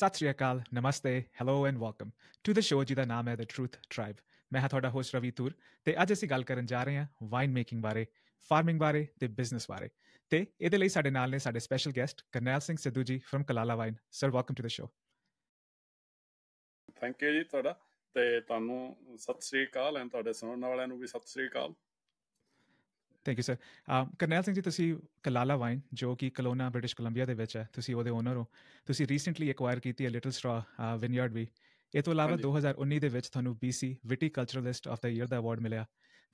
सत श्री अकाल, नमस्ते, hello and welcome to the show जिहदा नाम है द ट्रूथ ट्राइब। मैं तुहाडा होस्ट रवि तूर ते अज असीं गल करन जा रहे हां वाइन मेकिंग बारे, फार्मिंग बारे ते बिजनेस बारे। ते इहदे लई साडे नाल ने साडे special guest Karnail Singh Sidhu ji from Kalala wine. Sir, welcome to the show. Thank you जी तुहाडा ते तुहानूं सत श्री अकाल एंड तुहाडे सुणन वालिਆਂ ਨੂੰ ਵੀ सत श्री अकाल। Thank you sir. Karnail Singh ji, तुसी कलाला वाइन जो कि कलोना ब्रिटिश कोलंबिया दे विच है, तुसी ओदे ओनर हो। तुसी रिसेंटली एक्वायर कीती है लिटल स्ट्रॉ विनयार्ड भी। इस तो अलावा 2019 दे विच तुहानूं BC viticulturalist of the year दा अवार्ड मिलिया।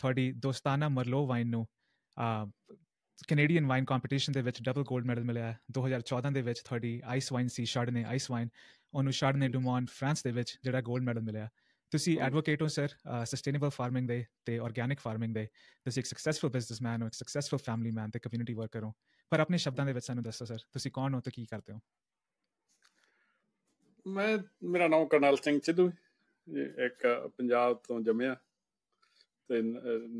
तुहाडी दोस्ताना मरलो वाइन नूं कैनेडियन वाइन कंपीटीशन दे विच डबल गोल्ड मैडल मिलिया। 2014 दे विच तुहाडी आइस वाइन सी शार्डने आइस वाइन, ओनू शार्डने डुमॉन फ्रांस दे विच जेहड़ा गोल्ड मैडल मिलिया। ਤੁਸੀਂ ਐਡਵੋਕੇਟ ਹੋ ਸਰ ਸਸਟੇਨੇਬਲ ਫਾਰਮਿੰਗ ਦੇ ਤੇ ਆਰਗੈਨਿਕ ਫਾਰਮਿੰਗ ਦੇ। ਤੁਸੀਂ ਇੱਕ ਸਕਸੈਸਫੁਲ ਬਿਜ਼ਨਸਮੈਨ ਹੋ, ਇੱਕ ਸਕਸੈਸਫੁਲ ਫੈਮਿਲੀ ਮੈਨ ਤੇ ਕਮਿਊਨਿਟੀ ਵਰਕਰ ਹੋ। ਪਰ ਆਪਣੇ ਸ਼ਬਦਾਂ ਦੇ ਵਿੱਚ ਸਾਨੂੰ ਦੱਸੋ ਸਰ, ਤੁਸੀਂ ਕੌਣ ਹੋ ਤੇ ਕੀ ਕਰਦੇ ਹੋ? ਮੇਰਾ ਨਾਮ ਕਰਨੈਲ ਸਿੰਘ ਸਿੱਧੂ, ਇੱਕ ਪੰਜਾਬ ਤੋਂ ਜੰਮਿਆ ਤੇ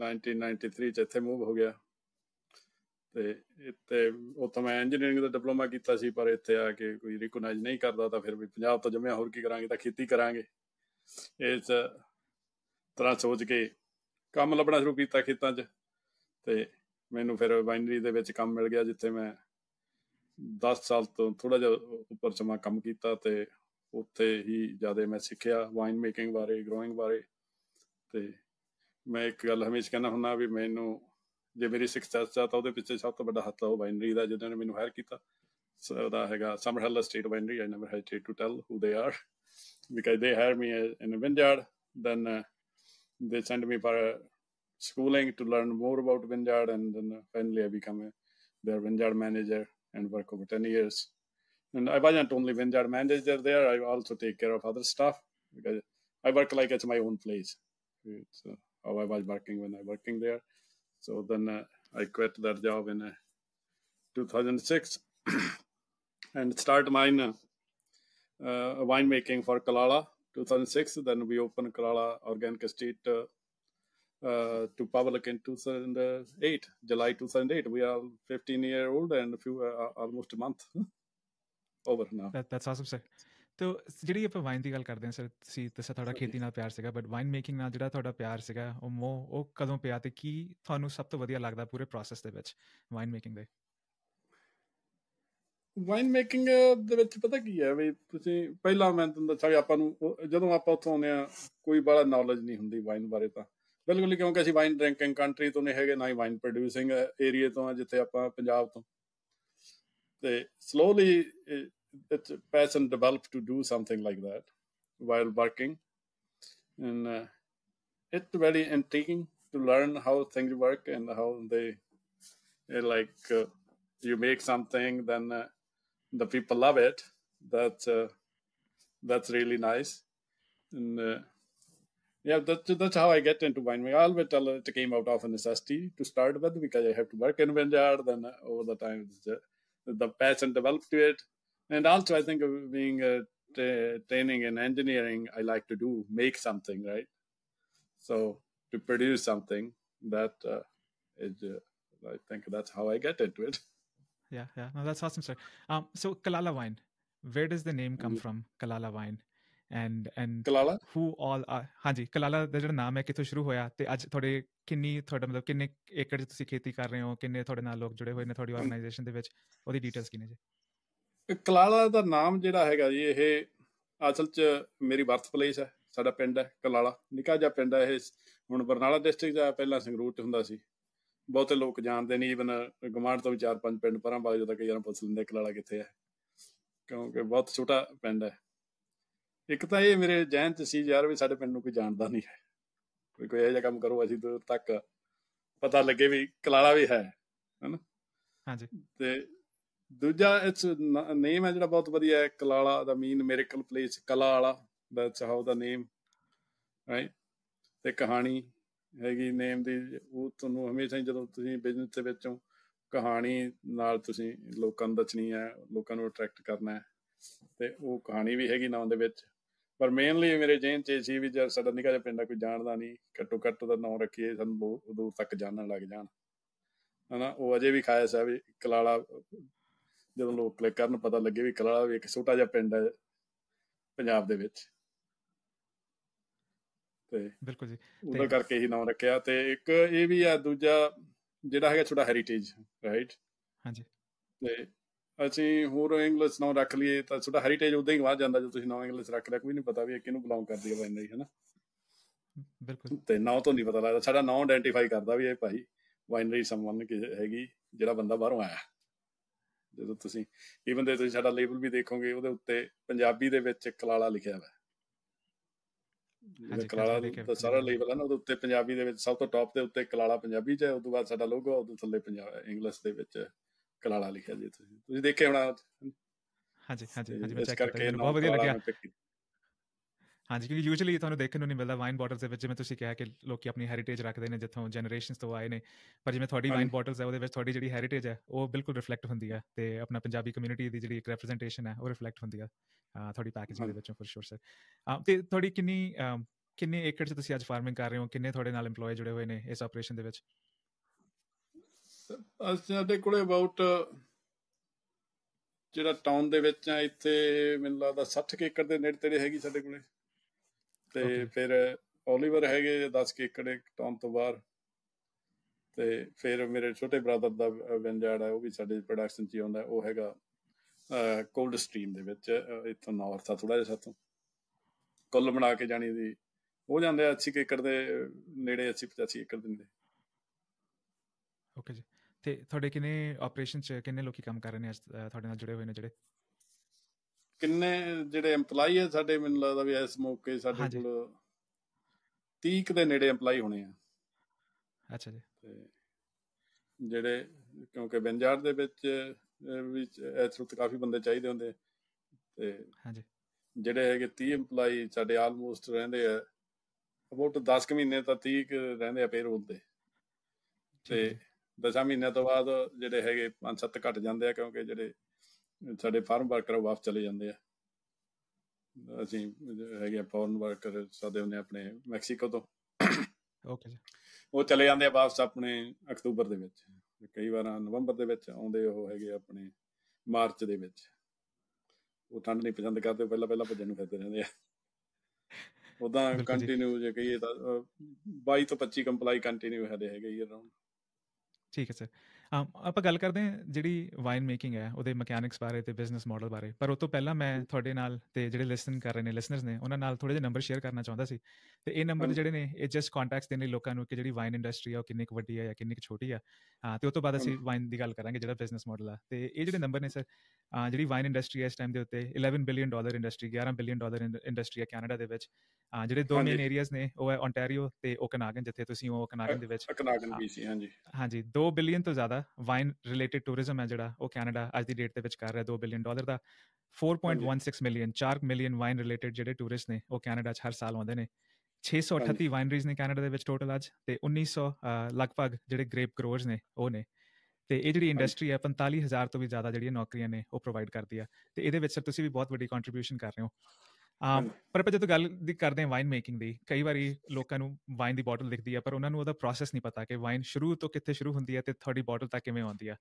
1993 ਚ ਇੱਥੇ ਮੂਵ ਹੋ ਗਿਆ ਤੇ ਇੱਥੇ ਉੱਥੋਂ ਮੈਂ ਇੰਜੀਨੀਅਰਿੰਗ ਦਾ ਡਿਪਲੋਮਾ ਕੀਤਾ ਸੀ, ਪਰ ਇੱਥੇ ਆ ਕੇ ਕੋਈ ਰਿਕੋਗਨਾਈਜ਼ ਨਹੀਂ ਕਰਦਾ ਤਾਂ ਫਿਰ ਵੀ ਪੰਜਾਬ ਤੋਂ ਜੰਮਿਆ ਹੋਰ ਕੀ ਕਰਾਂਗੇ, ਤਾਂ ਖੇਤੀ ਕਰਾਂਗੇ। ਇਸ ਤਰ੍ਹਾਂ ਸੋਚ ਕੇ ਕੰਮ ਲੱਭਣਾ ਸ਼ੁਰੂ ਕੀਤਾ ਖੇਤਾਂ 'ਚ ਅਤੇ ਮੈਨੂੰ ਫਿਰ ਵਾਈਨਰੀ ਦੇ ਵਿੱਚ ਕੰਮ ਮਿਲ ਗਿਆ, ਜਿੱਥੇ ਮੈਂ 10 ਸਾਲ ਤੋਂ ਥੋੜ੍ਹਾ ਜਿਹਾ ਉੱਪਰ ਸਮਾਂ ਕੰਮ ਕੀਤਾ ਅਤੇ ਉੱਥੇ ਹੀ ਜ਼ਿਆਦਾ ਮੈਂ ਸਿੱਖਿਆ ਵਾਈਨ ਮੇਕਿੰਗ ਬਾਰੇ, ਗਰੋਇੰਗ ਬਾਰੇ। ਅਤੇ ਮੈਂ ਇੱਕ ਗੱਲ ਹਮੇਸ਼ਾ ਕਹਿੰਦਾ ਹੁੰਦਾ ਵੀ ਮੈਨੂੰ ਜੇ ਮੇਰੀ ਸਕਸੈਸ ਆ ਤਾਂ ਉਹਦੇ ਪਿੱਛੇ ਸਭ ਤੋਂ ਵੱਡਾ ਹੱਥ ਆ ਉਹ ਵਾਈਨਰੀ ਦਾ, ਜਿਹਨਾਂ ਨੇ ਮੈਨੂੰ ਹਾਇਰ ਕੀਤਾ। ਉਹਦਾ ਹੈਗਾ Summerhill estate winery. I never hesitate to tell who they are because they hired me in a vineyard, then they sent me for schooling to learn more about vineyard, and then finally I become their vineyard manager and work over 10 years. And I wasn't only vineyard manager there, I also take care of other stuff because I work like it's my own place. It's how I was working when I working there. So then I quit that job in 2006 and start mine wine making for Kalala 2006. Then we opened Kalala Organic Estate to public in 2008, July 2008. We are 15-year-old and a few almost a month over now. That's awesome, sir. तो ਜਿਹੜੀ ਆਪਾਂ wine ਦੀ ਗੱਲ ਕਰਦੇ ਹਾਂ sir, ਤੁਸੀਂ ਦੱਸਿਆ ਤੁਹਾਡਾ ਖੇਤੀ ਨਾਲ ਪਿਆਰ ਸੀਗਾ, ਬਟ ਵਾਈਨ ਮੇਕਿੰਗ ਨਾਲ ਜਿਹੜਾ ਤੁਹਾਡਾ ਪਿਆਰ ਸੀਗਾ ਉਹ ਉਹ ਕਦੋਂ ਪਿਆ ਤੇ ਕੀ ਤੁਹਾਨੂੰ ਸਭ ਤੋਂ ਵਧੀਆ ਲੱਗਦਾ ਪੂਰੇ ਪ੍ਰੋਸੈਸ ਦੇ ਵਿੱਚ ਵਾਈਨ ਮੇਕਿੰਗ ਦੇ? ਵਾਈਨ ਮੇਕਿੰਗ ਦੇ ਵਿੱਚ ਪਤਾ ਕੀ ਹੈ ਵੀ ਤੁਸੀਂ ਪਹਿਲਾਂ ਮੈਂ ਤੁਹਾਨੂੰ ਦੱਸਿਆ ਵੀ ਆਪਾਂ ਨੂੰ ਜਦੋਂ ਆਪਾਂ ਉੱਥੋਂ ਆਉਂਦੇ ਹਾਂ ਕੋਈ ਬਾਹਲਾ ਨੌਲੇਜ ਨਹੀਂ ਹੁੰਦੀ ਵਾਈਨ ਬਾਰੇ ਤਾਂ ਬਿਲਕੁਲ ਹੀ, ਕਿਉਂਕਿ ਅਸੀਂ ਵਾਈਨ ਡਰਿੰਕਿੰਗ ਕੰਟਰੀ ਤੋਂ ਨਹੀਂ ਹੈਗੇ, ਨਾ ਹੀ ਵਾਈਨ ਪ੍ਰੋਡਿਊਸਿੰਗ ਏਰੀਏ ਤੋਂ ਆ ਜਿੱਥੇ ਆਪਾਂ ਪੰਜਾਬ ਤੋਂ। ਅਤੇ slowly it's passion develop to do something like that while working and it's very intriguing to learn how things work and how they like you make something then the people love it. That's really nice, and yeah, that's how I get into winemaking. I always tell it came out of a necessity to start with because I have to work in vineyard. Then over the time, the passion developed to it, and also I think being training in engineering, I like to do make something, right? So to produce something that I think that's how I get into it. Yeah, no, that's awesome, sir. So Kalala Wine, where does the name come from, Kalala Wine, and Kalala who all are? हाँ जी, Kalala ਦਾ ਜਿਹੜਾ ਨਾਮ ਹੈ ਕਿੱਥੋਂ ਸ਼ੁਰੂ ਹੋਇਆ ਤੇ ਅੱਜ ਤੁਹਾਡੇ ਕਿੰਨੇ ਏਕੜ ਤੁਸੀਂ ਖੇਤੀ ਕਰ ਰਹੇ ਹੋ, ਕਿੰਨੇ ਤੁਹਾਡੇ ਨਾਲ ਲੋਕ ਜੁੜੇ ਹੋਏ ਨੇ ਤੁਹਾਡੀ ਆਰਗੇਨਾਈਜੇਸ਼ਨ ਦੇ ਵਿੱਚ, ਉਹਦੀ ਡਿਟੇਲਸ ਕਿੰਨੇ ਜੀ? Kalala ਦਾ ਨਾਮ ਜਿਹੜਾ ਹੈਗਾ ਜੀ, ਇਹ ਅਸਲ 'ਚ ਮੇਰੀ ਬਰਥ ਪਲੇਸ ਹੈ, ਸਾਡਾ ਪਿੰਡ ਹੈ Kalala, ਨਿੱਕਾ ਜਿਹਾ ਪਿੰਡ ਹੈ ਇਹ, ਹੁਣ ਬਰਨਾਲਾ ਡਿਸਟ੍ਰਿਕਟ ਦਾ, ਪਹਿਲਾਂ ਸੰਗਰੂਰ 'ਚ ਹੁੰਦਾ ਸੀ। ਬਹੁਤੇ ਲੋਕ ਜਾਣਦੇ ਨਹੀਂ, ਈਵਨ ਗੁਆਂਢ ਤੋਂ ਵੀ 4-5 ਪਿੰਡ ਪਰਾਂ ਬਾਗ ਜਦੋਂ ਕਈ ਵਾਰ ਪੁੱਛ ਲੈਂਦੇ ਕਲਾਲਾ ਕਿੱਥੇ ਹੈ, ਕਿਉਂਕਿ ਬਹੁਤ ਛੋਟਾ ਪਿੰਡ ਹੈ। ਇੱਕ ਤਾਂ ਇਹ ਮੇਰੇ ਜਹਿਨ 'ਚ ਸੀ ਯਾਰ ਵੀ ਸਾਡੇ ਪਿੰਡ ਨੂੰ ਕੋਈ ਜਾਣਦਾ ਨਹੀਂ ਹੈ, ਕੋਈ ਇਹੋ ਜਿਹਾ ਕੰਮ ਕਰੋ ਅਸੀਂ ਦੂਰ ਤੱਕ ਪਤਾ ਲੱਗੇ ਵੀ ਕਲਾਲਾ ਵੀ ਹੈ, ਹੈ ਨਾ। ਹਾਂਜੀ। ਅਤੇ ਦੂਜਾ ਇਸ ਨੇਮ ਹੈ ਜਿਹੜਾ ਬਹੁਤ ਵਧੀਆ ਹੈ, ਕਲਾਲਾ ਦਾ ਮੀਨ ਮਿਰੇਕਲ ਪਲੇਸ, ਕਲਾ ਵਾਲਾ, that's how the name, right. ਅਤੇ ਕਹਾਣੀ ਹੈਗੀ ਨੇਮ ਦੀ, ਉਹ ਤੁਹਾਨੂੰ ਹਮੇਸ਼ਾ ਹੀ ਜਦੋਂ ਤੁਸੀਂ ਬਿਜ਼ਨਸ ਦੇ ਵਿੱਚੋਂ ਕਹਾਣੀ ਨਾਲ ਤੁਸੀਂ ਲੋਕਾਂ ਨੂੰ ਦੱਸਣੀ ਹੈ, ਲੋਕਾਂ ਨੂੰ ਅਟਰੈਕਟ ਕਰਨਾ ਹੈ, ਅਤੇ ਉਹ ਕਹਾਣੀ ਵੀ ਹੈਗੀ ਨਾਮ ਦੇ ਵਿੱਚ। ਪਰ ਮੇਨਲੀ ਮੇਰੇ ਜੇਨ 'ਚ ਇਹ ਸੀ ਵੀ ਜਦ ਸਾਡਾ ਨਿੱਕਾ ਜਿਹਾ ਪਿੰਡ ਆ ਕੋਈ ਜਾਣਦਾ ਨਹੀਂ, ਘੱਟੋ ਘੱਟ ਉਹਦਾ ਨਾਂ ਰੱਖੀਏ ਸਾਨੂੰ ਲੋਕ ਦੂਰ ਤੱਕ ਜਾਣਨ ਲੱਗ ਜਾਣ, ਹੈ ਨਾ। ਉਹ ਅਜੇ ਵੀ ਖਾਸ ਹੈ ਵੀ ਕਲਾਲਾ, ਜਦੋਂ ਲੋਕ ਕਲਿੱਕ ਕਰਨ ਪਤਾ ਲੱਗੇ ਵੀ ਕਲਾਲਾ ਵੀ ਇੱਕ ਛੋਟਾ ਜਿਹਾ ਪਿੰਡ ਹੈ ਪੰਜਾਬ ਦੇ ਵਿੱਚ ਤੇ ਬਿਲਕੁਲ ਜੀ ਉਹਦਾ ਕਰਕੇ ਹੀ ਨਾਮ ਰੱਖਿਆ। ਤੇ ਇੱਕ ਇਹ ਵੀ ਆ ਦੂਜਾ ਜਿਹੜਾ ਹੈਗਾ ਤੁਹਾਡਾ ਹੈਰੀਟੇਜ ਰਾਈਟ ਹਾਂਜੀ ਤੇ ਅਸੀਂ ਹੋਰ ਇੰਗਲਿਸ਼ ਨਾਮ ਰੱਖ ਲਈਏ ਤਾਂ ਤੁਹਾਡਾ ਹੈਰੀਟੇਜ ਉਦਾਂ ਹੀ ਵੱਧ ਜਾਂਦਾ ਜੇ ਤੁਸੀਂ ਨਾਮ ਇੰਗਲਿਸ਼ ਰੱਖ ਲਿਆ ਕੋਈ ਨਹੀਂ ਪਤਾ ਵੀ ਇਹ ਕਿਹਨੂੰ ਬਿਲੋਂਗ ਕਰਦੀ ਹੈ ਵਾਈਨਰੀ ਹੈ ਨਾ ਬਿਲਕੁਲ ਤੇ ਨਾਂ ਤੋਂ ਨਹੀਂ ਪਤਾ ਲੱਗਦਾ ਸਾਡਾ ਨਾਂ ਆਇਡੈਂਟੀਫਾਈ ਕਰਦਾ ਵੀ ਇਹ ਭਾਈ ਵਾਈਨਰੀ ਸੰਬੰਧ ਹੈਗੀ ਜਿਹੜਾ ਬੰਦਾ ਬਾਹਰੋਂ ਆਇਆ ਜਦੋਂ ਤੁਸੀਂ ਈਵਨ ਦੇ ਤੁਸੀਂ ਸਾਡਾ ਲੇਬਲ ਵੀ ਦੇਖੋਗੇ ਉਹਦੇ ਉੱਤੇ ਪੰਜਾਬੀ ਦੇ ਵਿੱਚ ਕਲਾਲਾ ਲਿਖਿਆ ਹੋਇਆ ਕਲਾਲਾ ਸਾਰਾ ਲੇਬਲ ਹੈ ਨਾ ਉਹਦੇ ਉੱਤੇ ਪੰਜਾਬੀ ਦੇ ਵਿੱਚ ਸਭ ਤੋਂ ਟੌਪ ਦੇ ਉੱਤੇ ਕਲਾਲਾ ਪੰਜਾਬੀ ਚ ਹੈ ਉਦੋਂ ਬਾਅਦ ਸਾਡਾ ਲੋਗੋ ਉਹਦੇ ਥੱਲੇ ਪੰਜਾਬ ਇੰਗਲਿਸ਼ ਦੇ ਵਿੱਚ ਕਲਾਲਾ ਲਿਖਿਆ ਜੀ ਤੁਸੀਂ ਦੇਖਿਆ ਹੋਣਾ ਹਾਂਜੀ ਹਾਂਜੀ ਹਾਂਜੀ ਮੈਂ ਚੈੱਕ ਕਰਕੇ ਬਹੁਤ ਵਧੀਆ ਲੱਗਿਆ ਹਾਂਜੀ ਕਿਉਂਕਿ ਯੂਜਲੀ ਤੁਹਾਨੂੰ ਦੇਖਣ ਨੂੰ ਨਹੀਂ ਮਿਲਦਾ ਵਾਈਨ ਬੋਟਲਸ ਦੇ ਵਿੱਚ ਜਿਵੇਂ ਤੁਸੀਂ ਕਿਹਾ ਕਿ ਲੋਕ ਆਪਣੀ ਹੈਰੀਟੇਜ ਰੱਖਦੇ ਨੇ ਜਿੱਥੋਂ ਜਨਰੇਸ਼ਨਸ ਤੋਂ ਆਏ ਨੇ ਪਰ ਜਿਵੇਂ ਤੁਹਾਡੀ ਵਾਈਨ ਬੋਟਲਸ ਹੈ ਉਹਦੇ ਵਿੱਚ ਤੁਹਾਡੀ ਜਿਹੜੀ ਹੈਰੀਟੇਜ ਹੈ ਉਹ ਬਿਲਕੁਲ ਰਿਫਲੈਕਟ ਹੁੰਦੀ ਹੈ ਅਤੇ ਆਪਣਾ ਪੰਜਾਬੀ ਕਮਿਊਨਿਟੀ ਦੀ ਜਿਹੜੀ ਇੱਕ ਰੈਪਰੈਜੈਂਟੇਸ਼ਨ ਹੈ ਉਹ ਰਿਫਲੈਕਟ ਹੁੰਦੀ ਹੈ ਤੁਹਾਡੀ ਪੈਕੇਜਿੰਗ ਦੇ ਵਿੱਚੋਂ ਫੋਰ ਸ਼ੋਰ ਸਰ। ਅਤੇ ਤੁਹਾਡੀ ਕਿੰਨੇ ਏਕੜ 'ਚ ਤੁਸੀਂ ਅੱਜ ਫਾਰਮਿੰਗ ਕਰ ਰਹੇ ਹੋ ਕਿੰਨੇ ਤੁਹਾਡੇ ਨਾਲ ਇੰਪਲੋਏ ਜੁੜੇ ਹੋਏ ਨੇ ਇਸ ਆਪਰੇਸ਼ਨ ਦੇ ਵਿੱਚ? ਸਾਡੇ ਕੋਲ ਅਬਾਊਟ ਜਿਹੜਾ ਟਾਊਨ ਦੇ ਵਿੱਚ ਆ ਇੱਥੇ ਮੈਨੂੰ ਲੱਗਦਾ 60 ਏਕੜ ਦੇ ਨੇੜੇ ਤੇੜੇ ਹੈਗੀ ਸਾਡੇ ਕੋਲ ਤੇ ਫਿਰ ਓਲੀਵਰ ਹੈਗੇ 10 ਏਕੜ ਟਾਊਨ ਤੋਂ ਬਾਹਰ ਤੇ ਫਿਰ ਮੇਰੇ ਛੋਟੇ ਬ੍ਰਦਰ ਦਾ ਵਿੰਜਾਰਡ ਹੈ ਉਹ ਵੀ ਸਾਡੇ ਪ੍ਰੋਡਕਸ਼ਨ 'ਚ ਹੀ ਆਉਂਦਾ ਉਹ ਹੈਗਾ ਕੋਲਡ ਸਟ੍ਰੀਮ ਦੇ ਵਿੱਚ ਇੱਥੋਂ ਨੌਰਥ ਆ ਥੋੜ੍ਹਾ ਜਿਹਾ ਸਾਥੋਂ ਕੁੱਲ ਬਣਾ ਕੇ ਜਾਣੀ ਦੀ ਹੋ ਜਾਂਦੇ ਆ 80 ਏਕੜ ਦੇ ਨੇੜੇ 85 ਏਕੜ ਦੇ ਨੇੜੇ। ਓਕੇ ਜੀ ਅਤੇ ਤੁਹਾਡੇ ਕਿੰਨੇ ਆਪਰੇਸ਼ਨ 'ਚ ਕਿੰਨੇ ਲੋਕ ਕੰਮ ਕਰ ਰਹੇ ਨੇ ਅੱਜ ਤੁਹਾਡੇ ਨਾਲ ਜੁੜੇ ਹੋਏ ਨੇ ਜਿਹੜੇ ਕਿੰਨੇ ਜਿਹੜੇ ਐਮਪਲਾਈ ਹੈ ਸਾਡੇ? ਮੈਨੂੰ ਲੱਗਦਾ ਵੀ ਇਸ ਮੌਕੇ ਸਾਡੇ ਕੋਲ 30 ਦੇ ਨੇੜੇ ਐਮਪਲਾਈ ਹੋਣੇ ਆ। ਅੱਛਾ ਜੀ ਤੇ ਜਿਹੜੇ ਕਿਉਂਕਿ ਵਿੰਜਾਰਡ ਦੇ ਵਿੱਚ ਵੀ ਇਸ ਰੁੱਤ ਕਾਫੀ ਬੰਦੇ ਚਾਹੀਦੇ ਹੁੰਦੇ ਤੇ ਹਾਂਜੀ ਜਿਹੜੇ ਹੈਗੇ 30 ਐਮਪਲਾਈ ਸਾਡੇ ਆਲਮੋਸਟ ਰਹਿੰਦੇ ਆ ਅਬਾਊਟ 10 ਕੁ ਮਹੀਨੇ ਤਾਂ 30 ਰਹਿੰਦੇ ਆ ਪੇਰੋਲ ਤੇ ਤੇ 10 ਮਹੀਨਿਆਂ ਤੋਂ ਬਾਅਦ ਜਿਹੜੇ ਹੈਗੇ 5-7 ਘੱਟ ਜਾਂਦੇ ਆ ਕਿਉਂਕਿ ਜਿਹੜੇ ਸਾਡੇ ਫਾਰਮ ਵਰਕਰ ਉਹ ਵਾਪਸ ਚਲੇ ਜਾਂਦੇ ਆ। ਅਸੀਂ ਹੈਗੇ ਫੋਰਨ ਵਰਕਰ ਸਾਡੇ ਹੁੰਦੇ ਆਪਣੇ ਮੈਕਸੀਕੋ ਤੋਂ ਉਹ ਚਲੇ ਜਾਂਦੇ ਆ ਵਾਪਸ ਆਪਣੇ ਅਕਤੂਬਰ ਦੇ ਵਿੱਚ ਕਈ ਵਾਰ ਨਵੰਬਰ ਦੇ ਵਿੱਚ ਆਉਂਦੇ ਉਹ ਹੈਗੇ ਆਪਣੇ ਮਾਰਚ ਦੇ ਵਿੱਚ ਉਹ ਠੰਡ ਨਹੀਂ ਪਸੰਦ ਕਰਦੇ ਪਹਿਲਾਂ ਪਹਿਲਾਂ ਭੱਜਣ ਨੂੰ ਫਿਰਦੇ ਰਹਿੰਦੇ ਆ। ਉੱਦਾਂ ਕੰਟੀਨਿਊ ਜੇ ਕਹੀਏ ਤਾਂ 22 ਤੋਂ 25 ਕੰਪਲਾਈ ਕੰਟੀਨਿਊ ਸਾਡੇ ਹੈਗੇ ਅਰਾਊਂਡ। ਠੀਕ ਹੈ ਸਰ ਆਪਾਂ ਗੱਲ ਕਰਦੇ ਹਾਂ ਜਿਹੜੀ ਵਾਈਨ ਮੇਕਿੰਗ ਹੈ ਉਹਦੇ ਮਕੈਨਿਕਸ ਬਾਰੇ ਅਤੇ ਬਿਜ਼ਨਸ ਮਾਡਲ ਬਾਰੇ ਪਰ ਉਹ ਤੋਂ ਪਹਿਲਾਂ ਮੈਂ ਤੁਹਾਡੇ ਨਾਲ ਅਤੇ ਜਿਹੜੇ ਲਿਸਨ ਕਰ ਰਹੇ ਨੇ ਲਿਸਨਰਸ ਨੇ ਉਹਨਾਂ ਨਾਲ ਥੋੜ੍ਹੇ ਜਿਹੇ ਨੰਬਰ ਸ਼ੇਅਰ ਕਰਨਾ ਚਾਹੁੰਦਾ ਸੀ ਅਤੇ ਇਹ ਨੰਬਰ ਜਿਹੜੇ ਨੇ ਇਹ ਜਸਟ ਕੰਟੈਕਟਸ ਦੇਣ ਲਈ ਲੋਕਾਂ ਨੂੰ ਕਿ ਜਿਹੜੀ ਵਾਈਨ ਇੰਡਸਟਰੀ ਆ ਉਹ ਕਿੰਨੀ ਕੁ ਵੱਡੀ ਹੈ ਜਾਂ ਕਿੰਨੀ ਕੁ ਛੋਟੀ ਆ ਅਤੇ ਉਹ ਤੋਂ ਬਾਅਦ ਅਸੀਂ ਵਾਈਨ ਦੀ ਗੱਲ ਕਰਾਂਗੇ ਜਿਹੜਾ ਬਿਜ਼ਨਸ ਮਾਡਲ ਆ। ਅਤੇ ਇਹ ਜਿਹੜੇ ਨੰਬਰ ਨੇ ਸਰ ਜਿਹੜੀ ਵਾਈਨ ਇੰਡਸਟਰੀ ਇਸ ਟਾਈਮ ਦੇ ਉੱਤੇ $11 ਬਿਲੀਅਨ ਇੰਡਸਟਰੀ $11 ਬਿਲੀਅਨ ਇੰਡਸਟਰੀ ਆ ਕੈਨੇਡਾ ਦੇ ਵਿੱਚ। ਜਿਹੜੇ ਦੋ ਮੇਨ ਏਰੀਆਜ਼ ਨੇ ਉਹ ਹੈ ਓਨਟਾਰੀਓ ਅਤੇ ਓਕਨਾਗਨ ਜਿੱਥੇ ਤੁਸੀਂ ਉਹ ਓਕਨਾਗਨ ਦੇ ਵਿੱਚ ਹਾਂਜੀ $2 ਬਿਲੀਅਨ ਤੋਂ ਜ਼ਿਆਦਾ ਵਾਈਨ ਰਿਲੇਟਿਡ ਟੂਰਿਜ਼ਮ ਹੈ ਜਿਹੜਾ ਉਹ ਕੈਨੇਡਾ ਅੱਜ ਦੀ ਡੇਟ ਦੇ ਵਿੱਚ ਕਰ ਰਿਹਾ $2 ਬਿਲੀਅਨ ਦਾ। 4.16 ਮਿਲੀਅਨ 4 ਮਿਲੀਅਨ ਵਾਈਨ ਰਿਲੇਟਿਡ ਜਿਹੜੇ ਟੂਰਿਸਟ ਨੇ ਉਹ ਕੈਨੇਡਾ 'ਚ ਹਰ ਸਾਲ ਆਉਂਦੇ ਨੇ। 638 ਵਾਈਨਰੀਜ਼ ਨੇ ਕੈਨੇਡਾ ਦੇ ਵਿੱਚ ਟੋਟਲ ਅੱਜ ਅਤੇ 1900 ਲਗਭਗ ਜਿਹੜੇ ਗ੍ਰੇਪ ਗਰੋਅਰਸ ਨੇ ਉਹ ਨੇ ਅਤੇ ਇਹ ਜਿਹੜੀ ਇੰਡਸਟਰੀ ਹੈ 45,000 ਤੋਂ ਵੀ ਜ਼ਿਆਦਾ ਜਿਹੜੀਆਂ ਨੌਕਰੀਆਂ ਨੇ ਉਹ ਪ੍ਰੋਵਾਈਡ ਕਰਦੀ ਆ ਅਤੇ ਇਹਦੇ ਵਿੱਚ ਸਰ ਤੁਸੀਂ ਵੀ ਬਹੁਤ ਵੱਡੀ ਕੰਟਰੀਬਿਊਸ਼ਨ ਕਰ ਰਹੇ ਹੋ। ਪਰ ਆਪਾਂ ਜਦੋਂ ਗੱਲ ਕਰਦੇ ਹਾਂ ਵਾਈਨ ਮੇਕਿੰਗ ਦੀ ਕਈ ਵਾਰੀ ਲੋਕਾਂ ਨੂੰ ਵਾਈਨ ਦੀ ਬੋਟਲ ਦਿਖਦੀ ਆ ਪਰ ਉਹਨਾਂ ਨੂੰ ਉਹਦਾ ਪ੍ਰੋਸੈਸ ਨਹੀਂ ਪਤਾ ਕਿ ਵਾਈਨ ਸ਼ੁਰੂ ਤੋਂ ਕਿੱਥੇ ਸ਼ੁਰੂ ਹੁੰਦੀ ਹੈ ਅਤੇ ਤੁਹਾਡੀ ਬੋਟਲ ਤੱਕ ਕਿਵੇਂ ਆਉਂਦੀ ਆ।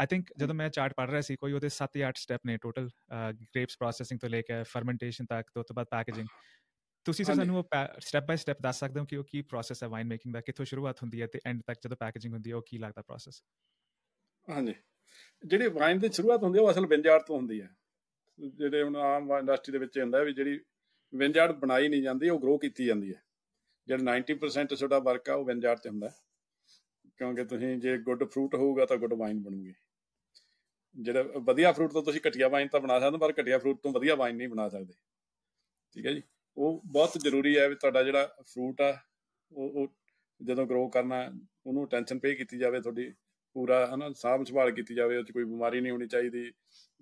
ਆਈ ਥਿੰਕ ਜਦੋਂ ਮੈਂ ਚਾਰਟ ਪੜ੍ਹ ਰਿਹਾ ਸੀ ਕੋਈ ਉਹਦੇ 7 ਜਾਂ 8 ਸਟੈਪ ਨੇ ਟੋਟਲ ਗ੍ਰੇਪਸ ਪ੍ਰੋਸੈਸਿੰਗ ਤੋਂ ਲੈ ਕੇ ਫਰਮੈਂਟੇਸ਼ਨ ਤੱਕ ਤੋਂ ਉਸ ਤੋਂ ਬਾਅਦ ਪੈਕੇਜਿੰਗ। ਤੁਸੀਂ ਸਰ ਸਾਨੂੰ ਸਟੈਪ ਬਾਏ ਸਟੈਪ ਦੱਸ ਸਕਦੇ ਹੋ ਕਿ ਉਹ ਕੀ ਪ੍ਰੋਸੈਸ ਹੈ ਵਾਈਨ ਮੇਕਿੰਗ ਦਾ ਕਿੱਥੋਂ ਸ਼ੁਰੂਆਤ ਹੁੰਦੀ ਹੈ ਅਤੇ ਐਂਡ ਤੱਕ ਜਦੋਂ ਪੈਕੇਜਿੰਗ ਹੁੰਦੀ ਹੈ ਉਹ ਕੀ ਲੱਗਦਾ ਪ੍ਰੋਸੈਸ? ਹਾਂਜੀ ਜਿਹੜੀ ਵਾਈਨ ਦੀ ਸ਼ੁਰੂਆਤ ਹੁੰਦੀ ਹੈ ਉਹ ਅਸਲ ਵਿੰਜਾਰਡ ਤੋਂ ਹੁੰਦੀ ਹੈ। ਜਿਹੜੇ ਹੁਣ ਆਮ ਇੰਡਸਟਰੀ ਦੇ ਵਿੱਚ ਹੁੰਦਾ ਵੀ ਜਿਹੜੀ ਵਿੰਜਾਰਡ ਬਣਾਈ ਨਹੀਂ ਜਾਂਦੀ ਉਹ ਗਰੋ ਕੀਤੀ ਜਾਂਦੀ ਹੈ। ਜਿਹੜਾ 90% ਤੁਹਾਡਾ ਵਰਕ ਆ ਉਹ ਵਿੰਜਾਰਡ 'ਤੇ ਹੁੰਦਾ ਕਿਉਂਕਿ ਤੁਸੀਂ ਜੇ ਗੁੱਡ ਫਰੂਟ ਹੋਊਗਾ ਤਾਂ ਗੁੱਡ ਵਾਈਨ ਬਣੂਗੀ। ਜਿਹੜਾ ਵਧੀਆ ਫਰੂਟ ਤੋਂ ਤੁਸੀਂ ਘਟੀਆ ਵਾਈਨ ਤਾਂ ਬਣਾ ਸਕਦੇ ਪਰ ਘਟੀਆ ਫਰੂਟ ਤੋਂ ਵਧੀਆ ਵਾਈਨ ਨਹੀਂ ਬਣਾ ਸਕਦੇ। ਠੀਕ ਹੈ ਜੀ ਉਹ ਬਹੁਤ ਜ਼ਰੂਰੀ ਹੈ ਵੀ ਤੁਹਾਡਾ ਜਿਹੜਾ ਫਰੂਟ ਆ ਉਹ ਜਦੋਂ ਗਰੋ ਕਰਨਾ ਉਹਨੂੰ ਟੈਨਸ਼ਨ ਪੇ ਕੀਤੀ ਜਾਵੇ ਤੁਹਾਡੀ ਪੂਰਾ ਹੈ ਨਾ ਸਾਂਭ ਸੰਭਾਲ ਕੀਤੀ ਜਾਵੇ ਉਹ 'ਚ ਕੋਈ ਬਿਮਾਰੀ ਨਹੀਂ ਹੋਣੀ ਚਾਹੀਦੀ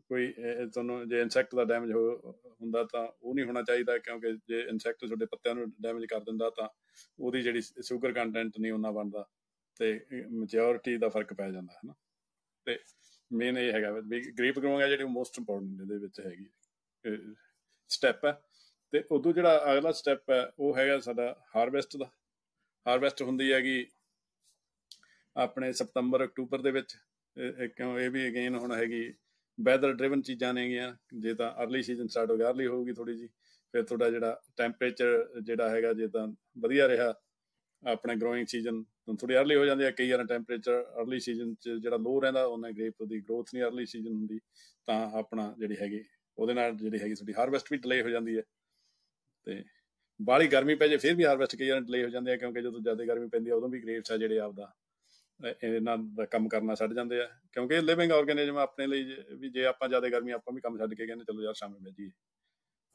ਕੋਈ ਤੁਹਾਨੂੰ ਜੇ ਇਨਸੈਕਟ ਦਾ ਡੈਮੇਜ ਹੁੰਦਾ ਤਾਂ ਉਹ ਨਹੀਂ ਹੋਣਾ ਚਾਹੀਦਾ ਕਿਉਂਕਿ ਜੇ ਇਨਸੈਕਟ ਤੁਹਾਡੇ ਪੱਤਿਆਂ ਨੂੰ ਡੈਮੇਜ ਕਰ ਦਿੰਦਾ ਤਾਂ ਉਹਦੀ ਜਿਹੜੀ ਸ਼ੂਗਰ ਕੰਟੈਂਟ ਨਹੀਂ ਓਨਾ ਬਣਦਾ ਅਤੇ ਮੈਜੋਰਟੀ ਦਾ ਫਰਕ ਪੈ ਜਾਂਦਾ ਹੈ ਨਾ। ਅਤੇ ਮੇਨ ਇਹ ਹੈਗਾ ਵੀ ਗ੍ਰੇਪ ਗਰੋਇੰਗ ਹੈ ਜਿਹੜੀ ਮੋਸਟ ਇੰਪੋਰਟੈਂਟ ਇਹਦੇ ਵਿੱਚ ਹੈਗੀ ਸਟੈਪ ਹੈ। ਅਤੇ ਉਦੋਂ ਜਿਹੜਾ ਅਗਲਾ ਸਟੈਪ ਹੈ ਉਹ ਹੈਗਾ ਸਾਡਾ ਹਾਰਵੈਸਟ ਦਾ। ਹਾਰਵੈਸਟ ਹੁੰਦੀ ਹੈਗੀ ਆਪਣੇ ਸਤੰਬਰ-ਅਕਤੂਬਰ ਦੇ ਵਿੱਚ ਕਿਉਂ ਇਹ ਵੀ ਅਗੇਨ ਹੁਣ ਹੈਗੀ ਵੈਦਰ ਡਰਿਵਨ ਚੀਜ਼ਾਂ ਨੇਗੀਆਂ ਜੇ ਤਾਂ ਅਰਲੀ ਸੀਜ਼ਨ ਸਟਾਰਟ ਹੋ ਗਿਆ ਅਰਲੀ ਹੋਊਗੀ ਥੋੜ੍ਹੀ ਜਿਹੀ फिर थोड़ा जिहड़ा टैंपरेचर जिहड़ा हैगा जे तां वधिया रहा अपने ग्रोइंग सीजन थोड़ी अर्ली हो जाती है। कई बार टैंपरेचर अर्ली सीजन जो लो रहा उन्हें ग्रेप की ग्रोथ नहीं अर्ली सीजन होंगी तो अपना जी हैगी जी हारवेस्ट भी डिले हो जाती है। तो बाली गर्मी पै जाए फिर भी हारवेस्ट कई बार डिले हो जाती है क्योंकि जो ज़्यादा गर्मी पैंदी है उदों भी ग्रेप्स है जिहड़े आपदा इन्हां दा काम करना छड्ड जांदे आ क्योंकि लिविंग ऑर्गेनिजम अपने लिए भी जे आपां ज़्यादा गर्मी आपां भी काम छड्ड के कहंदे चलो यार शामे बह जाइए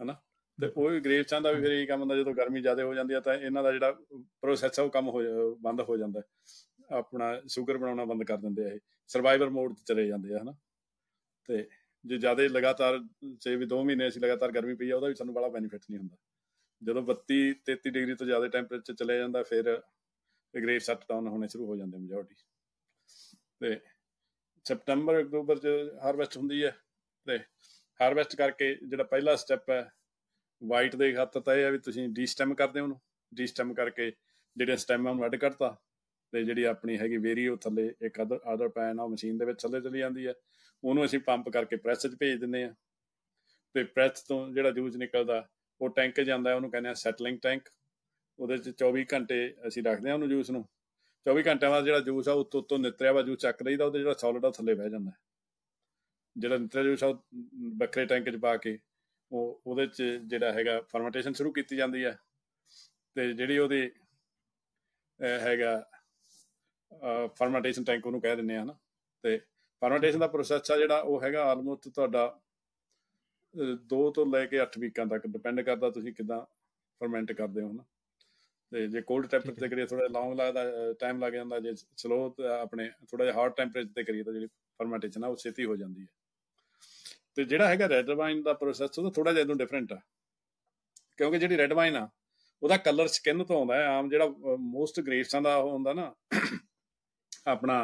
है ना। तो वही ग्रेप्सां का भी फिर यही काम होंगे जो गर्मी ज़्यादा हो जाती है तो इन्हां दा जिहड़ा प्रोसैस है वो कम हो बंद हो जाता है अपना शुगर बनाना बंद कर देंगे ये सर्वाइवर मोड चले जाते हैं है ना। तो जो ज़्यादा लगातार से भी दो महीने असीं लगातार गर्मी पई आ उहदा भी सानूं बड़ा बेनीफिट नहीं हुंदा। जो 32-33 डिग्री तो ज़्यादा टैंपरेचर चले जाता फिर ग्रेप सट डाउन होने शुरू हो जाते मेजोरिटी। तो सप्टंबर अक्तूबर च हारवेस्ट होंगी है। तो हारवेस्ट करके जो पहला स्टैप है वाइट के खातर तो यह है भी तुसीं डीस्टेम करते हो डीस्टेम करके जिहड़े स्टेम है वड्ड कढता तो जी अपनी हैगी वेरी वो थले एक अदर पैन मशीन के थले चली जाती है उन्होंने असीं पंप करके प्रैस च भेज देंगे। तो प्रैस तो जिहड़ा जूस निकलता वो टैंक जाता है उन्होंने कहने सैटलिंग टैंक वो 24 घंटे असीं रखते हैं उन्होंने जूस में 24 घंटे बाद जो जूस है उत्तों उत्तों नितरिया वा जूस चक लईदा जो सॉलिड आ थले बह जाता है जो नितरिया जूस आ बखरे टैंक च पा के वो जो है फर्मेंटेशन शुरू की जाती है। तो जी वो हैगा फर्मेंटेशन टैंक उन्होंने कह दें है ना। तो फर्मेंटेशन का प्रोसैस है जोड़ा वो है आलमोस्ट तुहाडा 2 ਤੋਂ ਲੈ ਕੇ 8 ਵੀਕਾਂ तक डिपेंड करता तुसीं किदां फरमेंट करते हो ना। तो जे कोल्ड टैंपरेचर से करिए थोड़ा लॉन्ग लगता टाइम लग जाता जे स्लो अपने थोड़ा जिहा हॉट टैंपरेचर से करिए तो जी फरमेंटेशन है वो छेती हो जाती है। तो जोड़ा है रैड वाइन का प्रोसैस वो थोड़ा जिहा डिफरेंट आ क्योंकि जी रैड वाइन आ उहदा कलर स्किन तो आउंदा है आम जिहड़ा मोस्ट ग्रेप्सां दा हुंदा ना अपना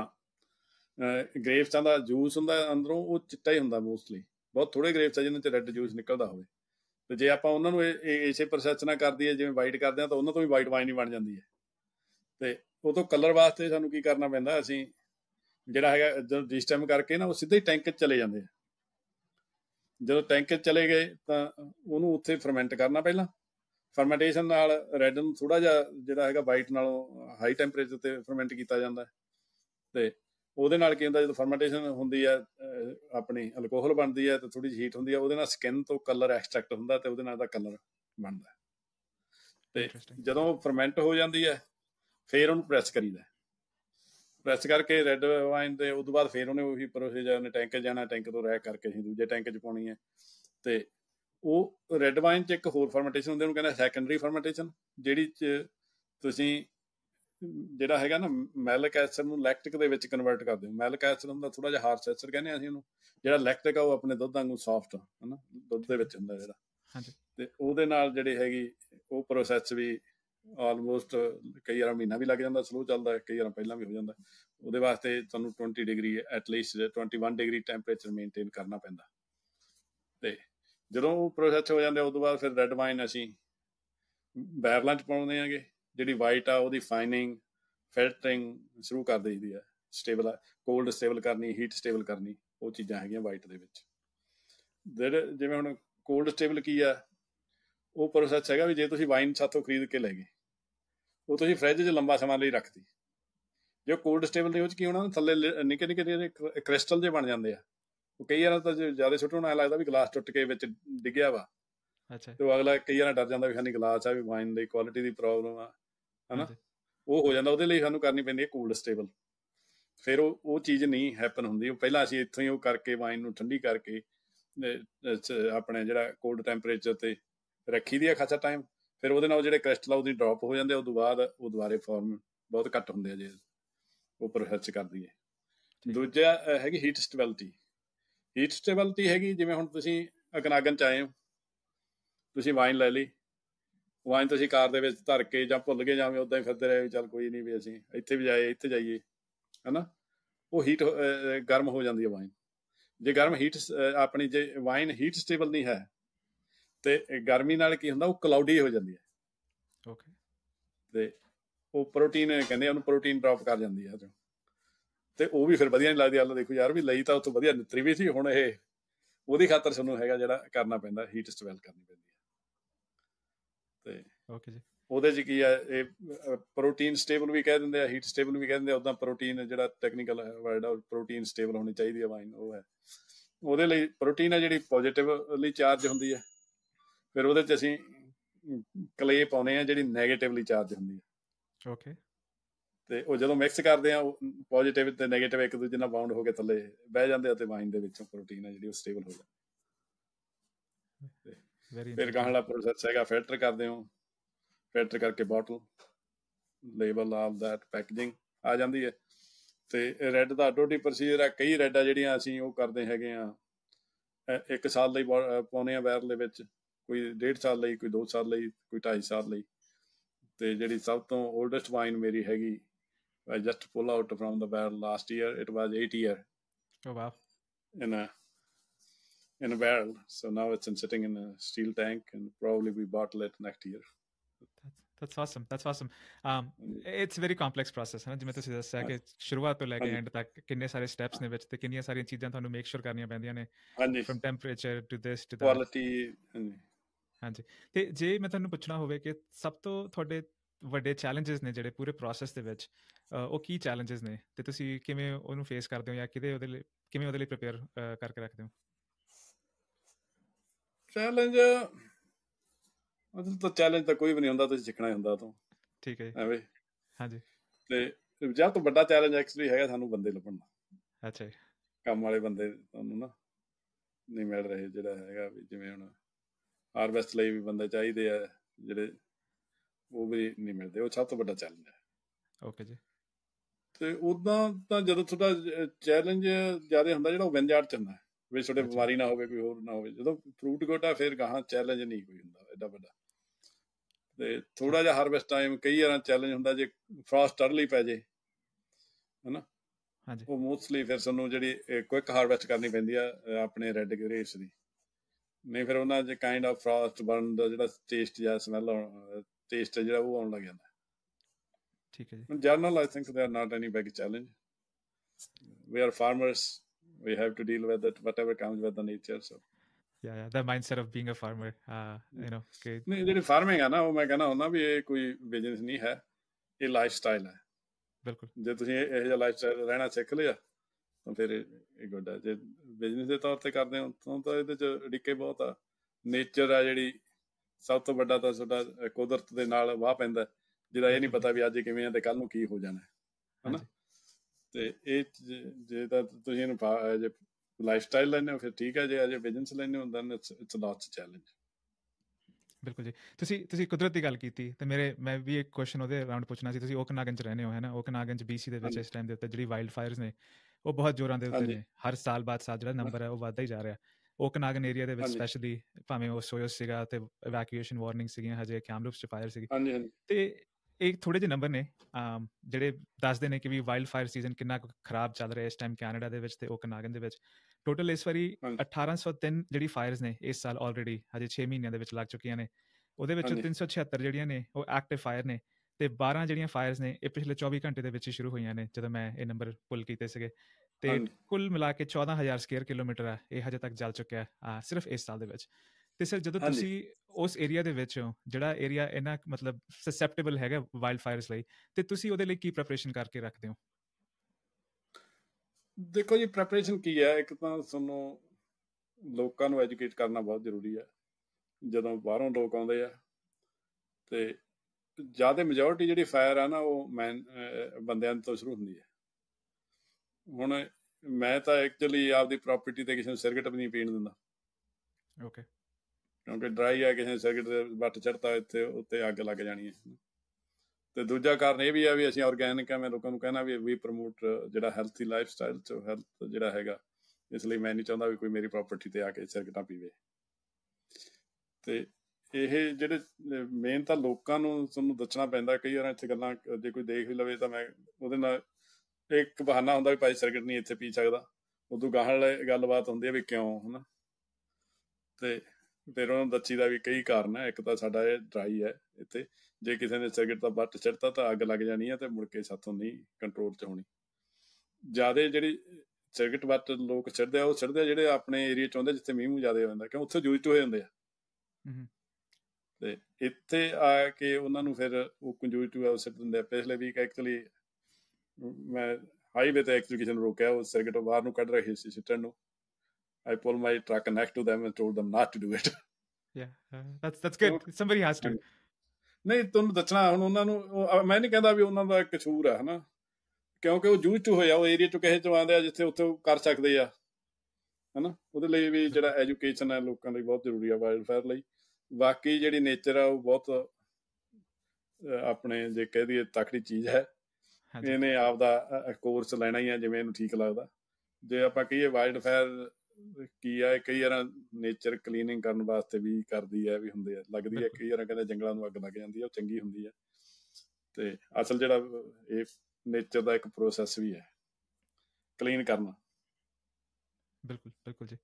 ग्रेप्सां दा जूस हुंदा अंदरों वो चिट्टा ही हुंदा मोस्टली बहुत थोड़े ग्रेप्स है जिन्हें रैड जूस निकलता हो। तो जे आप इसे प्रोसैस ना कर दिए जिवें वाइट करते हैं तो उन्होंने तो भी वाइट वाइन ही बन जाती है। तो वो तो कलर वास्ते सानू की करना पैंदा असीं जिहड़ा है जो डिस्टेम करके ना वो सीधे ही टैंक चले जाते हैं। जो टैंक चले गए तो उन्होंने उत्थे फरमेंट करना पहला फरमेंटेशन नाल रैड नूं थोड़ा जिहा जिहड़ा है वाइट नालों हाई टैंपरेचर ते फरमेंट किया जाता है। तो ਉਹਦੇ ਨਾਲ ਕੀ ਹੁੰਦਾ ਜਦੋਂ ਫਰਮੈਂਟੇਸ਼ਨ ਹੁੰਦੀ ਹੈ ਆਪਣੀ ਅਲਕੋਹਲ ਬਣਦੀ ਹੈ ਤੇ ਥੋੜੀ ਜਿਹੀ ਹੀਟ ਹੁੰਦੀ ਹੈ ਉਹਦੇ ਨਾਲ ਸਕਿਨ ਤੋਂ ਕਲਰ ਐਕਸਟ੍ਰੈਕਟ ਹੁੰਦਾ ਤੇ ਉਹਦੇ ਨਾਲ ਦਾ ਕਲਰ ਬਣਦਾ। ਤੇ ਜਦੋਂ ਫਰਮੈਂਟ ਹੋ ਜਾਂਦੀ ਹੈ ਫਿਰ ਉਹਨੂੰ ਪ੍ਰੈਸ ਕਰੀਦਾ ਪ੍ਰੈਸ ਕਰਕੇ ਰੈੱਡ ਵਾਈਨ ਤੇ ਉਦੋਂ ਬਾਅਦ ਫਿਰ ਉਹਨੇ ਉਹੀ ਪ੍ਰੋਸੀਜਰ ਨੇ ਟੈਂਕ ਜਾਣਾ ਟੈਂਕ ਤੋਂ ਰੈਕ ਕਰਕੇ ਅਸੀਂ ਦੂਜੇ ਟੈਂਕ 'ਚ ਪਾਉਣੀ ਹੈ। ਤੇ ਉਹ ਰੈੱਡ ਵਾਈਨ 'ਚ ਇੱਕ ਹੋਰ ਫਰਮੈਂਟੇਸ਼ਨ ਹੁੰਦੀ ਉਹਨੂੰ ਕਹਿੰਦੇ ਸੈਕੰਡਰੀ ਫਰਮੈਂਟੇਸ਼ਨ ਜਿਹੜੀ 'ਚ ਤੁਸੀਂ ਜਿਹੜਾ ਹੈਗਾ ਨਾ ਮੈਲਿਕ ਐਸਿਡ ਨੂੰ ਲੈਕਟਿਕ ਦੇ ਵਿੱਚ ਕਨਵਰਟ ਕਰਦੇ ਹੋ। ਮੈਲਿਕ ਐਸਿਡ ਹੁੰਦਾ ਥੋੜਾ ਜਿਹਾ ਹਾਰਸ਼ ਐਸਿਡ ਕਹਿੰਦੇ ਆ ਅਸੀਂ ਉਹਨੂੰ ਜਿਹੜਾ ਲੈਕਟਿਕ ਆ ਉਹ ਆਪਣੇ ਦੁੱਧ ਵਾਂਗੂ ਸੌਫਟ ਹੈ ਨਾ ਦੁੱਧ ਦੇ ਵਿੱਚ ਹੁੰਦਾ ਜਿਹੜਾ। ਤੇ ਉਹਦੇ ਨਾਲ ਜਿਹੜੀ ਹੈਗੀ ਉਹ ਪ੍ਰੋਸੈਸ ਵੀ ਆਲਮੋਸਟ ਕਈ ਵਾਰ ਮਹੀਨਾ ਵੀ ਲੱਗ ਜਾਂਦਾ ਸਲੋ ਚੱਲਦਾ ਕਈ ਵਾਰ ਪਹਿਲਾਂ ਵੀ ਹੋ ਜਾਂਦਾ। ਉਹਦੇ ਵਾਸਤੇ ਤੁਹਾਨੂੰ 20 degree at least 21 degree temperature maintain ਕਰਨਾ ਪੈਂਦਾ। ਤੇ ਜਦੋਂ ਉਹ ਪ੍ਰੋਸੈਸ ਹੋ ਜਾਂਦਾ ਉਦੋਂ ਬਾਅਦ ਫਿਰ ਰੈੱਡ ਵਾਈਨ ਅਸੀਂ ਬੈਰਲਾਂ 'ਚ ਪਾਉਂਦੇ ਹੈਗੇ ਜਿਹੜੀ ਵਾਈਟ ਆ ਉਹਦੀ ਫਾਈਨਿੰਗ ਫਿਲਟਰਿੰਗ ਸ਼ੁਰੂ ਕਰ ਦਈਦੀ ਹੈ ਸਟੇਬਲ ਕੋਲਡ ਸਟੇਬਲ ਕਰਨੀ ਹੀਟ ਸਟੇਬਲ ਕਰਨੀ ਉਹ ਚੀਜ਼ਾਂ ਹੈਗੀਆਂ ਵਾਈਟ ਦੇ ਵਿੱਚ। ਜਿਹੜੇ ਜਿਵੇਂ ਹੁਣ ਕੋਲਡ ਸਟੇਬਲ ਕੀ ਆ ਉਹ ਪ੍ਰੋਸੈਸ ਹੈਗਾ ਵੀ ਜੇ ਤੁਸੀਂ ਵਾਈਨ ਸਾਥੋਂ ਖਰੀਦ ਕੇ ਲੈ ਗਏ ਉਹ ਤੁਸੀਂ ਫਰਿੱਜ 'ਚ ਲੰਬਾ ਸਮਾਂ ਲਈ ਰੱਖਤੀ ਜੇ ਕੋਲਡ ਸਟੇਬਲ ਦੇ ਵਿੱਚ ਕੀ ਹੋਣਾ ਥੱਲੇ ਨਿੱਕੇ ਨਿੱਕੇ ਜਿਹੜੇ ਕ੍ਰਿਸਟਲ ਜੇ ਬਣ ਜਾਂਦੇ ਆ ਉਹ ਕਈ ਵਾਰ ਤਾਂ ਜ਼ਿਆਦਾ ਸੁੱਟ ਹੋਣਾ ਲੱਗਦਾ ਵੀ ਗਲਾਸ ਟੁੱਟ ਕੇ ਵਿੱਚ ਡਿੱਗਿਆ ਵਾ। ਤੇ ਅਗਲਾ ਕਈ ਵਾਰ ਡਰ ਜਾਂਦਾ ਵੀ ਸਾਨੂੰ ਗਲਾਸ ਆ ਵੀ ਵਾਈਨ ਦੀ ਕੁਆਲਿਟੀ ਦੀ ਪ੍ਰੋਬਲਮ ਆ है ना वो हो जाता। वो सानू करनी पैंदी है कोल्ड स्टेबल फिर वो चीज़ नहीं हैपन होंदी पहला असीं इत्थों ही करके वाइन नूं ठंडी करके अपने जिहड़ा कोल्ड टैंपरेचर ते रखी दी है खासा टाइम फिर वो जिहड़े क्रिस्टल उहदी ड्रॉप हो जाते उदों बाद वो दुबारे फॉर्म बहुत घट होंदे जे वो प्रोसेस कर दी है। दूजा हैगी हीट स्टेबिलिटी हैगी जिवें हुण तुसीं अगनागन च आए हो तुसीं वाइन लै लई ਵਾਈਨ ਤੁਸੀਂ ਕਾਰ ਦੇ ਵਿੱਚ ਧਰ ਕੇ ਜਾਂ ਭੁੱਲ ਗਏ ਜਾਂ ਵੀ ਉੱਦਾਂ ਹੀ ਫਿਰਦੇ ਰਹੇ ਵੀ ਚੱਲ ਕੋਈ ਨਹੀਂ ਵੀ ਅਸੀਂ ਇੱਥੇ ਵੀ ਜਾਏ ਇੱਥੇ ਜਾਈਏ ਹੈ ਨਾ ਉਹ ਹੀਟ ਗਰਮ ਹੋ ਜਾਂਦੀ ਹੈ ਵਾਈਨ। ਜੇ ਗਰਮ ਹੀਟ ਆਪਣੀ ਜੇ ਵਾਈਨ ਹੀਟ ਸਟੇਬਲ ਨਹੀਂ ਹੈ ਤੇ ਗਰਮੀ ਨਾਲ ਕੀ ਹੁੰਦਾ ਉਹ ਕਲਾਉਡੀ ਹੋ ਜਾਂਦੀ ਹੈ। ਓਕੇ ਤੇ ਉਹ ਪ੍ਰੋਟੀਨ ਕਹਿੰਦੇ ਉਹਨੂੰ ਪ੍ਰੋਟੀਨ ਡ੍ਰੌਪ ਕਰ ਜਾਂਦੀ ਹੈ ਤੇ ਉਹ ਵੀ ਫਿਰ ਵਧੀਆ ਨਹੀਂ ਲੱਗਦੀ। ਹਾਲ ਦੇਖੋ ਯਾਰ ਵੀ ਲਈ ਤਾਂ ਉੱਥੋਂ ਵਧੀਆ ਨਿਤਰੀ ਵੀ ਸੀ ਹੁਣ ਇਹ ਉਹਦੀ ਖਾਤਰ ਸਾਨੂੰ ਹੈਗਾ ਜਿਹੜਾ ਕਰਨਾ ਪੈਂਦਾ ਹੀਟ ਸਟੇਬਲ ਕਰਨੀ ਪੈਂਦੀ ਹੈ। ਉਹਦੇ 'ਚ ਕੀ ਹੈ, ਇਹ ਪ੍ਰੋਟੀਨ ਸਟੇਬਲ ਵੀ ਕਹਿ ਦਿੰਦੇ ਆ, ਹੀਟ ਸਟੇਬਲ ਵੀ ਕਹਿ ਦਿੰਦੇ ਆ। ਉੱਦਾਂ ਪ੍ਰੋਟੀਨ ਜਿਹੜਾ ਟੈਕਨੀਕਲ ਵਰਡ ਆ, ਪ੍ਰੋਟੀਨ ਸਟੇਬਲ ਹੋਣੀ ਚਾਹੀਦੀ ਆ ਵਾਈਨ, ਉਹ ਹੈ। ਉਹਦੇ ਲਈ ਪ੍ਰੋਟੀਨ ਆ ਜਿਹੜੀ ਪੋਜ਼ੀਟਿਵਲੀ ਚਾਰਜ ਹੁੰਦੀ ਹੈ, ਫਿਰ ਉਹਦੇ 'ਚ ਅਸੀਂ ਕਲੇ ਪਾਉਂਦੇ ਹਾਂ ਜਿਹੜੀ ਨੈਗੇਟਿਵਲੀ ਚਾਰਜ ਹੁੰਦੀ ਹੈ। ਓਕੇ, ਤੇ ਉਹ ਜਦੋਂ ਮਿਕਸ ਕਰਦੇ ਆ, ਉਹ ਪੋਜ਼ੀਟਿਵ ਤੇ ਨੈਗੇਟਿਵ ਇੱਕ ਦੂਜੇ ਨਾਲ ਬਾਉਂਡ ਹੋ ਕੇ ਥੱਲੇ ਬਹਿ ਜਾਂਦੇ ਆ, ਤੇ ਵਾਈਨ ਦੇ ਵਿੱਚੋਂ ਪ੍ਰੋਟੀਨ ਆ ਜਿਹੜੀ ਉਹ ਸਟੇਬਲ ਹੋ ਜਾਂਦੀ। ਫਿਰ ਗਾਹਾਂ ਵਾਲਾ ਪ੍ਰੋਸੈਸ ਹੈਗਾ, ਫਿਲਟਰ ਕਰਦੇ ਹੋ, ਫਿਲਟਰ ਕਰਕੇ bottle, label, all that, packaging ਆ ਜਾਂਦੀ ਹੈ। ਤੇ ਰੈੱਡ ਦਾ ਅੱਡੋ ਅੱਡੀ ਪ੍ਰੋਸੀਜਰ ਆ। ਕਈ ਰੈੱਡ ਆ ਜਿਹੜੀਆਂ ਅਸੀਂ ਉਹ ਕਰਦੇ ਹੈਗੇ ਆ, ਇੱਕ ਸਾਲ ਲਈ ਪਾਉਂਦੇ ਆ ਵੈਰ ਦੇ ਵਿੱਚ, ਕੋਈ ਡੇਢ ਸਾਲ ਲਈ, ਕੋਈ 2 ਸਾਲ ਲਈ, ਕੋਈ 2.5 ਸਾਲ ਲਈ। ਤੇ ਜਿਹੜੀ ਸਭ ਤੋਂ ਓਲਡੈਸਟ ਵਾਈਨ ਮੇਰੀ ਹੈਗੀ, I just pull out from the barrel last year. It was 8 years. Oh wow! In a barrel. So now it's sitting in a steel tank, and probably we bottle it next year. That's awesome. That's awesome. It's a very complex process, है ना? जिसमें तो सीधा सा कि शुरुआत तो लेके एंड तक किन्ने सारे steps ने बचते, किन्ने सारी चीजें तो हमें make sure करनी पड़ती हैं, from temperature to this to that. Quality. हाँ जी, ते जे मैं तो पूछना होवे कि सब तो थोड़े ਵੱਡੇ ਚੈਲੰਜਸ ਨੇ ਜਿਹੜੇ ਪੂਰੇ ਪ੍ਰੋਸੈਸ ਦੇ ਵਿੱਚ, ਉਹ ਕੀ ਚੈਲੰਜਸ ਨੇ ਤੇ ਤੁਸੀਂ ਕਿਵੇਂ ਉਹਨੂੰ ਫੇਸ ਕਰਦੇ ਹੋ, ਜਾਂ ਕਿਵੇਂ ਉਹਦੇ ਲਈ ਪ੍ਰਪੇਅਰ ਕਰਕੇ ਰੱਖਦੇ ਹੋ? ਚੈਲੰਜ ਮਤਲਬ ਤਾਂ ਚੈਲੰਜ ਤਾਂ ਕੋਈ ਵੀ ਨਹੀਂ ਹੁੰਦਾ, ਤੁਸੀਂ ਸਿੱਖਣਾ ਹੀ ਹੁੰਦਾ ਤੋਂ। ਠੀਕ ਹੈ ਜੀ, ਐਵੇਂ। ਹਾਂਜੀ, ਤੇ ਜਾਂ ਤੋਂ ਵੱਡਾ ਚੈਲੰਜ ਐਕਚੁਅਲੀ ਹੈਗਾ ਸਾਨੂੰ ਬੰਦੇ ਲੱਭਣਾ। ਅੱਛਾ, ਕੰਮ ਵਾਲੇ ਬੰਦੇ ਤੁਹਾਨੂੰ ਨਾ ਨਹੀਂ ਮਿਲ ਰਹੇ, ਜਿਹੜਾ ਹੈਗਾ ਵੀ ਜਿਵੇਂ ਹੁਣ ਹਾਰਵੈਸਟ ਲਈ ਵੀ ਬੰਦੇ ਚਾਹੀਦੇ ਆ ਜਿਹੜੇ, ਉਹ ਵੀ ਨਹੀਂ ਮਿਲਦੇ। ਉਹ ਸਭ ਤੋਂ ਵੱਡਾ ਚੈਲੰਜ ਹੈ। ਓਕੇ ਜੀ, ਤੇ ਉੱਦਾਂ ਤਾਂ ਜਦੋਂ ਤੁਹਾਡਾ ਚੈਲੰਜ ਜ਼ਿਆਦਾ ਹੁੰਦਾ ਜਿਹੜਾ ਉਹ ਵਿੰਜਾਰਡ 'ਚ ਹੁੰਦਾ ਵੀ ਤੁਹਾਡੇ ਬਿਮਾਰੀ ਨਾ ਹੋਵੇ, ਕੋਈ ਹੋਰ ਨਾ ਹੋਵੇ। ਜਦੋਂ ਫਰੂਟ ਗੋਟਾ ਫਿਰ ਗਾਹਾਂ ਚੈਲੰਜ ਨਹੀਂ ਕੋਈ ਹੁੰਦਾ ਐਡਾ ਵੱਡਾ। ਤੇ ਥੋੜ੍ਹਾ ਜਿਹਾ ਹਾਰਵੈਸਟ ਟਾਈਮ ਕਈ ਵਾਰਾਂ ਚੈਲੰਜ ਹੁੰਦਾ, ਜੇ ਫਰਾਸਟ ਅਰਲੀ ਪੈ ਜੇ ਹੈ ਨਾ। ਹਾਂਜੀ, ਉਹ ਮੋਸਟਲੀ ਫਿਰ ਸਾਨੂੰ ਜਿਹੜੀ ਕੁਇਕ ਹਾਰਵੈਸਟ ਕਰਨੀ ਪੈਂਦੀ ਆ ਆਪਣੇ ਰੈੱਡ ਗ੍ਰੇਪਸ ਦੀ, ਨਹੀਂ ਫਿਰ ਉਹਨਾਂ 'ਚ ਕਾਇੰਡ ਆਫ ਫਰਾਸਟ ਬਰਨ ਦਾ ਜਿਹੜਾ ਟੇਸਟ ਜਾਂ ਸਮੈਲ ਟੇਸਟ ਜਿਹੜਾ ਉਹ ਆਉਣ ਲੱਗ ਜਾਂਦਾ। ਠੀਕ ਹੈ ਜੀ। General I think they are not any big challenge. We are farmers, we have to deal with it whatever comes with the nature. So yeah yeah that mindset of being a farmer, you know, ਕਿ ਨਹੀਂ ਜਿਹੜੀ farming ਆ ਨਾ, ਉਹ ਮੈਂ ਕਹਿੰਦਾ ਹੁੰਦਾ ਵੀ ਇਹ ਕੋਈ ਬਿਜ਼ਨਸ ਨਹੀਂ ਹੈ, ਇਹ ਲਾਈਫ ਸਟਾਈਲ ਹੈ। ਬਿਲਕੁਲ, ਜੇ ਤੁਸੀਂ ਇਹ ਜਿਹਾ ਲਾਈਫ ਸਟਾਈਲ ਰਹਿਣਾ ਸਿੱਖ ਲਿਆ ਤਾਂ ਫਿਰ ਇਹ ਗੁੱਡ ਹੈ। ਜੇ ਬਿਜ਼ਨਸ ਦੇ ਤੌਰ 'ਤੇ ਕਰਦੇ ਹੋ ਤਾਂ ਇਹਦੇ 'ਚ ਡਿੱਕੇ ਬਹੁਤ ਆ। ਨੇਚਰ ਆ ਜਿਹੜੀ ਸਭ ਤੋਂ ਵੱਡਾ, ਤਾਂ ਤੁਹਾਡਾ ਕੁਦਰਤ ਦੇ ਨਾਲ ਵਾਹ ਪੈਂਦਾ, ਜਿਹਦਾ ਇਹ ਨਹੀਂ ਪਤਾ ਵੀ ਅੱਜ ਕਿਵੇਂ ਆ ਤੇ ਕੱਲ੍ਹ ਨੂੰ ਕੀ ਹੋ ਜਾਣਾ ਹੈ ਨਾ। ਤੇ ਇਹ ਜੇ ਤਾਂ ਤੁਸੀਂ ਇਹਨੂੰ ਜੇ ਲਾਈਫ ਸਟਾਈਲ ਲੈਂਦੇ ਹੋ ਫਿਰ ਠੀਕ ਹੈ, ਜੇ ਅਜੇ ਬਿਜ਼ਨਸ ਲੈਂਦੇ ਹੋ ਦੈਨ ਇਟਸ ਲਾਟਸ ਚੈਲੰਜ। ਬਿਲਕੁਲ ਜੀ, ਤੁਸੀਂ ਕੁਦਰਤ ਦੀ ਗੱਲ ਕੀਤੀ ਤੇ ਮੈਂ ਵੀ ਇੱਕ ਕੁਐਸਚਨ ਉਹਦੇ ਰਾਊਂਡ ਪੁੱਛਣਾ ਸੀ। ਤੁਸੀਂ ਓਕਨਾਗਨ 'ਚ ਰਹਿੰਦੇ ਹੋ ਹੈ ਨਾ, ਓਕਨਾਗਨ BC ਦੇ ਵਿੱਚ ਇਸ ਟਾਈਮ ਦੇ ਉੱਤੇ ਜਿਹੜੀ ਵਾਈਲਡ ਫਾਇਰਸ ਨੇ ਉਹ ਬਹੁਤ ਜ਼ੋਰਾਂ ਦੇ ਉੱਤੇ ਨੇ। ਹਰ ਸਾਲ ਬਾਅਦ ਸਾਲ ਜਿਹੜਾ ਨੰਬਰ ਹੈ ਉਹ ਵੱਧਦਾ ਹੀ ਜਾ ਰਿਹਾ। ਓਕਨਾਗਨ ਏਰੀਆ ਦੇ ਵਿੱਚ ਸਪੈਸ਼ਲੀ ਭਾਵੇਂ ਉਹ ਸੋਇਸ ਸੀਗਾ ਤੇ ਇਵੈਕੂਏਸ਼ਨ ਵਾਰਨਿੰਗ ਸੀਗੀਆਂ, ਹਜੇ ਕੈਮਲੂਪਸ 'ਚ ਫਾਇਰ ਸੀਗੀ। ਤੇ ਇਹ ਥੋੜ੍ਹੇ ਜਿਹੇ ਨੰਬਰ ਨੇ ਜਿਹੜੇ ਦੱਸਦੇ ਨੇ ਕਿ ਵੀ ਵਾਈਲਡ ਫਾਇਰ ਸੀਜ਼ਨ ਕਿੰਨਾ ਕੁ ਖਰਾਬ ਚੱਲ ਰਿਹਾ ਇਸ ਟਾਈਮ ਕੈਨੇਡਾ ਦੇ ਵਿੱਚ ਤੇ ਓਕਨਾਗਨ ਦੇ ਵਿੱਚ। ਟੋਟਲ ਇਸ ਵਾਰੀ 1803 ਜਿਹੜੀ ਫਾਇਰਸ ਨੇ ਇਸ ਸਾਲ ਆਲਰੇਡੀ ਹਜੇ 6 ਮਹੀਨਿਆਂ ਦੇ ਵਿੱਚ ਲੱਗ ਚੁੱਕੀਆਂ ਨੇ। ਉਹਦੇ ਵਿੱਚੋਂ 376 ਜਿਹੜੀਆਂ ਨੇ ਉਹ ਐਕਟਿਵ ਫਾਇਰ ਨੇ, ਤੇ 12 ਜਿਹੜੀਆਂ ਫਾਇਰਸ ਨੇ ਇਹ ਪਿਛਲੇ 24 ਘੰਟੇ ਦੇ ਵਿੱਚ ਹੀ ਸ਼ੁਰੂ ਹੋਈਆਂ ਨੇ ਜਦੋਂ ਮੈਂ ਇਹ ਨੰਬਰ ਪੁੱਲ ਕੀਤੇ ਸੀਗੇ। ਤੇ ਕੁੱਲ ਮਿਲਾ ਕੇ 14,000 ਸਕੁਅਰ ਕਿਲੋਮੀਟਰ ਆ ਇਹ ਹਜੇ ਤੱਕ ਜਲ ਚੁੱਕਿਆ ਸਿਰਫ ਇਸ ਸਾਲ ਦੇ ਵਿੱਚ। ਤੇ ਸਰ ਜਦੋਂ ਤੁਸੀਂ ਉਸ ਏਰੀਆ ਦੇ ਵਿੱਚ ਹੋ ਜਿਹੜਾ ਏਰੀਆ ਇੰਨਾ ਮਤਲਬ ਸਸੈਪਟੇਬਲ ਹੈਗਾ ਵਾਈਲਡ ਫਾਇਰਸ ਲਈ, ਤੇ ਤੁਸੀਂ ਉਹਦੇ ਲਈ ਕੀ ਪ੍ਰੈਪਰੇਸ਼ਨ ਕਰਕੇ ਰੱਖਦੇ ਹੋ? ਦੇਖੋ ਜੀ, ਪ੍ਰੈਪਰੇਸ਼ਨ ਕੀ ਹੈ, ਇੱਕ ਤਾਂ ਤੁਹਾਨੂੰ ਲੋਕਾਂ ਨੂੰ ਐਜੂਕੇਟ ਕਰਨਾ ਬਹੁਤ ਜ਼ਰੂਰੀ ਹੈ। ਜਦੋਂ ਬਾਹਰੋਂ ਲੋਕ ਆਉਂਦੇ ਆ ਤੇ ਜ਼ਿਆਦਾ ਮੈਜੋਰਟੀ ਜਿਹੜੀ ਫਾਇਰ ਆ ਨਾ ਉਹ ਮੈਨ ਬੰਦਿਆਂ ਤੋਂ ਸ਼ੁਰੂ ਹੁੰਦੀ ਹੈ। ਹੁਣ ਮੈਂ ਤਾਂ ਐਕਚੁਅਲੀ ਆਪਦੀ ਪ੍ਰੋਪਰਟੀ 'ਤੇ ਕਿਸੇ ਨੂੰ ਸਿਰਕਟ ਵੀ ਨਹੀਂ ਪੀਣ ਦਿੰਦਾ। ਓਕੇ, ਕਿਉਂਕਿ ਡਰਾਈ ਆ, ਕਿਸੇ ਸਿਰਕਟ 'ਤੇ ਵੱਟ ਚੜ੍ਹਤਾ ਇੱਥੇ ਉੱਤੇ ਅੱਗ ਲੱਗ ਜਾਣੀ ਹੈ। ਅਤੇ ਦੂਜਾ ਕਾਰਨ ਇਹ ਵੀ ਆ ਵੀ ਅਸੀਂ ਔਰਗੈਨਿਕ ਆ। ਮੈਂ ਲੋਕਾਂ ਨੂੰ ਕਹਿੰਦਾ ਵੀ ਪ੍ਰਮੋਟ ਜਿਹੜਾ ਹੈਲਥੀ ਲਾਈਫ ਸਟਾਈਲ 'ਚ ਹੈਲਥ ਜਿਹੜਾ ਹੈਗਾ, ਇਸ ਲਈ ਮੈਂ ਨਹੀਂ ਚਾਹੁੰਦਾ ਵੀ ਕੋਈ ਮੇਰੀ ਪ੍ਰੋਪਰਟੀ 'ਤੇ ਆ ਕੇ ਸਿਰਕਟਾਂ ਪੀਵੇ। ਅਤੇ ਇਹ ਜਿਹੜੇ ਮੇਨ ਤਾਂ ਲੋਕਾਂ ਨੂੰ ਤੁਹਾਨੂੰ ਦੱਸਣਾ ਪੈਂਦਾ। ਕਈ ਵਾਰ ਇੱਥੇ ਗੱਲਾਂ ਜੇ ਕੋਈ ਦੇਖ ਵੀ ਲਵੇ ਤਾਂ ਮੈਂ ਉਹਦੇ ਨਾਲ ਇੱਕ ਬਹਾਨਾ ਹੁੰਦਾ ਵੀ ਭਾਈ ਸਿਰਕਟ ਨਹੀਂ ਇੱਥੇ ਪੀ ਸਕਦਾ। ਉਦੋਂ ਗਾਹਾਂ ਵਾਲੇ ਗੱਲਬਾਤ ਹੁੰਦੀ ਹੈ ਵੀ ਕਿਉਂ ਹੈ ਨਾ। ਅਤੇ ਫਿਰ ਉਹਨਾਂ ਨੂੰ ਦੱਸੀ ਦਾ ਵੀ ਕਈ ਕਾਰਨ ਹੈ। ਇੱਕ ਤਾਂ ਸਾਡਾ ਇਹ ਡਰਾਈ ਹੈ ਇੱਥੇ, ਜੇ ਕਿਸੇ ਨੇ ਸਿਰਕਟ ਦਾ ਵੱਟ ਚੜ੍ਹਤਾ ਤਾਂ ਅੱਗ ਲੱਗ ਜਾਣੀ ਹੈ ਅਤੇ ਮੁੜ ਕੇ ਸਾਥੋਂ ਨਹੀਂ ਕੰਟਰੋਲ 'ਚ ਹੋਣੀ। ਜ਼ਿਆਦਾ ਜਿਹੜੀ ਸਿਰਕਟ ਵੱਟ ਲੋਕ ਚੜ੍ਹਦੇ ਆ ਉਹ ਚੜ੍ਹਦੇ ਆ ਜਿਹੜੇ ਆਪਣੇ ਏਰੀਏ 'ਚ ਆਉਂਦੇ ਜਿੱਥੇ ਮੀਂਹ ਮੂੰਹ ਜ਼ਿਆਦਾ ਹੋ ਜਾਂਦਾ, ਕਿਉਂ ਉੱਥੇ ਯੂਜ਼ਡ ਹੋਏ ਹੁੰਦੇ ਆ। ਤੇ ਇੱਥੇ ਆ ਕੇ ਉਹਨਾਂ ਨੂੰ ਫਿਰ ਉਹ ਕੰਜੂਟਿਵ ਆਉਟ ਸਿੱਟ ਦਿੰਦੇ ਆ। ਪਿਛਲੇ ਵੀਕ ਐਕਚੁਅਲੀ ਮੈਂ ਹਾਈਵੇ ਤੇ ਐਕਸਕਿਊਸ਼ਨ ਰੋਕਿਆ, ਉਹ ਸਰਕਟ ਬਾਹਰ ਨੂੰ ਕੱਢ ਰਹੇ ਸੀ ਸਿੱਟਣ ਨੂੰ। I pulled my truck next to them and told them not to do it. Yeah, that's good. So, somebody has to. ਨਹੀਂ ਤੁਹਾਨੂੰ ਦੱਸਣਾ ਹੁਣ ਉਹਨਾਂ ਨੂੰ, ਮੈਂ ਨਹੀਂ ਕਹਿੰਦਾ ਵੀ ਉਹਨਾਂ ਦਾ ਕਸੂਰ ਆ ਹਨਾ, ਕਿਉਂਕਿ ਉਹ ਜੂਝ ਟੂ ਹੋਇਆ, ਉਹ ਏਰੀਆ 'ਚੋਂ ਕਿਸੇ 'ਚੋਂ ਆਉਂਦੇ ਆ ਜਿੱਥੇ ਉੱਥੇ ਕਰ ਸਕਦੇ ਆ ਹਨਾ। ਉਹਦੇ ਲਈ ਵੀ ਜਿਹੜਾ ਐਜੂਕੇਸ਼ਨ ਹੈ ਲੋਕਾਂ ਲਈ ਬਹੁਤ ਜ਼ਰੂਰੀ ਆ ਵਾਈਲਡਫਾਇਰ ਲਈ। ਬਾਕੀ ਜਿਹੜੀ ਨੇਚਰ ਆ ਉਹ ਬਹੁਤ ਆਪਣੇ ਜੇ ਕਹਿ ਦਈਏ ਤਕੜੀ ਚੀਜ਼ ਹੈ, ਇਹਨੇ ਆਪਦਾ ਕੋਰਸ ਲੈਣਾ ਹੀ ਆ ਜਿਵੇਂ ਇਹਨੂੰ ਠੀਕ ਲੱਗਦਾ। ਜੇ ਆਪਾਂ ਕਹੀਏ ਵਾਈਲਡਫਾਇਰ ਕੀ ਆ, ਕਈ ਵਾਰਾਂ ਨੇਚਰ ਕਲੀਨਿੰਗ ਕਰਨ ਵਾਸਤੇ ਵੀ ਕਰਦੀ ਹੈ, ਵੀ ਹੁੰਦੇ ਆ ਲੱਗਦੀ ਹੈ। ਕਈ ਵਾਰਾਂ ਕਹਿੰਦੇ ਜੰਗਲਾਂ ਨੂੰ ਅੱਗ ਲੱਗ ਜਾਂਦੀ ਆ, ਉਹ ਚੰਗੀ ਹੁੰਦੀ ਆ। ਤੇ ਅਸਲ ਜਿਹੜਾ ਇਹ ਨੇਚਰ ਦਾ ਇੱਕ ਪ੍ਰੋਸੈਸ ਵੀ ਹੈ ਕਲੀਨ ਕਰਨਾ। ਬਿਲਕੁਲ ਬਿਲਕੁਲ ਜੀ।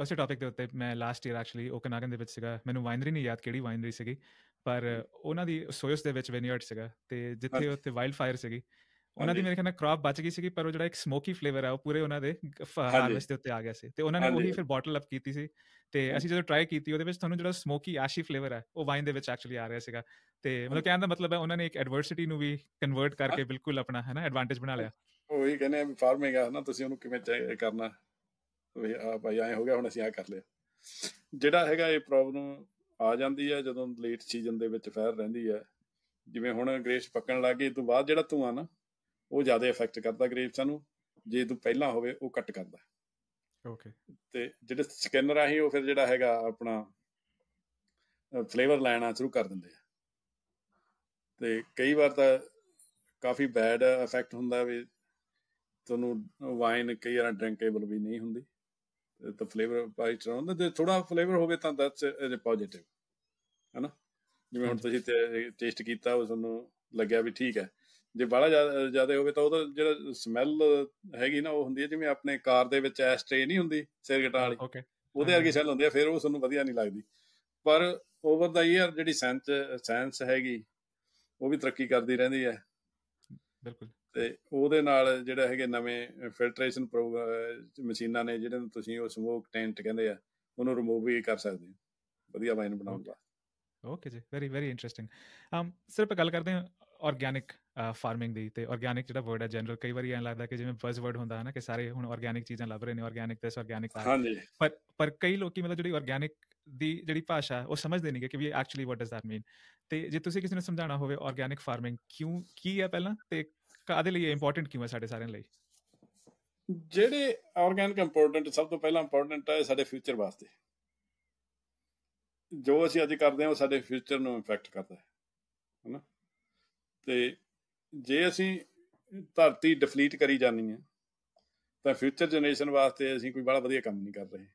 ਉਸੇ ਟੋਪਿਕ ਦੇ ਉੱਤੇ ਮੈਂ ਲਾਸਟ ਈਅਰ ਐਕਚੁਅਲੀ ਓਕਨਾਗਨ ਦੇ ਵਿੱਚ ਸੀਗਾ। ਮੈਨੂੰ ਵਾਈਨਰੀ ਨਹੀਂ ਯਾਦ ਕਿਹੜੀ ਵਾਈਨਰੀ ਸੀਗੀ, ਪਰ ਉਹਨਾਂ ਦੀ ਸੋਇਸ ਦੇ ਵਿੱਚ ਵਿਨਿਆਰਡ ਸੀਗਾ, ਤੇ ਜਿੱਥੇ ਉੱਥੇ ਵਾਈਲਡ ਫਾਇਰ ਸੀਗੀ। ਉਹਨਾਂ ਦੀ ਮੇਰੇ ਖਿਆਲ ਨਾਲ ਕ੍ਰੌਪ ਬਚ ਗਈ ਸੀਗੀ, ਪਰ ਉਹ ਜਿਹੜਾ ਇੱਕ ਸਮੋਕੀ ਫਲੇਵਰ ਆ ਉਹ ਪੂਰੇ ਉਹਨਾਂ ਦੇ ਹਾਰਵੈਸਟ ਦੇ ਉੱਤੇ ਆ ਗਿਆ ਸੀ। ਤੇ ਉਹਨਾਂ ਨੇ ਉਹੀ ਫਿਰ ਬੋਟਲ ਅਪ ਕੀਤੀ ਸੀ, ਤੇ ਅਸੀਂ ਜਦੋਂ ਟਰਾਈ ਕੀਤੀ ਉਹਦੇ ਵਿੱਚ ਤੁਹਾਨੂੰ ਜਿਹੜਾ ਸਮੋਕੀ ਐਸ਼ੀ ਫਲੇਵਰ ਹੈ ਉਹ ਵਾਈਨ ਦੇ ਵਿੱਚ ਐਕਚੁਅਲੀ ਆ ਰਿਹਾ ਸੀਗਾ। ਤੇ ਮਤਲਬ ਕਹਿਣ ਦਾ ਮਤਲਬ ਹੈ ਉਹਨਾਂ ਨੇ ਇੱਕ ਐਡਵਰਸਿਟੀ ਨੂੰ ਵੀ ਕਨਵਰਟ ਕਰਕੇ ਬਿਲਕੁਲ ਆਪਣਾ ਹੈ ਨਾ ਐਡਵਾਂਟੇਜ ਬਣਾ ਲਿਆ। ਉਹੀ ਕਹਿੰਦੇ ਫਾਰਮਿੰਗ ਆ ਨਾ, ਤੁਸੀਂ ਉਹਨੂੰ ਕਿਵੇਂ ਕਰਨਾ ਵੀ ਆਹ ਭਾਈ ਐਂ ਹੋ ਗਿਆ ਹੁਣ ਅਸੀਂ ਆਹ ਕਰ ਲਿਆ। ਜਿਹੜਾ ਹੈਗਾ ਇਹ ਪ੍ਰੋਬਲਮ ਆ ਜਾਂਦੀ ਹੈ ਜਦੋਂ ਲੇਟ ਸੀਜ਼ਨ ਦੇ ਵਿੱਚ ਫੈਰ ਰਹਿੰਦੀ ਹੈ। ਜਿਵੇਂ ਹੁਣ ਗ੍ਰੇਪਸ ਪੱਕਣ ਲੱਗ ਗਏ, ਇਹ ਤੋਂ ਬਾਅਦ ਜਿਹੜਾ ਧੂੰਆਂ ਨਾ ਉਹ ਜ਼ਿਆਦਾ ਇਫੈਕਟ ਕਰਦਾ ਗ੍ਰੇਪਸਾਂ ਨੂੰ। ਜੇ ਤੂੰ ਪਹਿਲਾਂ ਹੋਵੇ ਉਹ ਘੱਟ ਕਰਦਾ। ਓਕੇ, ਤੇ ਜਿਹੜੇ ਸਕਿਨ ਰਾਹੀਂ ਉਹ ਫਿਰ ਜਿਹੜਾ ਹੈਗਾ ਆਪਣਾ ਫਲੇਵਰ ਲੈਣਾ ਸ਼ੁਰੂ ਕਰ ਦਿੰਦੇ ਆ। ਤੇ ਕਈ ਵਾਰ ਤਾਂ ਕਾਫੀ ਬੈਡ ਇਫੈਕਟ ਹੁੰਦਾ ਵੀ ਤੁਹਾਨੂੰ ਵਾਈਨ ਕਈ ਵਾਰ ਡਰਿੰਕੇਬਲ ਵੀ ਨਹੀਂ ਹੁੰਦੀ। ਤਾਂ ਫਲੇਵਰ ਬਾਈ ਚੜਾਉਂਦਾ, ਜੇ ਥੋੜਾ ਫਲੇਵਰ ਹੋਵੇ ਤਾਂ ਦੈਟਸ ਪੋਜ਼ੀਟਿਵ ਹੈ ਨਾ। ਜਿਵੇਂ ਹੁਣ ਤੁਸੀਂ ਟੇਸਟ ਕੀਤਾ, ਉਹ ਤੁਹਾਨੂੰ ਲੱਗਿਆ ਵੀ ਠੀਕ ਹੈ। ਜੇ ਬਾਹਲਾ ਜ਼ਿਆਦਾ ਹੋਵੇ ਤਾਂ ਉਹਦਾ ਜਿਹੜਾ ਸਮੈਲ ਹੈਗੀ ਨਾ ਉਹ ਹੁੰਦੀ ਹੈ ਜਿਵੇਂ ਆਪਣੇ ਕਾਰ ਦੇ ਵਿੱਚ ਐਸਟ੍ਰੇ ਨਹੀਂ ਹੁੰਦੀ ਸਿਗਰਟਾਂ ਵਾਲੀ, ਉਹਦੇ ਵਰਗੀ ਸਮੈਲ ਹੁੰਦੀ ਹੈ। ਫਿਰ ਉਹ ਤੁਹਾਨੂੰ ਵਧੀਆ ਨਹੀਂ ਲੱਗਦੀ। ਪਰ ਓਵਰ ਦਾ ਈਅਰ ਜਿਹੜੀ ਸੈਂਸ ਹੈਗੀ ਉਹ ਵੀ ਤਰੱਕੀ ਕਰਦੀ ਰਹਿੰਦੀ ਹੈ। ਬਿਲਕੁਲ। ਤੇ ਉਹਦੇ ਨਾਲ ਜਿਹੜਾ ਹੈਗੇ ਨਵੇਂ ਫਿਲਟਰੇਸ਼ਨ ਮਸ਼ੀਨਾਂ ਨੇ ਜਿਹੜੇ ਤੁਸੀਂ ਉਹ ਸਮੋਕ ਟੈਂਟ ਕਹਿੰਦੇ ਆ ਉਹਨੂੰ ਰਿਮੂਵ ਵੀ ਕਰ ਸਕਦੇ ਹੋ ਵਧੀਆ ਵਾਈਨ ਬਣਾਉਣ ਦਾ। ਓਕੇ ਜੀ, ਵੈਰੀ ਵੈਰੀ ਇੰਟਰਸਟਿੰਗ। ਸਿਰਫ ਗੱਲ ਕਰਦੇ ਹਾਂ ਔਰਗੈਨਿਕ ਫਾਰਮਿੰਗ ਦੀ। ਤੇ ਔਰਗੈਨਿਕ ਜਿਹੜਾ ਵਰਡ ਹੈ ਜਨਰਲ ਕਈ ਵਾਰੀ ਐਂ ਲੱਗਦਾ ਕਿ ਜਿਵੇਂ ਬਜ਼ ਵਰਡ ਹੁੰਦਾ ਹੈ ਨਾ ਕਿ ਸਾਰੇ ਹੁਣ ਔਰਗੈਨਿਕ ਚੀਜ਼ਾਂ ਲੱਭ ਰਹੇ ਨੇ, ਔਰਗੈਨਿਕ ਤੇ ਔਰਗੈਨਿਕ। ਪਰ ਕਈ ਲੋਕੀ ਮਤਲਬ ਜਿਹੜੀ ਔਰਗੈਨਿਕ ਦੀ ਜਿਹੜੀ ਭਾਸ਼ਾ ਉਹ ਸਮਝਦੇ ਨਹੀਂ ਕਿ ਵੀ actually what does that mean. ਤੇ ਜੇ ਤੁਸੀਂ ਕਿਸੇ ਨੂੰ ਸਮਝਾਉਣਾ ਹੋਵੇ ਔਰਗੈਨਿਕ ਫਾਰਮਿੰਗ ਕਿਉਂ ਕੀ ਹੈ ਪਹਿਲਾਂ, ਤੇ ਕਾਹਦੇ ਲਈ ਇੰਪੋਰਟੈਂਟ ਕਿਉਂ ਹੈ ਸਾਡੇ ਸਾਰਿਆਂ ਲਈ? ਜਿਹੜੇ ਔਰਗੈਨਿਕ ਇੰਪੋਰਟੈਂਟ, ਸਭ ਤੋਂ ਪਹਿਲਾਂ ਇੰਪੋਰਟੈਂਟ ਹੈ ਸਾਡੇ ਫਿਊਚਰ ਵਾਸਤੇ। ਜੋ ਅਸੀਂ ਅੱਜ ਕਰਦੇ ਹਾਂ ਉਹ ਸਾਡੇ ਫਿਊਚਰ ਨੂੰ ਇਫੈਕਟ ਕਰਦਾ ਹੈ ਹਨਾ। ਤੇ ਜੇ ਅਸੀਂ ਧਰਤੀ ਡਿਫਲੀਟ ਕਰੀ ਜਾਂਦੀ ਹੈ ਤਾਂ ਫਿਊਚਰ ਜਨਰੇਸ਼ਨ ਵਾਸਤੇ ਅਸੀਂ ਕੋਈ ਬੜਾ ਵਧੀਆ ਕੰਮ ਨਹੀਂ ਕਰ ਰਹੇ।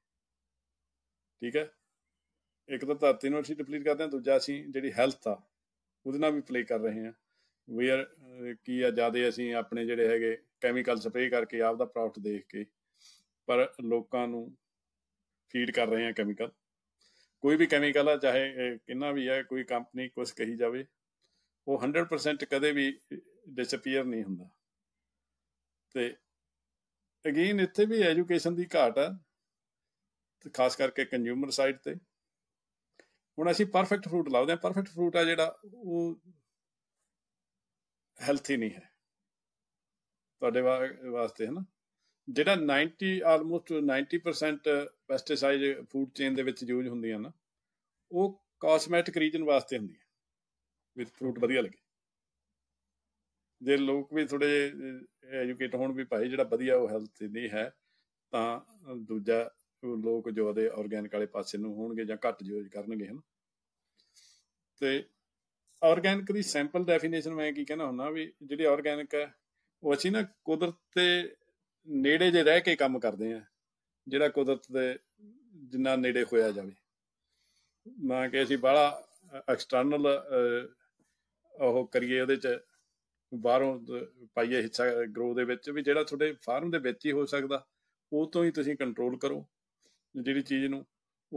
ਠੀਕ ਹੈ, ਇੱਕ ਤਾਂ ਧਰਤੀ ਨੂੰ ਅਸੀਂ ਡਿਫਲੀਟ ਕਰਦੇ ਹਾਂ, ਦੂਜਾ ਅਸੀਂ ਜਿਹੜੀ ਹੈਲਥ ਆ ਉਹਦੇ ਨਾਲ ਵੀ ਪਲੇ ਕਰ ਰਹੇ ਹਾਂ। ਵੇਅਰ ਕੀ ਆ ਜ਼ਿਆਦਾ ਅਸੀਂ ਆਪਣੇ ਜਿਹੜੇ ਹੈਗੇ ਕੈਮੀਕਲ ਸਪਰੇਅ ਕਰਕੇ ਆਪਦਾ ਪ੍ਰੋਫਿਟ ਦੇਖ ਕੇ ਪਰ ਲੋਕਾਂ ਨੂੰ ਫੀਡ ਕਰ ਰਹੇ ਹਾਂ ਕੈਮੀਕਲ। ਕੋਈ ਵੀ ਕੈਮੀਕਲ ਆ ਚਾਹੇ ਕਿੰਨਾ ਵੀ ਹੈ, ਕੋਈ ਕੰਪਨੀ ਕੁਛ ਕਹੀ ਜਾਵੇ, ਉਹ 100% ਕਦੇ ਵੀ ਡਿਸਪੀਅਰ ਨਹੀਂ ਹੁੰਦਾ। ਤੇ ਅਗੇਨ ਇੱਥੇ ਵੀ ਐਜੂਕੇਸ਼ਨ ਦੀ ਘਾਟ ਆ, ਖਾਸ ਕਰਕੇ ਕੰਜ਼ਿਊਮਰ ਸਾਈਡ ਤੇ। ਹੁਣ ਅਸੀਂ ਪਰਫੈਕਟ ਫਰੂਟ ਲੱਭਦੇ ਹਾਂ, ਪਰਫੈਕਟ ਫਰੂਟ ਆ ਜਿਹੜਾ ਉਹ ਹੈਲਥੀ ਨਹੀਂ ਹੈ ਤੁਹਾਡੇ ਵਾਸਤੇ ਹੈ ਨਾ। ਜਿਹੜਾ 90% ਪੈਸਟੀਸਾਈਡ ਫੂਡ ਚੇਨ ਦੇ ਵਿੱਚ ਯੂਜ ਹੁੰਦੀਆਂ ਨਾ ਉਹ ਕਾਸਮੈਟਿਕ ਰੀਜਨ ਵਾਸਤੇ ਹੁੰਦੀ ਹੈ ਵੀ ਫਰੂਟ ਵਧੀਆ ਲੱਗੇ। ਜੇ ਲੋਕ ਵੀ ਥੋੜ੍ਹੇ ਜਿਹੇ ਐਜੂਕੇਟ ਹੋਣ ਵੀ ਭਾਈ ਜਿਹੜਾ ਵਧੀਆ ਉਹ ਹੈਲਥੀ ਨਹੀਂ ਹੈ, ਤਾਂ ਦੂਜਾ ਲੋਕ ਜੋ ਉਹਦੇ ਔਰਗੈਨਿਕ ਵਾਲੇ ਪਾਸੇ ਨੂੰ ਹੋਣਗੇ ਜਾਂ ਘੱਟ ਯੂਜ ਕਰਨਗੇ ਹੈ ਨਾ। ਅਤੇ ਔਰਗੈਨਿਕ ਦੀ ਸੈਂਪਲ ਡੈਫੀਨੇਸ਼ਨ ਮੈਂ ਕੀ ਕਹਿਣਾ ਹੁੰਦਾ ਵੀ ਜਿਹੜੀ ਔਰਗੈਨਿਕ ਹੈ ਉਹ ਅਸੀਂ ਨਾ ਕੁਦਰਤ ਦੇ ਨੇੜੇ ਜੇ ਰਹਿ ਕੇ ਕੰਮ ਕਰਦੇ ਹਾਂ, ਜਿਹੜਾ ਕੁਦਰਤ ਦੇ ਜਿੰਨਾ ਨੇੜੇ ਹੋਇਆ ਜਾਵੇ, ਨਾ ਕਿ ਅਸੀਂ ਬਾਹਲਾ ਐਕਸਟਰਨਲ ਉਹ ਕਰੀਏ ਉਹਦੇ 'ਚ ਬਾਹਰੋਂ ਪਾਈਏ ਹਿੱਸਾ ਗਰੋ ਦੇ ਵਿੱਚ। ਵੀ ਜਿਹੜਾ ਤੁਹਾਡੇ ਫਾਰਮ ਦੇ ਵਿੱਚ ਹੀ ਹੋ ਸਕਦਾ ਉਹ ਤੋਂ ਹੀ ਤੁਸੀਂ ਕੰਟਰੋਲ ਕਰੋ ਜਿਹੜੀ ਚੀਜ਼ ਨੂੰ,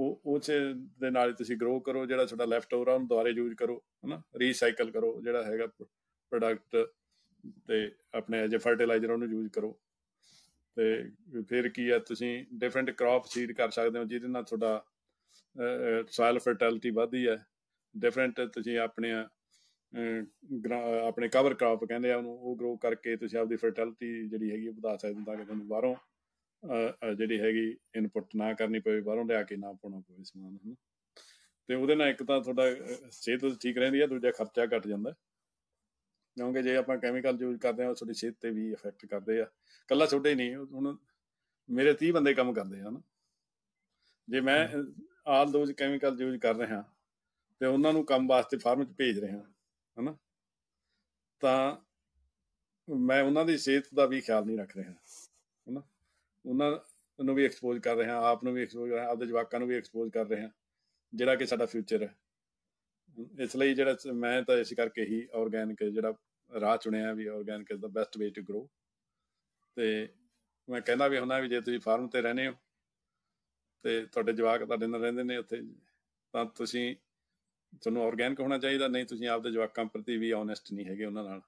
ਉਹ 'ਚ ਦੇ ਨਾਲ ਹੀ ਤੁਸੀਂ ਗਰੋ ਕਰੋ। ਜਿਹੜਾ ਤੁਹਾਡਾ ਲੈਫਟ ਓਵਰ ਆ ਉਹਨੂੰ ਦੁਬਾਰੇ ਯੂਜ ਕਰੋ ਹੈ ਨਾ, ਰੀਸਾਈਕਲ ਕਰੋ ਜਿਹੜਾ ਹੈਗਾ ਪ੍ਰੋਡਕਟ, ਅਤੇ ਆਪਣੇ ਐਜ ਏ ਫਰਟੀਲਾਈਜ਼ਰ ਉਹਨੂੰ ਯੂਜ ਕਰੋ। ਅਤੇ ਫਿਰ ਕੀ ਆ ਤੁਸੀਂ ਡਿਫਰੈਂਟ ਕ੍ਰੌਪ ਸੀਡ ਕਰ ਸਕਦੇ ਹੋ ਜਿਹਦੇ ਨਾਲ ਤੁਹਾਡਾ ਸਾਇਲ ਫਰਟੈਲਿਟੀ ਵਧਦੀ ਹੈ। ਡਿਫਰੈਂਟ ਤੁਸੀਂ ਆਪਣੇ ਆਪਣੇ ਕਵਰ ਕ੍ਰਾਪ ਕਹਿੰਦੇ ਆ ਉਹਨੂੰ, ਉਹ ਗਰੋ ਕਰਕੇ ਤੁਸੀਂ ਆਪਦੀ ਫਰਟੈਲਿਟੀ ਜਿਹੜੀ ਹੈਗੀ ਵਧਾ ਸਕਦੇ ਹੋ, ਤਾਂ ਕਿ ਤੁਹਾਨੂੰ ਬਾਹਰੋਂ ਜਿਹੜੀ ਹੈਗੀ ਇਨਪੁੱਟ ਨਾ ਕਰਨੀ ਪਵੇ, ਬਾਹਰੋਂ ਲਿਆ ਕੇ ਨਾ ਪਾਉਣਾ ਪਵੇ ਸਮਾਨ, ਹੈ ਨਾ। ਤੇ ਉਹਦੇ ਨਾਲ ਇੱਕ ਤਾਂ ਤੁਹਾਡਾ ਸਿਹਤ ਠੀਕ ਰਹਿੰਦੀ ਹੈ, ਦੂਜਾ ਖਰਚਾ ਘੱਟ ਜਾਂਦਾ, ਕਿਉਂਕਿ ਜੇ ਆਪਾਂ ਕੈਮੀਕਲ ਯੂਜ ਕਰਦੇ ਹਾਂ ਉਹ ਤੁਹਾਡੀ ਸਿਹਤ 'ਤੇ ਵੀ ਇਫੈਕਟ ਕਰਦੇ ਆ। ਇਕੱਲਾ ਤੁਹਾਡੇ ਹੀ ਨਹੀਂ, ਹੁਣ ਮੇਰੇ 30 ਬੰਦੇ ਕੰਮ ਕਰਦੇ ਆ, ਹੈ ਨਾ। ਜੇ ਮੈਂ ਆਲ ਦੋਜ ਕੈਮੀਕਲ ਯੂਜ ਕਰ ਰਿਹਾ ਅਤੇ ਉਹਨਾਂ ਨੂੰ ਕੰਮ ਵਾਸਤੇ ਫਾਰਮ 'ਚ ਭੇਜ ਰਿਹਾ, ਹੈ ਨਾ, ਤਾਂ ਮੈਂ ਉਹਨਾਂ ਦੀ ਸਿਹਤ ਦਾ ਵੀ ਖਿਆਲ ਨਹੀਂ ਰੱਖ ਰਿਹਾ, ਹੈ ਨਾ। ਉਹਨਾਂ ਨੂੰ ਵੀ ਐਕਸਪੋਜ਼ ਕਰ ਰਿਹਾ, ਆਪ ਨੂੰ ਵੀ ਐਕਸਪੋਜ਼ ਕਰ ਰਿਹਾ, ਆਪਦੇ ਜਵਾਕਾਂ ਨੂੰ ਵੀ ਐਕਸਪੋਜ਼ ਕਰ ਰਿਹਾ, ਜਿਹੜਾ ਕਿ ਸਾਡਾ ਫਿਊਚਰ ਹੈ। ਇਸ ਲਈ ਜਿਹੜਾ ਮੈਂ ਤਾਂ ਇਸ ਕਰਕੇ ਹੀ ਔਰਗੈਨਿਕ ਜਿਹੜਾ ਰਾਹ ਚੁਣਿਆ ਵੀ organic is the best way to grow. ਅਤੇ ਮੈਂ ਕਹਿੰਦਾ ਵੀ ਹੁੰਦਾ ਵੀ ਜੇ ਤੁਸੀਂ ਫਾਰਮ 'ਤੇ ਰਹਿੰਦੇ ਹੋ ਅਤੇ ਤੁਹਾਡੇ ਜਵਾਕ ਤੁਹਾਡੇ ਨਾਲ ਰਹਿੰਦੇ ਨੇ ਉੱਥੇ, ਤਾਂ ਤੁਸੀਂ ਤੁਹਾਨੂੰ ਔਰਗੈਨਿਕ ਹੋਣਾ ਚਾਹੀਦਾ, ਨਹੀਂ ਤੁਸੀਂ ਆਪਦੇ ਜਵਾਕਾਂ ਪ੍ਰਤੀ ਵੀ ਓਨੈਸਟ ਨਹੀਂ ਹੈਗੇ ਉਹਨਾਂ ਨਾਲ,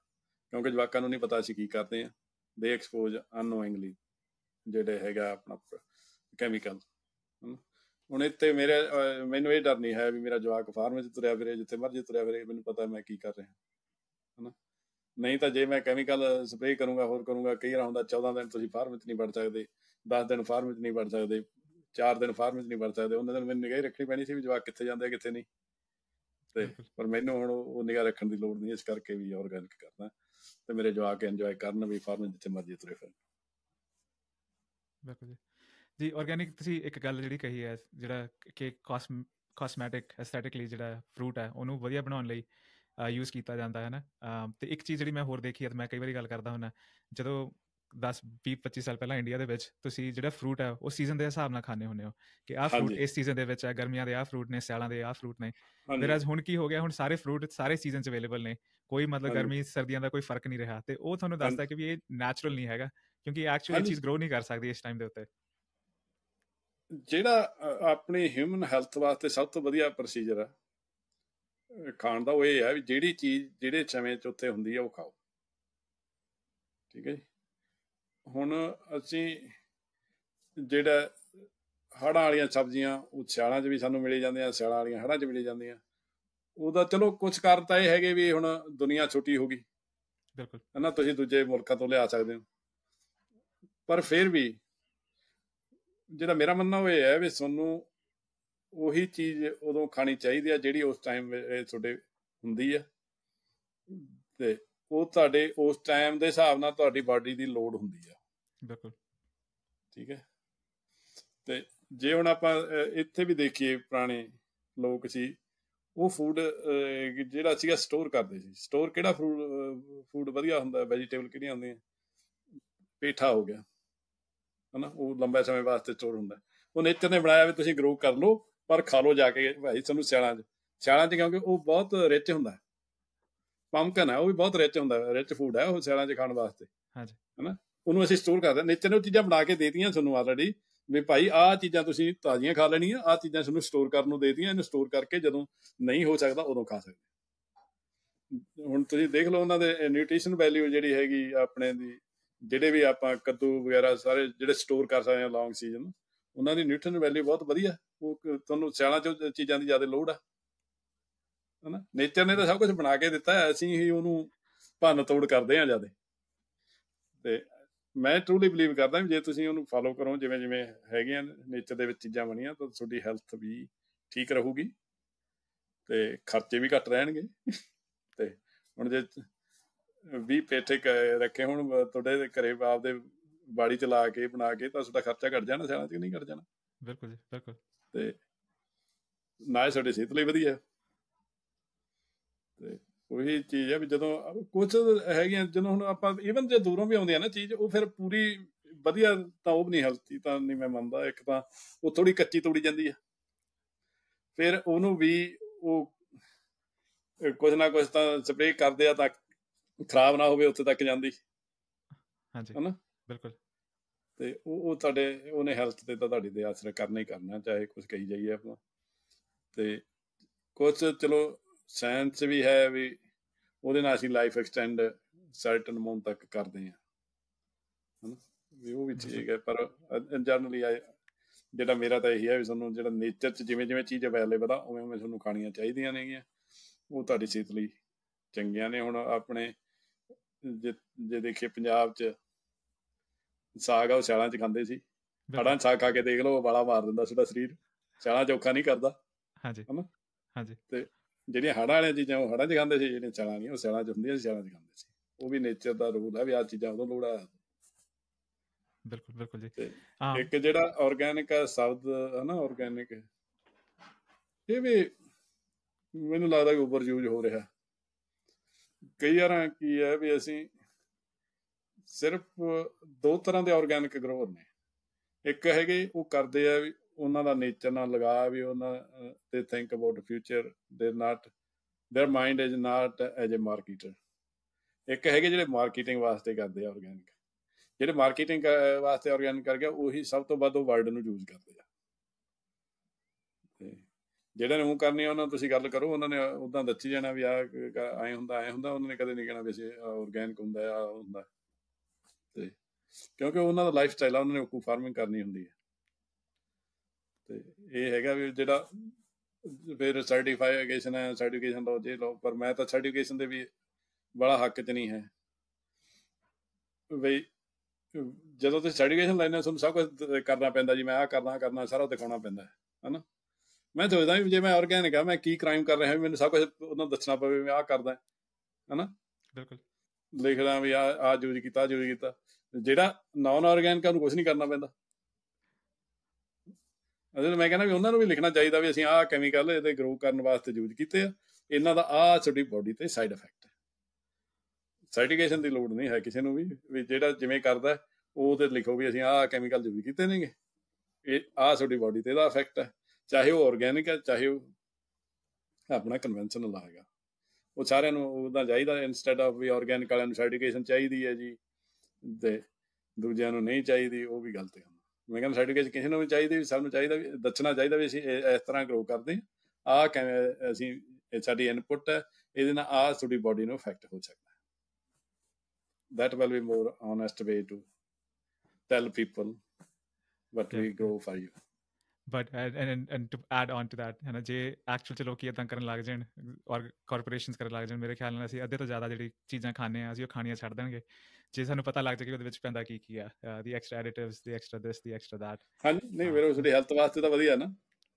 ਕਿਉਂਕਿ ਜਵਾਕਾਂ ਨੂੰ ਨਹੀਂ ਪਤਾ ਅਸੀਂ ਕੀ ਕਰਦੇ ਹਾਂ। ਦੇ ਐਕਸਪੋਜ਼ ਅਨਨੋਇੰਗਲੀ ਜਿਹੜੇ ਹੈਗਾ ਆਪਣਾ ਕੈਮੀਕਲ। ਹੁਣ ਇੱਥੇ ਮੇਰੇ ਮੈਨੂੰ ਇਹ ਡਰ ਨਹੀਂ ਹੈ ਵੀ ਮੇਰਾ ਜਵਾਕ ਫਾਰਮ 'ਚ ਤੁਰਿਆ ਫਿਰੇ, ਜਿੱਥੇ ਮਰਜ਼ੀ ਤੁਰਿਆ ਫਿਰੇ, ਮੈਨੂੰ ਪਤਾ ਮੈਂ ਕੀ ਕਰ ਰਿਹਾ, ਹੈ ਨਾ। ਨਹੀਂ ਤਾਂ ਜੇ ਮੈਂ ਕੈਮੀਕਲ ਸਪਰੇਅ ਕਰੂੰਗਾ, ਹੋਰ ਕਰੂੰਗਾ, ਕਈ ਵਾਰ ਹੁੰਦਾ 14 ਦਿਨ ਤੁਸੀਂ ਫਾਰਮ 'ਚ ਨਹੀਂ ਵੜ ਸਕਦੇ, 10 ਦਿਨ ਫਾਰਮ 'ਚ ਨਹੀਂ ਵੜ ਸਕਦੇ, 4 ਦਿਨ ਫਾਰਮ 'ਚ ਨਹੀਂ ਵੜ ਸਕਦੇ। ਉਹਨਾਂ ਦਿਨ ਮੈਨੂੰ ਨਿਗਾਹ ਰੱਖਣੀ ਪੈਣੀ ਸੀ ਵੀ ਜਵਾਕ ਕਿੱਥੇ ਜਾਂਦੇ ਕਿੱਥੇ ਨਹੀਂ, ਅਤੇ ਪਰ ਮੈਨੂੰ ਹੁਣ ਉਹ ਨਿਗਾਹ ਰੱਖਣ ਦੀ ਲੋੜ ਨਹੀਂ, ਇਸ ਕਰਕੇ ਵੀ ਔਰਗੈਨਿਕ ਕਰਦਾ ਅਤੇ ਮੇਰੇ ਜਵਾਕ ਇੰਜੋਏ ਕਰਨ ਵੀ ਫਾਰਮ ਜਿੱਥੇ ਮਰਜ਼ੀ ਤੁਰੇ ਫਿਰਨ। ਬਿਲਕੁਲ ਜੀ ਜੀ। ਔਰਗੈਨਿਕ ਤੁਸੀਂ ਇੱਕ ਗੱਲ ਜਿਹੜੀ ਕਹੀ ਹੈ, ਜਿਹੜਾ ਕਿ ਕਾਸਮੈਟਿਕ ਐਸਥੈਟਿਕਲੀ ਜਿਹੜਾ ਫਰੂਟ ਹੈ ਉਹਨੂੰ ਵਧੀਆ ਬਣਾਉਣ ਲਈ ਯੂਜ਼ ਕੀਤਾ ਜਾਂਦਾ ਹੈ ਨਾ। ਅਤੇ ਇੱਕ ਚੀਜ਼ ਜਿਹੜੀ ਮੈਂ ਹੋਰ ਦੇਖੀ ਹੈ, ਮੈਂ ਕਈ ਵਾਰੀ ਗੱਲ ਕਰਦਾ ਹੁੰਦਾ, ਜਦੋਂ 10-20-25 ਸਾਲ ਪਹਿਲਾਂ ਇੰਡੀਆ ਦੇ ਵਿੱਚ ਤੁਸੀਂ ਜਿਹੜਾ ਫਰੂਟ ਹੈ ਉਹ ਸੀਜ਼ਨ ਦੇ ਹਿਸਾਬ ਨਾਲ ਖਾਂਦੇ ਹੁੰਦੇ ਹੋ ਕਿ ਆਹ ਫਰੂਟ ਇਸ ਸੀਜ਼ਨ ਦੇ ਵਿੱਚ ਹੈ, ਗਰਮੀਆਂ ਦੇ ਆਹ ਫਰੂਟ ਨੇ, ਸਿਆਲਾਂ ਦੇ ਆਹ ਫਰੂਟ ਨੇ। ਫਿਰ ਹੁਣ ਕੀ ਹੋ ਗਿਆ, ਹੁਣ ਸਾਰੇ ਫਰੂਟ ਸਾਰੇ ਸੀਜ਼ਨ 'ਚ ਅਵੇਲੇਬਲ ਨੇ, ਕੋਈ ਮਤਲਬ ਗਰਮੀ ਸਰਦੀਆਂ ਦਾ ਕੋਈ ਫਰਕ ਨਹੀਂ ਰਿਹਾ। ਅਤੇ ਉਹ ਤੁਹਾਨੂੰ ਦੱਸਦਾ ਕਿ ਵੀ ਇਹ ਨੈਚੁਰਲ ਨਹੀਂ ਹੈਗਾ, ਕਿਉਂਕਿ ਐਕਚੁਅਲੀ ਚੀਜ਼ ਗਰੋ ਨਹੀਂ ਕਰ ਸਕਦੀ ਇਸ ਟਾਈਮ ਦੇ ਉੱਤੇ। ਜਿਹੜਾ ਆਪਣੀ ਹਿਊਮਨ ਹੈਲਥ ਵਾਸਤੇ ਸਭ ਤੋਂ ਵਧੀਆ ਪ੍ਰੋਸੀਜਰ ਹੈ ਖਾਣ ਦਾ, ਉਹ ਇਹ ਹੈ ਵੀ ਜਿਹੜੀ ਚੀਜ਼ ਜਿਹੜੇ ਸਮੇਂ 'ਚ ਉੱਥੇ ਹੁੰਦੀ ਹੈ ਉਹ ਖਾਓ, ਠੀਕ ਹੈ ਜੀ। ਹੁਣ ਅਸੀਂ ਜਿਹੜਾ ਹੜ੍ਹਾਂ ਵਾਲੀਆਂ ਸਬਜ਼ੀਆਂ ਉਹ ਸਿਆਲਾਂ 'ਚ ਵੀ ਸਾਨੂੰ ਮਿਲੀ ਜਾਂਦੀਆਂ, ਸਿਆਲਾਂ ਵਾਲੀਆਂ ਹੜ੍ਹਾਂ 'ਚ ਮਿਲੀ ਜਾਂਦੀਆਂ। ਉਹਦਾ ਚਲੋ ਕੁਛ ਕਾਰਨ ਤਾਂ ਇਹ ਹੈਗੇ ਵੀ ਹੁਣ ਦੁਨੀਆ ਛੋਟੀ ਹੋ ਗਈ, ਬਿਲਕੁਲ, ਹੈ ਨਾ, ਤੁਸੀਂ ਦੂਜੇ ਮੁਲਕਾਂ ਤੋਂ ਲਿਆ ਸਕਦੇ ਹੋ। ਪਰ ਫਿਰ ਵੀ ਜਿਹੜਾ ਮੇਰਾ ਮੰਨਣਾ ਉਹ ਇਹ ਹੈ ਵੀ ਤੁਹਾਨੂੰ ਉਹੀ ਚੀਜ਼ ਉਦੋਂ ਖਾਣੀ ਚਾਹੀਦੀ ਆ ਜਿਹੜੀ ਉਸ ਟਾਈਮ ਤੁਹਾਡੇ ਹੁੰਦੀ ਆ, ਅਤੇ ਉਹ ਤੁਹਾਡੇ ਉਸ ਟਾਈਮ ਦੇ ਹਿਸਾਬ ਨਾਲ ਤੁਹਾਡੀ ਬਾਡੀ ਦੀ ਲੋੜ ਹੁੰਦੀ ਆ, ਬਿਲਕੁਲ, ਠੀਕ ਹੈ। ਅਤੇ ਜੇ ਹੁਣ ਆਪਾਂ ਇੱਥੇ ਵੀ ਦੇਖੀਏ, ਪੁਰਾਣੇ ਲੋਕ ਸੀ ਉਹ ਫੂਡ ਜਿਹੜਾ ਸੀਗਾ ਸਟੋਰ ਕਰਦੇ ਸੀ। ਸਟੋਰ ਕਿਹੜਾ ਫੂਡ ਵਧੀਆ ਹੁੰਦਾ, ਵੈਜੀਟੇਬਲ ਕਿਹੜੀਆਂ ਹੁੰਦੀਆਂ, ਪੇਠਾ ਹੋ ਗਿਆ, ਹੈ ਨਾ, ਉਹ ਲੰਬੇ ਸਮੇਂ ਵਾਸਤੇ ਸਟੋਰ ਹੁੰਦਾ। ਉਹ ਨੇਚਰ ਨੇ ਬਣਾਇਆ ਵੀ ਤੁਸੀਂ ਗਰੋ ਕਰ ਲਓ ਪਰ ਖਾ ਲਓ ਜਾ ਕੇ ਭਾਈ ਤੁਹਾਨੂੰ ਸਿਆਲਾਂ 'ਚ ਕਿਉਂਕਿ ਉਹ ਬਹੁਤ ਰਿਚ ਹੁੰਦਾ, ਪੰਪਕਨ ਹੈ ਉਹ ਵੀ ਬਹੁਤ ਰਿਚ ਹੁੰਦਾ, ਰਿਚ ਫੂਡ ਹੈ ਉਹ ਸਿਆਲਾਂ 'ਚ ਖਾਣ ਵਾਸਤੇ, ਹੈ ਨਾ। ਉਹਨੂੰ ਅਸੀਂ ਸਟੋਰ ਕਰਦੇ, ਨੇਚਰ ਨੇ ਉਹ ਚੀਜ਼ਾਂ ਬਣਾ ਕੇ ਦੇਤੀਆਂ ਤੁਹਾਨੂੰ ਆਲਰੇਡੀ ਵੀ ਭਾਈ ਆਹ ਚੀਜ਼ਾਂ ਤੁਸੀਂ ਤਾਜ਼ੀਆਂ ਖਾ ਲੈਣੀਆਂ, ਆਹ ਚੀਜ਼ਾਂ ਤੁਹਾਨੂੰ ਸਟੋਰ ਕਰਨ ਨੂੰ ਦੇਤੀਆਂ, ਇਹਨੂੰ ਸਟੋਰ ਕਰਕੇ ਜਦੋਂ ਨਹੀਂ ਹੋ ਸਕਦਾ ਉਦੋਂ ਖਾ ਸਕਦੇ। ਹੁਣ ਤੁਸੀਂ ਦੇਖ ਲਓ ਉਹਨਾਂ ਦੇ ਨਿਊਟ੍ਰੀਸ਼ਨ ਵੈਲਿਊ ਜਿਹੜੀ ਹੈਗੀ ਆਪਣੇ ਦੀ, ਜਿਹੜੇ ਵੀ ਆਪਾਂ ਕੱਦੂ ਵਗੈਰਾ ਸਾਰੇ ਜਿਹੜੇ ਸਟੋਰ ਕਰ ਸਕਦੇ ਹਾਂ ਲੌਂਗ ਸੀਜ਼ਨ, ਉਹਨਾਂ ਦੀ ਨਿਊਟ੍ਰੀਸ਼ਨ ਵੈਲਿਊ ਬਹੁਤ ਵਧੀਆ। ਉਹ ਤੁਹਾਨੂੰ ਸਿਆਲਾਂ 'ਚ ਚੀਜ਼ਾਂ ਦੀ ਜ਼ਿਆਦਾ ਲੋੜ ਆ, ਹੈ ਨਾ। ਨੇਚਰ ਨੇ ਤਾਂ ਸਭ ਕੁਛ ਬਣਾ ਕੇ ਦਿੱਤਾ, ਅਸੀਂ ਹੀ ਉਹਨੂੰ ਭੰਨ ਤੋੜ ਕਰਦੇ ਹਾਂ ਜ਼ਿਆਦਾ। ਅਤੇ ਮੈਂ ਟਰੂਲੀ ਬਿਲੀਵ ਕਰਦਾ ਵੀ ਜੇ ਤੁਸੀਂ ਉਹਨੂੰ ਫਾਲੋ ਕਰੋ ਜਿਵੇਂ ਜਿਵੇਂ ਹੈਗੀਆਂ ਨੇਚਰ ਦੇ ਵਿੱਚ ਚੀਜ਼ਾਂ ਬਣੀਆਂ, ਤਾਂ ਤੁਹਾਡੀ ਹੈਲਥ ਵੀ ਠੀਕ ਰਹੂਗੀ ਅਤੇ ਖਰਚੇ ਵੀ ਘੱਟ ਰਹਿਣਗੇ। ਅਤੇ ਹੁਣ ਜੇ 20 ਪੇਠੇ ਰੱਖੇ ਹੁਣ ਤੁਹਾਡੇ ਘਰੇ ਆਪਦੇ ਬਾੜੀ 'ਚ ਲਾ ਕੇ ਬਣਾ ਕੇ, ਤਾਂ ਤੁਹਾਡਾ ਖਰਚਾ ਘੱਟ ਜਾਣਾ ਸਿਆਲਾਂ 'ਚ, ਨਹੀਂ ਘੱਟ ਜਾਣਾ, ਬਿਲਕੁਲ ਜੀ, ਬਿਲਕੁਲ। ਅਤੇ ਨਾ ਤੁਹਾਡੀ ਸਿਹਤ ਲਈ ਵਧੀਆ। ਅਤੇ ਉਹੀ ਚੀਜ਼ ਹੈ ਵੀ ਜਦੋਂ ਕੁਛ ਹੈਗੀਆਂ, ਜਦੋਂ ਹੁਣ ਆਪਾਂ ਈਵਨ ਜੇ ਦੂਰੋਂ ਵੀ ਆਉਂਦੀ ਆ ਨਾ ਚੀਜ਼, ਉਹ ਫਿਰ ਪੂਰੀ ਵਧੀਆ ਤਾਂ ਉਹ ਵੀ ਨਹੀਂ, ਹੈਲਥੀ ਤਾਂ ਨਹੀਂ ਮੈਂ ਮੰਨਦਾ। ਇੱਕ ਤਾਂ ਉਹ ਥੋੜ੍ਹੀ ਕੱਚੀ ਤੋੜੀ ਜਾਂਦੀ ਆ, ਫਿਰ ਉਹਨੂੰ ਵੀ ਉਹ ਕੁਛ ਨਾ ਕੁਛ ਤਾਂ ਸਪਰੇਅ ਕਰਦੇ ਆ ਤਾਂ ਖਰਾਬ ਨਾ ਹੋਵੇ ਉੱਥੇ ਤੱਕ ਜਾਂਦੀ, ਹਾਂਜੀ, ਹੈ ਨਾ, ਬਿਲਕੁਲ। ਅਤੇ ਉਹ ਤੁਹਾਡੇ ਉਹਨੇ ਹੈਲਥ 'ਤੇ ਤਾਂ ਤੁਹਾਡੀ ਦੇ ਆਸਰਾ ਕਰਨਾ ਹੀ ਕਰਨਾ, ਚਾਹੇ ਕੁਛ ਕਹੀ ਜਾਈਏ ਆਪਾਂ। ਅਤੇ ਕੁਛ ਚਲੋ ਸਾਇੰਸ ਵੀ ਹੈ ਵੀ ਉਹਦੇ ਨਾਲ ਅਸੀਂ ਲਾਈਫ ਐਕਸਟੈਂਡ ਸਰਟਨ ਅਮਾਊਂਟ ਤੱਕ ਕਰਦੇ ਹਾਂ, ਹੈ ਨਾ, ਵੀ ਉਹ ਵੀ ਠੀਕ ਹੈ। ਪਰ ਜਨਰਲੀ ਜਿਹੜਾ ਮੇਰਾ ਤਾਂ ਇਹੀ ਹੈ ਵੀ ਤੁਹਾਨੂੰ ਜਿਹੜਾ ਨੇਚਰ 'ਚ ਜਿਵੇਂ ਜਿਵੇਂ ਚੀਜ਼ ਅਵੇਲੇਬਲ ਆ ਉਵੇਂ ਉਵੇਂ ਤੁਹਾਨੂੰ ਖਾਣੀਆਂ ਚਾਹੀਦੀਆਂ ਨੇਗੀਆਂ, ਉਹ ਤੁਹਾਡੀ ਸਿਹਤ ਲਈ ਚੰਗੀਆਂ ਨੇ। ਹੁਣ ਆਪਣੇ ਜੇ ਦੇਖੀਏ ਪੰਜਾਬ 'ਚ ਸਾਗ ਆ, ਉਹ ਸਿਆਲਾਂ 'ਚ ਖਾਂਦੇ ਸੀ, ਹੜਾਂ 'ਚ ਸਾਗ ਖਾ ਕੇ ਦੇਖ ਲਓ ਵਾਲਾ ਮਾਰ ਦਿੰਦਾ ਸਾਡਾ ਸਰੀਰ, ਸਿਆਲਾਂ 'ਚ ਔਖਾ ਨਹੀਂ ਕਰਦਾ। ਹਾਂਜੀ ਹੈ ਨਾ, ਹਾਂਜੀ। ਅਤੇ ਜਿਹੜੀਆਂ ਹੜ੍ਹਾਂ ਵਾਲੀਆਂ ਚੀਜ਼ਾਂ ਉਹ ਹੜ੍ਹਾਂ 'ਚ ਖਾਂਦੇ ਸੀ, ਜਿਹੜੀਆਂ ਸਿਆਲਾਂ ਦੀਆਂ ਉਹ ਸਿਆਲਾਂ 'ਚ ਹੁੰਦੀਆਂ ਸੀ, ਸਿਆਲਾਂ 'ਚ ਖਾਂਦੇ ਸੀ। ਉਹ ਵੀ ਨੇਚਰ ਦਾ ਰੂਲ ਆ ਵੀ ਆਹ ਚੀਜ਼ਾਂ ਉਦੋਂ ਲੋੜ ਆ। ਬਿਲਕੁਲ ਬਿਲਕੁਲ ਜੀ। ਇੱਕ ਜਿਹੜਾ ਔਰਗੈਨਿਕ ਸ਼ਬਦ ਹੈ ਨਾ, ਔਰਗੈਨਿਕ, ਇਹ ਵੀ ਮੈਨੂੰ ਲੱਗਦਾ ਕਿ ਓਵਰ ਯੂਜ਼ ਹੋ ਰਿਹਾ ਕਈ ਵਾਰਾਂ। ਕੀ ਹੈ ਵੀ ਅਸੀਂ ਸਿਰਫ ਦੋ ਤਰ੍ਹਾਂ ਦੇ ਔਰਗੈਨਿਕ ਗਰੋਅਰ ਨੇ, ਇੱਕ ਹੈਗੇ ਉਹ ਕਰਦੇ ਆ ਵੀ ਉਹਨਾਂ ਦਾ ਨੇਚਰ ਨਾਲ ਲਗਾ, ਵੀ ਉਹਨਾਂ ਦੇ think about future, they not their mind is not as a marketer. ਇੱਕ ਹੈਗੇ ਜਿਹੜੇ ਮਾਰਕੀਟਿੰਗ ਵਾਸਤੇ ਕਰਦੇ ਆ ਔਰਗੈਨਿਕ, ਜਿਹੜੇ ਮਾਰਕੀਟਿੰਗ ਵਾਸਤੇ ਔਰਗੈਨਿਕ ਕਰਕੇ ਉਹੀ ਸਭ ਤੋਂ ਵੱਧ ਉਹ ਵਰਡ ਨੂੰ ਯੂਜ਼ ਕਰਦੇ ਆ। ਤੇ ਜਿਹੜੇ ਨੇ ਉਹ ਕਰਨੀ ਆ ਉਹਨਾਂ ਨੂੰ ਤੁਸੀਂ ਗੱਲ ਕਰੋ, ਉਹਨਾਂ ਨੇ ਉੱਦਾਂ ਦੱਸੀ ਜਾਣਾ ਵੀ ਆਹ ਐਂ ਹੁੰਦਾ ਐਂ ਹੁੰਦਾ, ਉਹਨਾਂ ਨੇ ਕਦੇ ਨਹੀਂ ਕਹਿਣਾ ਵੀ ਅਸੀਂ ਔਰਗੈਨਿਕ ਹੁੰਦਾ ਆ ਹੁੰਦਾ। ਤੇ ਕਿਉਂਕਿ ਉਹਨਾਂ ਦਾ ਲਾਈਫ ਸਟਾਈਲ ਆ, ਉਹਨਾਂ ਨੇ ਓਕੂ ਫਾਰਮਿੰਗ ਕਰਨੀ ਹੁੰਦੀ ਹੈ। ਤੇ ਇਹ ਹੈਗਾ ਵੀ ਜਿਹੜਾ ਫਿਰ ਸਰਟੀਫਿਕੇਸ਼ਨ ਹੈ, ਸਰਟੀਫਿਕੇਸ਼ਨ ਲਓ ਜੇ ਲਓ, ਪਰ ਮੈਂ ਤਾਂ ਸਰਟੀਫਿਕੇਸ਼ਨ ਦੇ ਵੀ ਬੜਾ ਹੱਕ 'ਚ ਨਹੀਂ ਹੈ ਬਈ। ਜਦੋਂ ਤੁਸੀਂ ਸਰਟੀਫਿਕੇਸ਼ਨ ਲੈਂਦੇ ਹੋ ਤੁਹਾਨੂੰ ਸਭ ਕੁਝ ਕਰਨਾ ਪੈਂਦਾ ਜੀ, ਮੈਂ ਆਹ ਕਰਨਾ ਕਰਨਾ ਸਾਰਾ ਦਿਖਾਉਣਾ ਪੈਂਦਾ ਹੈ ਨਾ। ਮੈਂ ਸੋਚਦਾ ਵੀ ਜੇ ਮੈਂ ਔਰਗੈਨਿਕ ਆ, ਮੈਂ ਕੀ ਕ੍ਰਾਈਮ ਕਰ ਰਿਹਾ, ਮੈਨੂੰ ਸਭ ਕੁਝ ਉਹਨਾਂ ਦੱਸਣਾ ਪਵੇ ਮੈਂ ਆਹ ਕਰਦਾ ਹੈ ਨਾ, ਬਿਲਕੁਲ ਲਿਖਦਾ ਵੀ ਆਹ ਆਹ ਯੂਜ਼ ਕੀਤਾ ਯੂਜ਼ ਕੀਤਾ। ਜਿਹੜਾ ਨੋਨ ਔਰਗੈਨਿਕ ਉਹਨੂੰ ਕੁਛ ਨਹੀਂ ਕਰਨਾ ਪੈਂਦਾ। ਅਸਲ ਮੈਂ ਕਹਿੰਦਾ ਵੀ ਉਹਨਾਂ ਨੂੰ ਵੀ ਲਿਖਣਾ ਚਾਹੀਦਾ ਵੀ ਅਸੀਂ ਆਹ ਕੈਮੀਕਲ ਇਹਦੇ ਗਰੋ ਕਰਨ ਵਾਸਤੇ ਯੂਜ਼ ਕੀਤੇ ਆ, ਇਹਨਾਂ ਦਾ ਆਹ ਸਾਡੀ ਬੋਡੀ 'ਤੇ ਸਾਈਡ ਇਫੈਕਟ ਹੈ। ਸਰਟੀਫਿਕੇਸ਼ਨ ਦੀ ਲੋੜ ਨਹੀਂ ਹੈ ਕਿਸੇ ਨੂੰ ਵੀ ਜਿਹੜਾ ਜਿਵੇਂ ਕਰਦਾ ਉਹ ਤੇ ਲਿਖੋ ਵੀ ਅਸੀਂ ਆਹ ਕੈਮੀਕਲ ਯੂਜ਼ ਕੀਤੇ ਨੇਗੇ, ਇਹ ਆਹ ਤੁਹਾਡੀ ਬੋਡੀ 'ਤੇ ਇਹਦਾ ਇਫੈਕਟ ਹੈ। ਚਾਹੇ ਉਹ ਔਰਗੈਨਿਕ ਹੈ, ਚਾਹੇ ਉਹ ਆਪਣਾ ਕਨਵੈਨਸ਼ਨਲ ਹੈਗਾ, ਉਹ ਸਾਰਿਆਂ ਨੂੰ ਉੱਦਾਂ ਚਾਹੀਦਾ। ਇੰਸਟੈਡ ਆਫ ਵੀ ਔਰਗੈਨਿਕ ਵਾਲਿਆਂ ਨੂੰ ਸਰਟੀਫਿਕੇਸ਼ਨ ਚਾਹੀਦੀ ਹੈ ਜੀ ਅਤੇ ਦੂਜਿਆਂ ਨੂੰ ਨਹੀਂ ਚਾਹੀਦੀ, ਉਹ ਵੀ ਗਲਤ ਹੈ। ਮੈਂ ਕਹਿੰਦਾ ਸਰਟੀਫਿਕੇਸ਼ਨ ਕਿਸੇ ਨੂੰ ਵੀ ਚਾਹੀਦੀ, ਸਾਨੂੰ ਚਾਹੀਦਾ ਵੀ ਦੱਸਣਾ ਚਾਹੀਦਾ ਵੀ ਅਸੀਂ ਇਸ ਤਰ੍ਹਾਂ ਗਰੋ ਕਰਦੇ ਹਾਂ, ਆਹ ਕਿਵੇਂ ਅਸੀਂ ਸਾਡੀ ਇਨਪੁੱਟ ਹੈ, ਇਹਦੇ ਨਾਲ ਆਹ ਤੁਹਾਡੀ ਬੋਡੀ ਨੂੰ ਇਫੈਕਟ ਹੋ ਸਕਦਾ। That will be more honest way to tell people what we grow for you. But and to add on to that, है ना, जे actual लोग ये तंग करन लग जाएं और corporations करन लग जाएं, मेरे ख्याल नाल अद्धे तो ज़्यादा जिहड़ी चीज़ां खाने हैं असीं ओह खाणियां छड्ड देणगे जे सानूं पता लग जाए कि उहदे विच पैंदा की की आ, the extra additives, the extra this, the extra that. हाँ जी, नहीं मेरे उस हेल्थ वास्ते तो वधिया ना।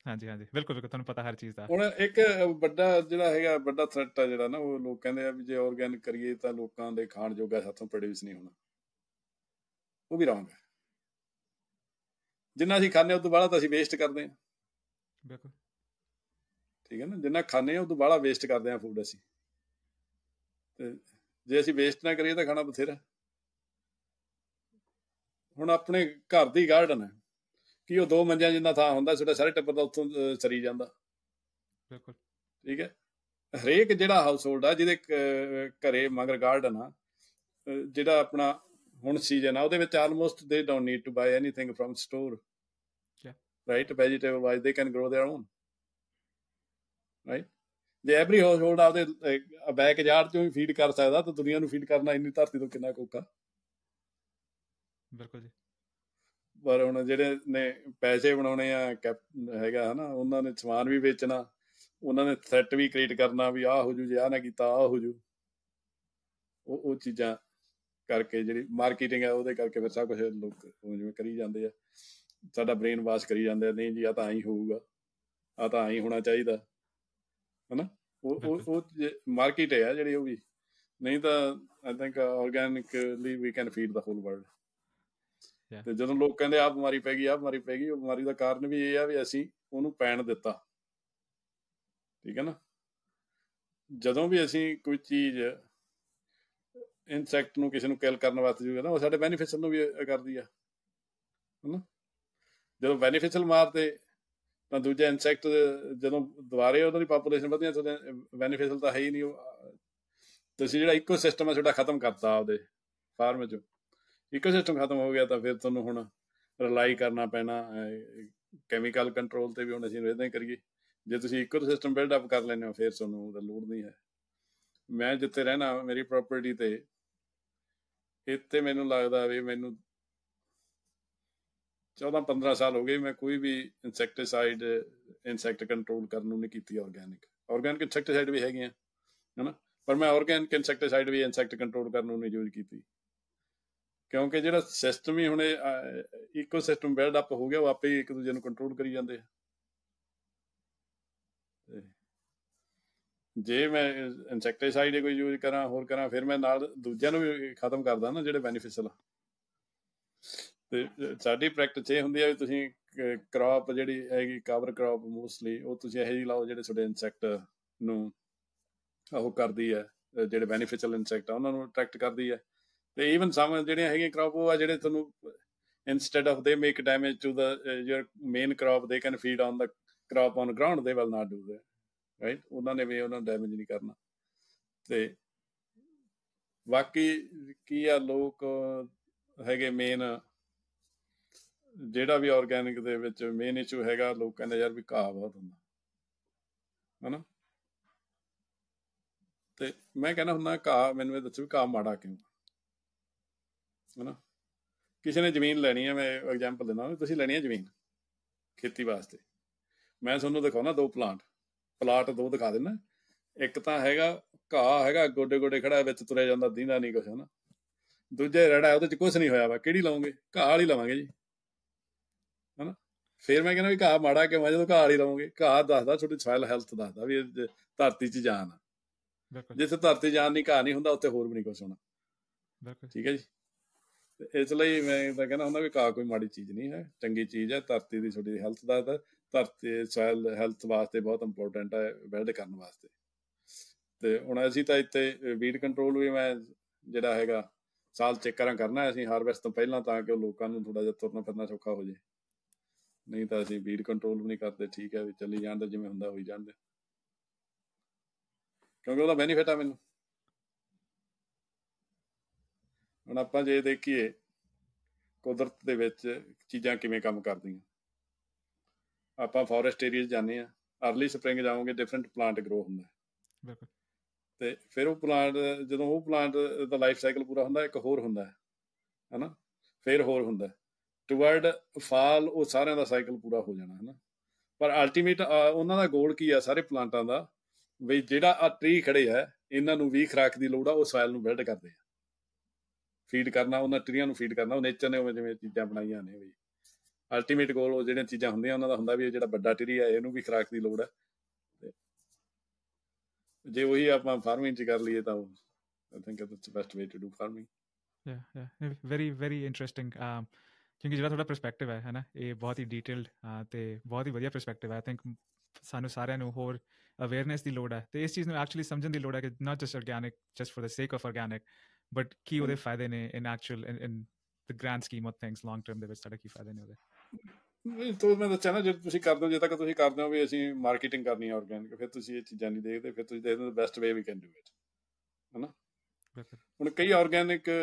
हाँ जी, हाँ जी, बिल्कुल बिल्कुल, तुहानूं पता हर चीज़ दा। हुण एक वड्डा जिहड़ा हैगा वड्डा थ्रेट आ जिहड़ा ना, ओह लोक कहंदे आ वी जे ऑर्गेनिक करिए तां लोकां दे खाण जोगा साथों प्रोड्यूस नहीं होना, ਉਹ ਵੀ ਰੌਂਗ ਹੈ। ਜਿੰਨਾ ਅਸੀਂ ਖਾਂਦੇ ਉਹ ਤੋਂ ਬਾਹਲਾ ਤਾਂ ਅਸੀਂ ਵੇਸਟ ਕਰਦੇ ਹਾਂ, ਬਿਲਕੁਲ ਠੀਕ ਹੈ ਨਾ। ਜਿੰਨਾ ਖਾਂਦੇ ਹਾਂ ਉਹ ਤੋਂ ਬਾਹਲਾ ਵੇਸਟ ਕਰਦੇ ਹਾਂ ਫੂਡ ਅਸੀਂ, ਅਤੇ ਜੇ ਅਸੀਂ ਵੇਸਟ ਨਾ ਕਰੀਏ ਤਾਂ ਖਾਣਾ ਬਥੇਰਾ। ਹੁਣ ਆਪਣੇ ਘਰ ਦੀ ਗਾਰਡਨ ਹੈ ਕਿ ਉਹ ਦੋ ਮੰਜਿਆਂ ਜਿੰਨਾ ਥਾਂ ਹੁੰਦਾ, ਸਾਡਾ ਸਾਰੇ ਟੱਬਰ ਦਾ ਉੱਥੋਂ ਸਰੀ ਜਾਂਦਾ, ਬਿਲਕੁਲ ਠੀਕ ਹੈ। ਹਰੇਕ ਜਿਹੜਾ ਹਾਊਸ ਹੋਲਡ ਆ ਜਿਹਦੇ ਘਰੇ ਮਗਰ ਗਾਰਡਨ ਆ, ਜਿਹੜਾ ਆਪਣਾ ਹੁਣ ਸੀਜ਼ਨ ਆ ਉਹਦੇ ਵਿੱਚ almost they don't need to buy anything from store, right. Vegetable wise they can grow their own, right. ਜੇ ਐਵਰੀ ਹਾਊਸ ਹੋਲਡ ਆਪਦੇ ਬੈਕਯਾਰਡ ਚੋਂ ਵੀ ਫੀਡ ਕਰ ਸਕਦਾ ਤਾਂ ਦੁਨੀਆ ਨੂੰ ਫੀਡ ਕਰਨਾ ਇੰਨੀ ਧਰਤੀ ਤੋਂ ਕਿੰਨਾ ਔਖਾ। ਬਿਲਕੁਲ ਜੀ। ਪਰ ਹੁਣ ਜਿਹੜੇ ਨੇ ਪੈਸੇ ਬਣਾਉਣੇ ਆ ਹੈਗਾ ਹੈ ਨਾ, ਉਹਨਾਂ ਨੇ ਸਮਾਨ ਵੀ ਵੇਚਣਾ, ਉਹਨਾਂ ਨੇ ਥ੍ਰੈਟ ਵੀ ਕ੍ਰੀਏਟ ਕਰਨਾ ਵੀ ਆਹ ਹੋਜੂ ਜੇ ਆਹ ਨਾ ਕੀਤਾ ਆਹ ਹੋਜੂ, ਉਹ ਚੀਜ਼ਾਂ ਕਰਕੇ ਜਿਹੜੀ ਮਾਰਕੀਟਿੰਗ ਹੈ ਉਹਦੇ ਕਰਕੇ ਫਿਰ ਸਭ ਕੁਛ ਲੋਕ ਜਿਵੇਂ ਕਰੀ ਜਾਂਦੇ ਆ, ਸਾਡਾ ਬ੍ਰੇਨ ਵਾਸ਼ ਕਰੀ ਜਾਂਦੇ ਆ, ਨਹੀਂ ਜੀ ਆਹ ਤਾਂ ਐਂ ਹੋਊਗਾ, ਆਹ ਤਾਂ ਐਂ ਹੋਣਾ ਚਾਹੀਦਾ ਹੈ ਨਾ। ਉਹ ਮਾਰਕੀਟ ਹੈ ਜਿਹੜੀ, ਉਹ ਵੀ ਨਹੀਂ ਤਾਂ I think organically we can feed the whole world. ਅਤੇ ਜਦੋਂ ਲੋਕ ਕਹਿੰਦੇ ਆਹ ਬਿਮਾਰੀ ਪੈ ਗਈ ਆਹ ਬਿਮਾਰੀ ਪੈ ਗਈ, ਉਹ ਬਿਮਾਰੀ ਦਾ ਕਾਰਨ ਵੀ ਇਹ ਆ ਵੀ ਅਸੀਂ ਉਹਨੂੰ ਪੈਣ ਦਿੱਤਾ, ਠੀਕ ਹੈ ਨਾ। ਜਦੋਂ ਵੀ ਅਸੀਂ ਕੋਈ ਚੀਜ਼ ਇਨਸੈਕਟ ਨੂੰ ਕਿਸੇ ਨੂੰ ਕਿਲ ਕਰਨ ਵਾਸਤੇ ਜੂਗਾ ਨਾ, ਉਹ ਸਾਡੇ ਬੈਨੀਫਿਸ਼ਲ ਨੂੰ ਵੀ ਕਰਦੀ ਆ, ਹੈ ਨਾ। ਜਦੋਂ ਬੈਨੀਫਿਸ਼ਲ ਮਾਰਦੇ ਤਾਂ ਦੂਜੇ ਇਨਸੈਕਟ ਜਦੋਂ ਦੁਬਾਰੇ ਉਹਨਾਂ ਦੀ ਪਾਪੂਲੇਸ਼ਨ ਵਧੀਆ, ਬੈਨੀਫਿਸ਼ਲ ਤਾਂ ਹੈ ਹੀ ਨਹੀਂ। ਉਹ ਤੁਸੀਂ ਜਿਹੜਾ ਇਕੋ ਸਿਸਟਮ ਆ ਤੁਹਾਡਾ ਖਤਮ ਕਰਤਾ, ਆਪਦੇ ਫਾਰਮ 'ਚੋਂ ਇਕੋ ਸਿਸਟਮ ਖਤਮ ਹੋ ਗਿਆ ਤਾਂ ਫਿਰ ਤੁਹਾਨੂੰ ਹੁਣ ਰਿਲਾਈ ਕਰਨਾ ਪੈਣਾ ਕੈਮੀਕਲ ਕੰਟਰੋਲ 'ਤੇ ਵੀ। ਹੁਣ ਅਸੀਂ ਇੱਦਾਂ ਹੀ ਕਰੀਏ, ਜੇ ਤੁਸੀਂ ਇਕੋ ਸਿਸਟਮ ਬਿਲਡ ਅਪ ਕਰ ਲੈਂਦੇ ਹੋ ਫਿਰ ਤੁਹਾਨੂੰ ਉਹਦਾ ਲੋੜ ਨਹੀਂ ਹੈ। ਮੈਂ ਜਿੱਥੇ ਰਹਿਣਾ ਮੇਰੀ ਪ੍ਰੋਪਰਟੀ 'ਤੇ, ਇੱਥੇ ਮੈਨੂੰ ਲੱਗਦਾ ਵੀ ਮੈਨੂੰ 14-15 साल हो गए मैं कोई भी इंसैक्टिसाइड इंसैक्ट कंट्रोल करनों नहीं की ऑर्गेनिक इंसैक्टिसाइड भी है ना, पर मैं ऑर्गेनिक इंसैक्टिसाइड भी इंसैक्ट कंट्रोल करनों नहीं यूज की, क्योंकि जो सिस्टम ही हमने इको सिस्टम बिल्ड अप हो गया, वो आपे एक दूजे को कंट्रोल करी जाते हैं। जे मैं इंसैक्टिसाइड कोई यूज करा होर करा फिर मैं दूजे भी खत्म करता ना जो बेनीफिशल आ। तो साडी प्रैक्टिस ये होंगी है भी तुसीं क्रॉप जी हैगी कवर क्रॉप मोस्टली वो तुसीं इहो जी लाओ जिहड़े तुहाडे इंसैक्ट नूं आहो करदी है, जिहड़े बेनीफिशियल इंसैक्ट आ उन्हां नूं अट्रैक्ट करदी है। तो ईवन सम जिहड़ियां हैगियां क्रॉप वो आ जिहड़े तुहानूं instead of they make damage to the your main crop they can feed on the crop on ground they will not do that right, उन्हां ने भी उन्हां डैमेज नहीं करना। तो बाकी की आ लोग हैगे मेन ਜਿਹੜਾ ਵੀ ਆਰਗੈਨਿਕ ਦੇ ਵਿੱਚ ਮੇਨ ਇਸ਼ੂ ਹੈਗਾ, ਲੋਕ ਕਹਿੰਦੇ ਯਾਰ ਵੀ ਘਾਹ ਬਹੁਤ ਹੁੰਦਾ ਹੈ ਨਾ, ਤੇ ਮੈਂ ਕਹਿੰਦਾ ਹੁੰਦਾ ਘਾਹ, ਮੈਨੂੰ ਇਹ ਦੱਸੋ ਵੀ ਘਾਹ ਮਾੜਾ ਕਿਉਂ ਹੈ ਨਾ। ਕਿਸੇ ਨੇ ਜ਼ਮੀਨ ਲੈਣੀ ਹੈ, ਮੈਂ ਐਗਜ਼ਾਮਪਲ ਦਿੰਦਾ, ਤੁਸੀਂ ਲੈਣੀ ਹੈ ਜ਼ਮੀਨ ਖੇਤੀ ਵਾਸਤੇ, ਮੈਂ ਤੁਹਾਨੂੰ ਦਿਖਾਉਣਾ ਦੋ ਪਲਾਟ ਦੋ ਦਿਖਾ ਦਿੰਦਾ, ਇੱਕ ਤਾਂ ਹੈਗਾ ਘਾਹ ਹੈਗਾ ਗੋਡੇ ਗੋਡੇ ਖੜਾ ਵਿੱਚ ਤੁਰਿਆ ਜਾਂਦਾ ਦੀਂਦਾ ਨਹੀਂ ਕੁਛ ਹੈ ਨਾ, ਦੂਜਾ ਰੜਾ ਉਹਦੇ 'ਚ ਕੁਛ ਨਹੀਂ ਹੋਇਆ ਵਾ, ਕਿਹੜੀ ਲਾਉਂਗੇ? ਘਾਹ ਵਾਲੀ ਲਾਵਾਂਗੇ ਜੀ। फिर मैं कहना भी घाह माड़ा क्यों है, जो घाह ही लाओगे। घाह दसदा थोड़ी सॉयल हैल्थ दसदा भी धरती च जान आ, जिथे धरती जान नहीं घाह नहीं हुंदा उत्थे होर भी नहीं कुछ होना, ठीक है जी। इसलिए मैं तां कहना हुंदा भी घाह कोई माड़ी चीज़ नहीं है, चंगी चीज़ है, धरती दी थोड़ी हैल्थ दसदा, धरती सॉयल हैल्थ वास्ते बहुत इंपोर्टेंट है बिल्ड करन वास्ते। ते हुण असीं तां इत्थे वीड कंट्रोल भी मैं जिहड़ा हैगा साल चेक करना है असीं हारवेस्ट तो पहिलां, तां कि लोकां नूं थोड़ा जिहा तुरना फिरना सौखा हो जाए, नहीं तो असं बीड कंट्रोल भी नहीं करते, ठीक है भी चली जाते जिमें होंगे हो ही जाते, क्योंकि वह बेनीफिट है। मैं हम आप जे देखिए कुदरत दे विच चीज़ां किवें काम करदियां, आप फॉरैस्ट एरिया जाने अर्ली स्प्रिंग जाओगे डिफरेंट प्लांट ग्रो होंदा, तो फिर वो प्लांट जदों वो प्लांट दा लाइफ साइकिल पूरा होंदा एक होर होंदा है ना, फिर होर होंदा टुवर्ड फाल वो सारे का साइकिल पूरा हो जाना है ना। पर अल्टीमेट उन्होंने गोल की है सारे प्लांटा का भी जोड़ा आ ट्री खड़े है इन्हों भी खुराक की लड़ आ, वो सॉयल बिल्ड करते हैं, फीड करना उन्होंने ट्रिया फीड करना, वो नेचर ने जिम्मे चीज़ा बनाई ने भी। अल्टीमेट गोल वो जो चीज़ा होंगे उन्होंने होंगे भी जो बड़ा ट्री है इनू भी खुराक की लड़ है, जे उ आप फार्मिंग कर लीए तो I think it's best way to do farming. Very very interesting, क्योंकि जो थोड़ा परसपैक्टिव है ना, ये बहुत ही डिटेल्ड तो बहुत ही वधिया परसपैक्टिव है। आई थिंक सानू सारिआं नू होर अवेयरनेस की लड़ है, तो इस चीज़ में एक्चुअली समझने की लड़ है कि not just organic just for the sake of organic, but की उहदे फायदे ने in actual in the grand scheme of things long term दे विच साडे की फायदे ने उहदे। तो मैं दस्सिआ ना जे तुसीं करदे हो, जे तक तुसीं करदे हो भी असीं मार्केटिंग करनी है ऑरगैनिक, फिर तुसीं इह चीज़ां नहीं देखदे, फिर तुसीं देखदे best way we can do it है ना। हुण कई ऑरगैनिक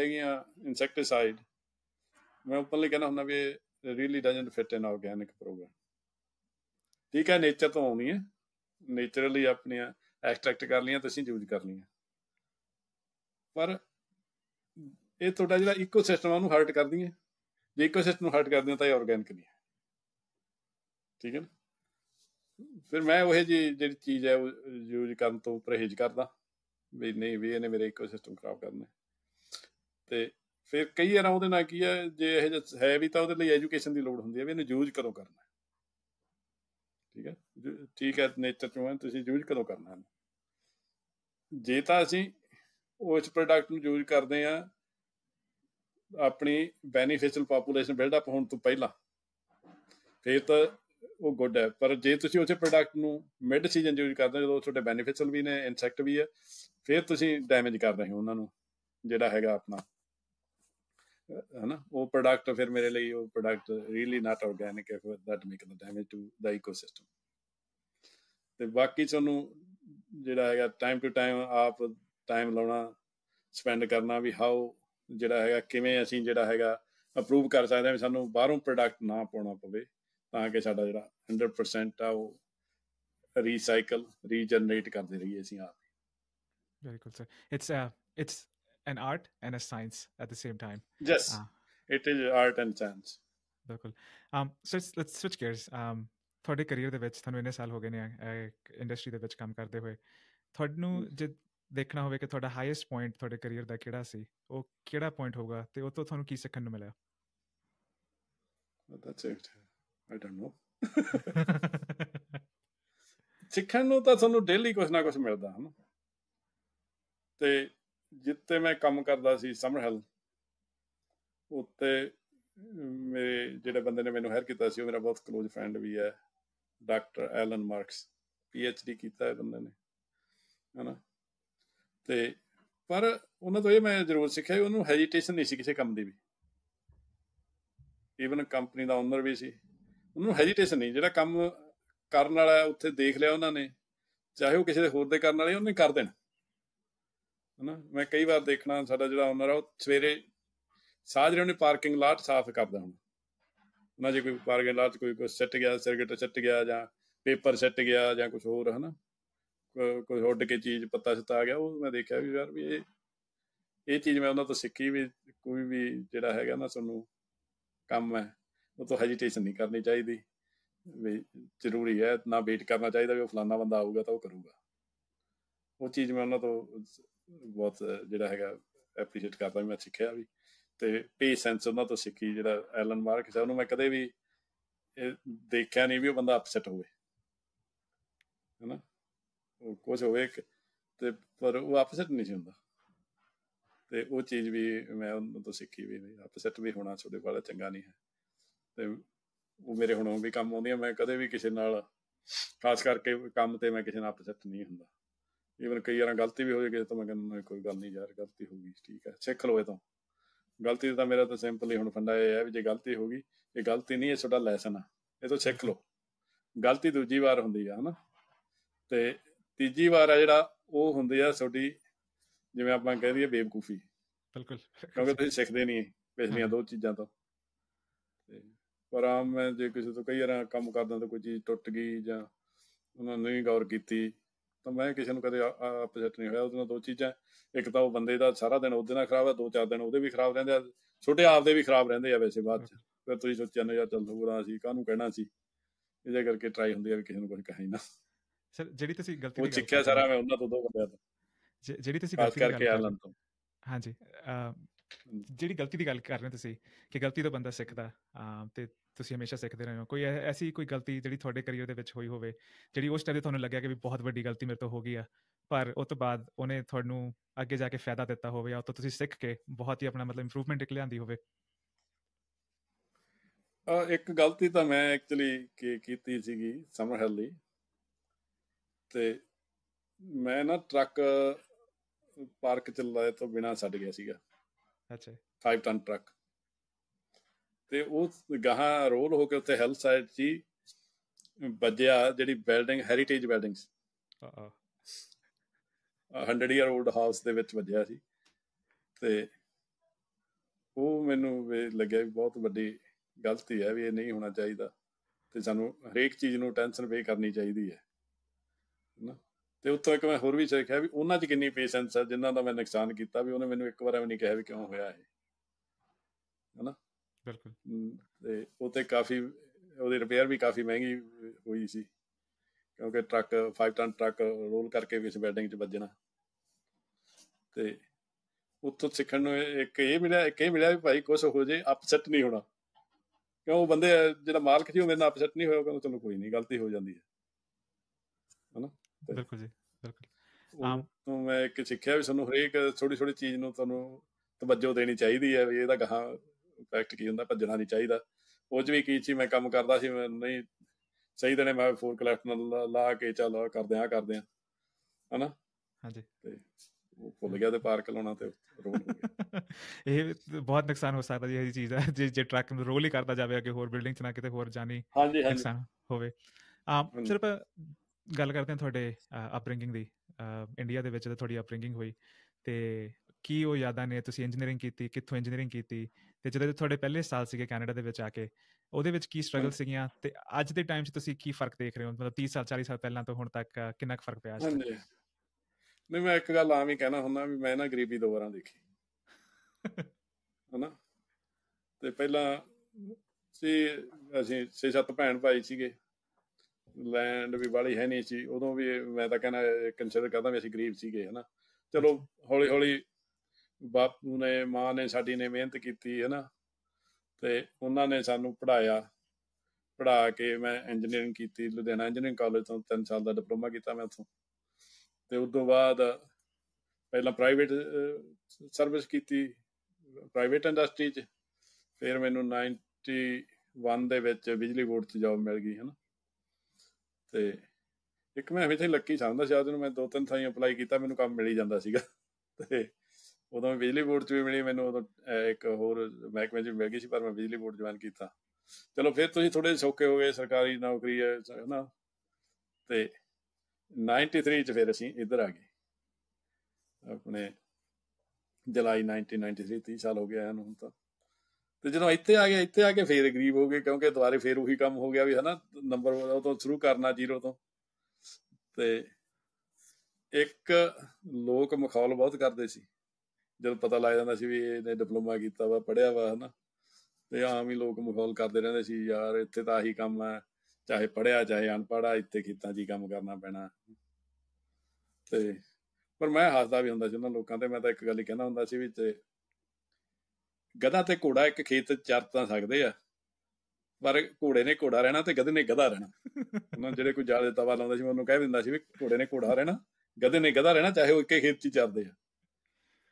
हैगियां इंसैक्टिसाइड मैं ओपनली कहना हूं भी really doesn't fit in organic program, ठीक है नेचर तो आनी है, नेचुरली अपनी एक्सट्रैक्ट कर लिया तो यूज कर लिया, पर यह थोड़ा जो इको सिस्टम हर्ट कर दी है, जो इको सिस्टम हर्ट कर दी तो यह ऑर्गेनिक नहीं है, ठीक है ना। फिर मैं वह जी जी चीज़ है यूज करने तो परहेज करता भी नहीं भी इन्हें मेरा इको सिस्टम खराब करना। तो फिर कई बार वो ना की है जे यह है भी तो वो एजुकेशन की लड़ होंगी भी इन्हें यूज कदों करना, ठीक है ठीक है नेचर चो है तुम यूज कदों करना है। जे तो असी उस प्रोडक्ट में यूज करते हैं अपनी बेनीफिशियल पापूलेशन बिल्डअप होने तो पहला, फिर तो वो गुड है। पर जे तुम उस प्रोडक्ट में मिड सीजन यूज करते हो जो बेनीफिशियल भी ने इंसैक्ट भी है, फिर तुम डैमेज कर रहे हो उन्होंने जोड़ा है अपना है ना वो प्रोडक्ट, फिर मेरे लिए वो प्रोडक्ट रियली नॉट ऑर्गेनिक है, फिर that make the damage to the ecosystem. तो बाकी तुहानू जिहड़ा हैगा टाइम टू टाइम आप टाइम लाउणा स्पेंड करना भी हाउ जिहड़ा हैगा किवें असीं जिहड़ा हैगा अप्रूव कर सकदे हां सानू बाहरों प्रोडक्ट ना पाउणा पवे तां कि साडा जिहड़ा 100% आ वो रीसाइकल रीजनरेट करदे रहिए असीं आप। Very good sir, it's an art and a science at the same time. Yes, it is art and science. ਬਿਲਕੁਲ let's switch gears ਤੁਹਾਡੇ ਕੈਰੀਅਰ ਦੇ ਵਿੱਚ ਤੁਹਾਨੂੰ ਇੰਨੇ ਸਾਲ ਹੋ ਗਏ ਨੇ ਇੰਡਸਟਰੀ ਦੇ ਵਿੱਚ ਕੰਮ ਕਰਦੇ ਹੋਏ ਤੁਹਾਨੂੰ ਜੇ ਦੇਖਣਾ ਹੋਵੇ ਕਿ ਤੁਹਾਡਾ ਹਾਈਐਸਟ ਪੁਆਇੰਟ ਤੁਹਾਡੇ ਕੈਰੀਅਰ ਦਾ ਕਿਹੜਾ ਸੀ ਉਹ ਕਿਹੜਾ ਪੁਆਇੰਟ ਹੋਊਗਾ ਤੇ ਉਹ ਤੋਂ ਤੁਹਾਨੂੰ ਕੀ ਸਿੱਖਣ ਨੂੰ ਮਿਲਿਆ That's it. I don't know. ਸਿੱਖਣ ਨੂੰ ਤਾਂ ਸਾਨੂੰ ਡੇਲੀ ਕੁਛ ਨਾ ਕੁਛ ਮਿਲਦਾ ਹੈ ਨਾ ਤੇ ਜਿੱਥੇ ਮੈਂ ਕੰਮ ਕਰਦਾ ਸੀ ਸਮਰਹਿਲ ਉੱਤੇ ਮੇਰੇ ਜਿਹੜੇ ਬੰਦੇ ਨੇ ਮੈਨੂੰ ਹਾਇਰ ਕੀਤਾ ਸੀ ਉਹ ਮੇਰਾ ਬਹੁਤ ਕਲੋਜ਼ ਫਰੈਂਡ ਵੀ ਹੈ ਡਾਕਟਰ ਐਲਨ ਮਾਰਕਸ PhD ਕੀਤਾ ਹੈ ਬੰਦੇ ਨੇ ਹੈ ਨਾ ਤੇ ਪਰ ਉਹਨਾਂ ਤੋਂ ਇਹ ਮੈਂ ਜ਼ਰੂਰ ਸਿੱਖਿਆ ਉਹਨੂੰ ਹੈਜੀਟੇਸ਼ਨ ਨਹੀਂ ਸੀ ਕਿਸੇ ਕੰਮ ਦੀ ਵੀ ਈਵਨ ਕੰਪਨੀ ਦਾ ਓਨਰ ਵੀ ਸੀ ਉਹਨੂੰ ਹੈਜੀਟੇਸ਼ਨ ਨਹੀਂ ਜਿਹੜਾ ਕੰਮ ਕਰਨ ਵਾਲਾ ਉੱਥੇ ਦੇਖ ਲਿਆ ਉਹਨਾਂ ਨੇ ਚਾਹੇ ਉਹ ਕਿਸੇ ਦੇ ਹੋਰ ਦੇ ਕਰਨ ਵਾਲੇ ਉਹਨੇ ਕਰ ਦੇਣਾ ਹੈ ਨਾ ਮੈਂ ਕਈ ਵਾਰ ਦੇਖਣਾ ਸਾਡਾ ਜਿਹੜਾ ਓਨਰ ਆ ਉਹ ਸਵੇਰੇ ਸਾਜਰੇ ਉਹਨੇ ਪਾਰਕਿੰਗ ਲਾਟ ਸਾਫ਼ ਕਰਦਾ ਹੁਣ ਉਹਨਾਂ ਜੇ ਕੋਈ ਪਾਰਕਿੰਗ ਲਾਟ 'ਚ ਕੋਈ ਸਿੱਟ ਗਿਆ ਸਿਰਗਟ ਸਿੱਟ ਗਿਆ ਜਾਂ ਪੇਪਰ ਸਿੱਟ ਗਿਆ ਜਾਂ ਕੁਛ ਹੋਰ ਹੈ ਨਾ ਕੋਈ ਉੱਡ ਕੇ ਚੀਜ਼ ਪੱਤਾ ਸਿੱਤਾ ਆ ਗਿਆ ਉਹ ਮੈਂ ਦੇਖਿਆ ਵੀ ਯਾਰ ਵੀ ਇਹ ਚੀਜ਼ ਮੈਂ ਉਹਨਾਂ ਤੋਂ ਸਿੱਖੀ ਵੀ ਕੋਈ ਵੀ ਜਿਹੜਾ ਹੈਗਾ ਨਾ ਸਾਨੂੰ ਕੰਮ ਹੈ ਉਹ ਤੋਂ ਹੈਜੀਟੇਸ਼ਨ ਨਹੀਂ ਕਰਨੀ ਚਾਹੀਦੀ ਵੀ ਜ਼ਰੂਰੀ ਹੈ ਨਾ ਵੇਟ ਕਰਨਾ ਚਾਹੀਦਾ ਵੀ ਉਹ ਫਲਾਨਾ ਬੰਦਾ ਆਊਗਾ ਤਾਂ ਉਹ ਕਰੂਗਾ ਉਹ ਚੀਜ਼ ਮੈਂ ਉਹਨਾਂ ਤੋਂ ਬਹੁਤ ਜਿਹੜਾ ਹੈਗਾ ਐਪਰੀਸ਼ੀਏਟ ਕਰਦਾ ਵੀ ਮੈਂ ਸਿੱਖਿਆ ਵੀ ਤੇ ਪੇਸ਼ੈਂਸ ਉਹਨਾਂ ਤੋਂ ਸਿੱਖੀ ਜਿਹੜਾ ਐਲਨ ਮਾਰਕਸ ਉਹਨੂੰ ਮੈਂ ਕਦੇ ਵੀ ਦੇਖਿਆ ਨਹੀਂ ਵੀ ਉਹ ਬੰਦਾ ਅਪਸੈਟ ਹੋਵੇ ਹੈ ਨਾ ਉਹ ਕੁਛ ਹੋਵੇ ਤੇ ਪਰ ਉਹ ਅਪਸੈਟ ਨਹੀਂ ਸੀ ਹੁੰਦਾ ਤੇ ਉਹ ਚੀਜ਼ ਵੀ ਮੈਂ ਉਹਨਾਂ ਤੋਂ ਸਿੱਖੀ ਵੀ ਨਹੀਂ ਅਪਸੈਟ ਵੀ ਹੋਣਾ ਤੁਹਾਡੇ ਵਾਲਾ ਚੰਗਾ ਨਹੀਂ ਹੈ ਤੇ ਉਹ ਮੇਰੇ ਹੁਣ ਵੀ ਕੰਮ ਆਉਂਦੀਆਂ ਮੈਂ ਕਦੇ ਵੀ ਕਿਸੇ ਨਾਲ ਖਾਸ ਕਰਕੇ ਕੰਮ ਤੇ ਮੈਂ ਕਿਸੇ ਨਾਲ ਅਪਸੈਟ ਨਹੀਂ ਹੁੰਦਾ ਈਵਨ ਕਈ ਵਾਰ ਗਲਤੀ ਵੀ ਹੋ ਜਾਏ ਤਾਂ ਮੈਂ ਕਹਿੰਦਾ ਕੋਈ ਗੱਲ ਨਹੀਂ ਯਾਰ ਗਲਤੀ ਹੋ ਗਈ ਠੀਕ ਹੈ ਸਿੱਖ ਲਓ ਇਹ ਤੋਂ ਗਲਤੀ ਤਾਂ ਮੇਰਾ ਤਾਂ ਸਿੰਪਲੀ ਹੁਣ ਫੰਡਾ ਇਹ ਹੈ ਵੀ ਜੇ ਗਲਤੀ ਹੋ ਗਈ ਇਹ ਗਲਤੀ ਨਹੀਂ ਇਹ ਤੁਹਾਡਾ ਲੈਸਨ ਆ ਇਹ ਤੋਂ ਸਿੱਖ ਲਓ ਗਲਤੀ ਦੂਜੀ ਵਾਰ ਹੁੰਦੀ ਆ ਹੈ ਨਾ ਤੇ ਤੀਜੀ ਵਾਰ ਆ ਜਿਹੜਾ ਉਹ ਹੁੰਦੀ ਆ ਤੁਹਾਡੀ ਜਿਵੇਂ ਆਪਾਂ ਕਹਿ ਦਈਏ ਬੇਵਕੂਫੀ ਬਿਲਕੁਲ ਕਿਉਂਕਿ ਤੁਸੀਂ ਸਿੱਖਦੇ ਨਹੀਂ ਪਿਛਲੀਆਂ ਦੋ ਚੀਜ਼ਾਂ ਤੋਂ ਪਰ ਮੈਂ ਜੇ ਕਿਸੇ ਤੋਂ ਕਈ ਵਾਰ ਕੰਮ ਕਰਦਾ ਤਾਂ ਕੋਈ ਚੀਜ਼ ਟੁੱਟ ਗਈ ਜਾਂ ਉਹਨਾਂ ਨੂੰ ਨਹੀਂ ਗੌਰ ਕੀਤੀ ਤਾਂ ਮੈਂ ਕਿਸੇ ਨੂੰ ਕਦੇ ਅਪਸੈਟ ਨਹੀਂ ਹੋਇਆ ਉਹਦੇ ਨਾਲ ਦੋ ਚੀਜ਼ਾਂ ਇੱਕ ਤਾਂ ਉਹ ਬੰਦੇ ਦਾ ਸਾਰਾ ਦਿਨ ਉਹਦੇ ਨਾਲ ਖਰਾਬ ਹੈ ਦੋ ਚਾਰ ਦਿਨ ਉਹਦੇ ਵੀ ਖਰਾਬ ਰਹਿੰਦੇ ਆ ਛੋਟੇ ਆਪਦੇ ਵੀ ਖਰਾਬ ਰਹਿੰਦੇ ਆ ਵੈਸੇ ਬਾਅਦ 'ਚ ਫਿਰ ਤੁਸੀਂ ਸੋਚਿਆ ਨਾ ਯਾਰ ਚੱਲ ਹੋਰਾਂ ਅਸੀਂ ਕਾਹਨੂੰ ਕਹਿਣਾ ਸੀ ਇਹਦੇ ਕਰਕੇ ਟਰਾਈ ਹੁੰਦੀ ਆ ਵੀ ਕਿਸੇ ਨੂੰ ਕੁਛ ਕਹੀ ਨਾ ਸਰ ਜਿਹੜੀ ਤੁਸੀਂ ਗਲਤੀ ਉਹ ਸਿੱਖਿਆ ਸਾਰਾ ਮੈਂ ਉਹਨਾਂ ਤੋਂ ਦੋ ਬੰਦਿਆਂ ਤੋਂ ਜਿਹੜੀ ਤੁਸੀਂ ਖਾਸ ਕਰਕੇ ਆਲਮ ਤੋਂ ਹਾਂਜੀ ਜਿਹੜੀ ਗਲਤੀ ਦੀ ਗੱਲ ਕਰ ਰਹੇ ਤੁਸੀਂ ਕਿ ਗਲਤੀ ਤੋਂ ਬੰਦਾ ਸਿੱਖਦਾ ਤੇ ਤੁਸੀਂ ਹਮੇਸ਼ਾ ਸਿੱਖਦੇ ਰਹੇ ਹੋ ਕੋਈ ਐਸੀ ਕੋਈ ਗਲਤੀ ਜਿਹੜੀ ਤੁਹਾਡੇ ਕਰੀਅਰ ਦੇ ਵਿੱਚ ਹੋਈ ਹੋਵੇ ਜਿਹੜੀ ਉਸ ਟਾਈਮ 'ਤੇ ਤੁਹਾਨੂੰ ਲੱਗਿਆ ਕਿ ਵੀ ਬਹੁਤ ਵੱਡੀ ਗਲਤੀ ਮੇਰੇ ਤੋਂ ਹੋ ਗਈ ਆ ਪਰ ਉਹ ਤੋਂ ਬਾਅਦ ਉਹਨੇ ਤੁਹਾਨੂੰ ਅੱਗੇ ਜਾ ਕੇ ਫਾਇਦਾ ਦਿੱਤਾ ਹੋਵੇ ਜਾਂ ਉਹ ਤੋਂ ਤੁਸੀਂ ਸਿੱਖ ਕੇ ਬਹੁਤ ਹੀ ਆਪਣਾ ਮਤਲਬ ਇੰਪਰੂਵਮੈਂਟ ਇੱਕ ਲਿਆਂਦੀ ਹੋਵੇ ਇੱਕ ਗਲਤੀ ਤਾਂ ਮੈਂ ਐਕਚੁਅਲੀ ਕੀਤੀ ਸੀਗੀ ਸਮਰਹਿਲ ਲਈ ਤੇ ਮੈਂ ਨਾ ਟਰੱਕ ਪਾਰਕ 'ਚ ਲਾਏ ਤੋਂ ਬਿਨਾਂ ਛੱਡ ਗਿਆ ਸੀਗਾ 5 ਟਨ ਟਰੱਕ ਤੇ ਉਹ ਗਾਹਾਂ ਰੋਲ ਹੋ ਕੇ ਉੱਥੇ ਹਿਲ ਸਾਈਡ 'ਚ ਵੱਜਿਆ ਜਿਹੜੀ building heritage building 100-year-old house ਦੇ ਵਿੱਚ ਵੱਜਿਆ ਸੀ ਤੇ ਉਹ ਮੈਨੂੰ ਲੱਗਿਆ ਵੀ ਬਹੁਤ ਵੱਡੀ ਗਲਤੀ ਹੈ ਵੀ ਇਹ ਨਹੀਂ ਹੋਣਾ ਚਾਹੀਦਾ ਤੇ ਸਾਨੂੰ ਹਰੇਕ ਚੀਜ਼ ਨੂੰ ਟੈਨਸ਼ਨ ਪੇ ਕਰਨੀ ਚਾਹੀਦੀ ਹੈ ਨਾ ਤੇ ਉੱਥੋਂ ਇੱਕ ਮੈਂ ਹੋਰ ਵੀ ਸਿੱਖਿਆ ਵੀ ਉਹਨਾਂ 'ਚ ਕਿੰਨੀ ਪੇਸ਼ੈਂਸ ਆ ਜਿਹਨਾਂ ਦਾ ਮੈਂ ਨੁਕਸਾਨ ਕੀਤਾ ਵੀ ਉਹਨੇ ਮੈਨੂੰ ਇੱਕ ਵਾਰ ਐਵੇਂ ਨਹੀਂ ਕਿਹਾ ਵੀ ਕਿਉਂ ਹੋਇਆ ਇਹ ਹੈ ਨਾ ਬਿਲਕੁਲ ਤੇ ਉਹ ਤੇ ਕਾਫੀ ਉਹਦੀ ਰਿਪੇਅਰ ਵੀ ਕਾਫੀ ਮਹਿੰਗੀ ਹੋਈ ਸੀ ਕਿਉਂਕਿ ਟਰੱਕ 5 ਟਨ ਟਰੱਕ ਰੋਲ ਕਰਕੇ ਵੀ ਇਸ ਬਿਲਡਿੰਗ 'ਚ ਵੱਜਣਾ ਤੇ ਉੱਥੋਂ ਸਿੱਖਣ ਨੂੰ ਇੱਕ ਇਹ ਮਿਲਿਆ ਵੀ ਭਾਈ ਕੁਛ ਹੋ ਜੇ ਅਪਸੈਟ ਨਹੀਂ ਹੋਣਾ ਕਿਉਂ ਉਹ ਬੰਦੇ ਜਿਹੜਾ ਮਾਲਕ ਸੀ ਉਹ ਮੇਰੇ ਨਾਲ ਅਪਸੈਟ ਨਹੀਂ ਹੋਇਆ ਕਹਿੰਦਾ ਚਲੋ ਕੋਈ ਨਹੀਂ ਗਲਤੀ ਹੋ ਜਾਂਦੀ ਹੈ ਹੈ ਨਾ ਬਿਲਕੁਲ ਜੀ ਬਿਲਕੁਲ ਮੈਂ ਇੱਕ ਸਿੱਖਿਆ ਵੀ ਸਾਨੂੰ ਹਰੇਕ ਥੋੜ੍ਹੀ ਥੋੜ੍ਹੀ ਚੀਜ਼ ਨੂੰ ਤੁਹਾਨੂੰ ਤਵੱਜੋ ਦੇਣੀ ਚਾਹੀਦੀ ਹੈ ਵੀ ਇਹਦਾ ਗਾਹਾਂ ਇਫੈਕਟ ਕੀ ਹੁੰਦਾ ਭੱਜਣਾ ਨਹੀਂ ਚਾਹੀਦਾ ਉਹ 'ਚ ਵੀ ਕੀ ਸੀ ਮੈਂ ਕੰਮ ਕਰਦਾ ਸੀ ਮੈਂ ਨਹੀਂ ਸਹੀ ਦਿਨ ਮੈਂ ਫੋਰਕਲਿਫਟ ਨਾਲ ਲਾ ਕੇ ਚੱਲ ਕਰਦੇ ਹਾਂ ਹੈ ਨਾ ਹਾਂਜੀ ਤੇ ਉਹ ਭੁੱਲ ਗਿਆ ਤੇ ਪਾਰਕ ਲਾਉਣਾ ਤੇ ਰੋਲ ਇਹ ਬਹੁਤ ਨੁਕਸਾਨ ਹੋ ਸਕਦਾ ਜੀ ਇਹ ਚੀਜ਼ ਦਾ ਜੇ ਟਰੱਕ ਨੂੰ ਰੋਲ ਹੀ ਕਰਦਾ ਜਾਵੇ ਅੱਗੇ ਹੋਰ ਬਿਲਡਿੰਗ 'ਚ ਨਾ ਕਿਤੇ ਹੋਰ ਜਾਣੀ ਨੁਕਸਾਨ ਹੋਵੇ ਸਿਰਫ ਗੱਲ ਕਰਦੇ ਹਾਂ ਤੁਹਾਡੇ ਅਪਬ੍ਰਿੰਗਿੰਗ ਦੀ ਇੰਡੀਆ ਦੇ ਵਿੱਚ ਤਾਂ ਤੁਹਾਡੀ ਅਪਬ੍ਰਿੰਗਿੰਗ ਹੋਈ ਅਤੇ ਕੀ ਉਹ ਯਾਦਾਂ ਨੇ ਤੁਸੀਂ ਇੰਜੀਨੀਅਰਿੰਗ ਕੀਤੀ ਕਿੱਥੋਂ ਇੰਜੀਨੀਅਰਿੰਗ ਕੀਤੀ ਅਤੇ ਜਦੋਂ ਤੁਹਾਡੇ ਪਹਿਲੇ ਸਾਲ ਸੀਗੇ ਕੈਨੇਡਾ ਦੇ ਵਿੱਚ ਆ ਕੇ ਉਹਦੇ ਵਿੱਚ ਕੀ ਸਟਰਗਲ ਸੀਗੀਆਂ ਅਤੇ ਅੱਜ ਦੇ ਟਾਈਮ 'ਚ ਤੁਸੀਂ ਕੀ ਫ਼ਰਕ ਦੇਖ ਰਹੇ ਹੋ ਮਤਲਬ 30-40 ਸਾਲ ਪਹਿਲਾਂ ਤੋਂ ਹੁਣ ਤੱਕ ਕਿੰਨਾ ਕੁ ਫ਼ਰਕ ਪਿਆ ਨਹੀਂ ਮੈਂ ਇੱਕ ਗੱਲ ਆਮ ਹੀ ਕਹਿਣਾ ਹੁੰਦਾ ਵੀ ਮੈਂ ਨਾ ਗਰੀਬੀ 2 ਵਾਰਾਂ ਦੇਖੀ ਹੈ ਨਾ ਅਤੇ ਪਹਿਲਾਂ ਤੇ ਅਸੀਂ 6-7 ਭੈਣ ਭਾਈ ਸੀਗੇ। ਲੈਂਡ ਵੀ ਵਾਲੀ ਹੈ ਨਹੀਂ ਸੀ ਉਦੋਂ ਵੀ, ਮੈਂ ਤਾਂ ਕਹਿੰਦਾ ਕੰਸੀਡਰ ਕਰਦਾ ਵੀ ਅਸੀਂ ਗਰੀਬ ਸੀਗੇ, ਹੈ ਨਾ। ਚਲੋ ਹੌਲੀ ਹੌਲੀ ਬਾਪੂ ਨੇ, ਮਾਂ ਨੇ ਸਾਡੀ ਨੇ ਮਿਹਨਤ ਕੀਤੀ, ਹੈ ਨਾ, ਅਤੇ ਉਹਨਾਂ ਨੇ ਸਾਨੂੰ ਪੜ੍ਹਾਇਆ। ਪੜ੍ਹਾ ਕੇ ਮੈਂ ਇੰਜੀਨੀਅਰਿੰਗ ਕੀਤੀ, ਲੁਧਿਆਣਾ ਇੰਜੀਨੀਅਰਿੰਗ ਕਾਲਜ ਤੋਂ 3 ਸਾਲ ਦਾ ਡਿਪਲੋਮਾ ਕੀਤਾ ਮੈਂ ਉੱਥੋਂ। ਅਤੇ ਉਸ ਤੋਂ ਬਾਅਦ ਪਹਿਲਾਂ ਪ੍ਰਾਈਵੇਟ ਸਰਵਿਸ ਕੀਤੀ, ਪ੍ਰਾਈਵੇਟ ਇੰਡਸਟਰੀ 'ਚ। ਫਿਰ ਮੈਨੂੰ 91 ਦੇ ਵਿੱਚ ਬਿਜਲੀ ਬੋਰਡ 'ਚ ਜੋਬ ਮਿਲ ਗਈ, ਹੈ ਨਾ। ਅਤੇ ਇੱਕ ਮੈਂ ਹਮੇਸ਼ਾ ਹੀ ਲੱਕੀ ਸਮਝਦਾ ਸੀ ਉਹਨੂੰ, ਮੈਂ 2-3 ਥਾਈਂ ਅਪਲਾਈ ਕੀਤਾ, ਮੈਨੂੰ ਕੰਮ ਮਿਲ ਹੀ ਜਾਂਦਾ ਸੀਗਾ। ਅਤੇ ਉਦੋਂ ਬਿਜਲੀ ਬੋਰਡ 'ਚ ਵੀ ਮਿਲੀ ਮੈਨੂੰ, ਉਦੋਂ ਇੱਕ ਹੋਰ ਮਹਿਕਮੇ 'ਚ ਵੀ ਮਿਲ ਗਈ ਸੀ, ਪਰ ਮੈਂ ਬਿਜਲੀ ਬੋਰਡ ਜੁਆਇਨ ਕੀਤਾ। ਚਲੋ ਫਿਰ ਤੁਸੀਂ ਥੋੜ੍ਹੇ ਸੌਖੇ ਹੋ ਗਏ, ਸਰਕਾਰੀ ਨੌਕਰੀ ਹੈ, ਹੈ ਨਾ। ਅਤੇ 93 'ਚ ਫਿਰ ਅਸੀਂ ਇੱਧਰ ਆ ਗਏ ਆਪਣੇ, ਜੁਲਾਈ 1993, 30 ਸਾਲ ਹੋ ਗਿਆ ਇਹਨੂੰ ਹੁਣ ਤਾਂ। ਅਤੇ ਜਦੋਂ ਇੱਥੇ ਆ ਗਏ, ਇੱਥੇ ਆ ਕੇ ਫਿਰ ਗਰੀਬ ਹੋ ਗਏ, ਕਿਉਂਕਿ ਦੁਬਾਰੇ ਫਿਰ ਉਹੀ ਕੰਮ ਹੋ ਗਿਆ ਵੀ, ਹੈ ਨਾ, ਨੰਬਰ ਉਹ ਤੋਂ ਸ਼ੁਰੂ ਕਰਨਾ, ਜ਼ੀਰੋ ਤੋਂ। ਅਤੇ ਇੱਕ ਲੋਕ ਮਖੌਲ ਬਹੁਤ ਕਰਦੇ ਸੀ ਜਦੋਂ ਪਤਾ ਲੱਗ ਜਾਂਦਾ ਸੀ ਵੀ ਇਹਨੇ ਡਿਪਲੋਮਾ ਕੀਤਾ ਵਾ, ਪੜ੍ਹਿਆ ਵਾ, ਹੈ ਨਾ। ਅਤੇ ਆਮ ਹੀ ਲੋਕ ਮਖੌਲ ਕਰਦੇ ਰਹਿੰਦੇ ਸੀ, ਯਾਰ ਇੱਥੇ ਤਾਂ ਆਹੀ ਕੰਮ ਹੈ, ਚਾਹੇ ਪੜ੍ਹਿਆ ਚਾਹੇ ਅਨਪੜ੍ਹ ਆ, ਇੱਥੇ ਖੇਤਾਂ 'ਚ ਹੀ ਕੰਮ ਕਰਨਾ ਪੈਣਾ। ਅਤੇ ਪਰ ਮੈਂ ਹੱਸਦਾ ਵੀ ਹੁੰਦਾ ਸੀ ਉਹਨਾਂ ਲੋਕਾਂ 'ਤੇ। ਮੈਂ ਤਾਂ ਇੱਕ ਗੱਲ ਹੀ ਕਹਿੰਦਾ ਹੁੰਦਾ ਸੀ ਵੀ, ਤੇ ਗਧਾ ਅਤੇ ਘੋੜਾ ਇੱਕ ਖੇਤ 'ਚ ਚਰ ਤਾਂ ਸਕਦੇ ਆ, ਪਰ ਘੋੜੇ ਨੇ ਘੋੜਾ ਰਹਿਣਾ ਅਤੇ ਗਧੇ ਨੇ ਗਧਾ ਰਹਿਣਾ। ਉਹਨਾਂ ਜਿਹੜੇ ਕੋਈ ਜਾਲ ਤਵਾ ਲਾਉਂਦਾ ਸੀ, ਮੈਂ ਉਹਨੂੰ ਕਹਿ ਦਿੰਦਾ ਸੀ ਵੀ ਘੋੜੇ ਨੇ ਘੋੜਾ ਰਹਿਣਾ, ਗਧੇ ਨੇ ਗਧਾ ਰਹਿਣਾ, ਚਾਹੇ ਉਹ ਇੱਕੇ ਖੇਤ 'ਚ ਹੀ ਚਰਦੇ ਆ,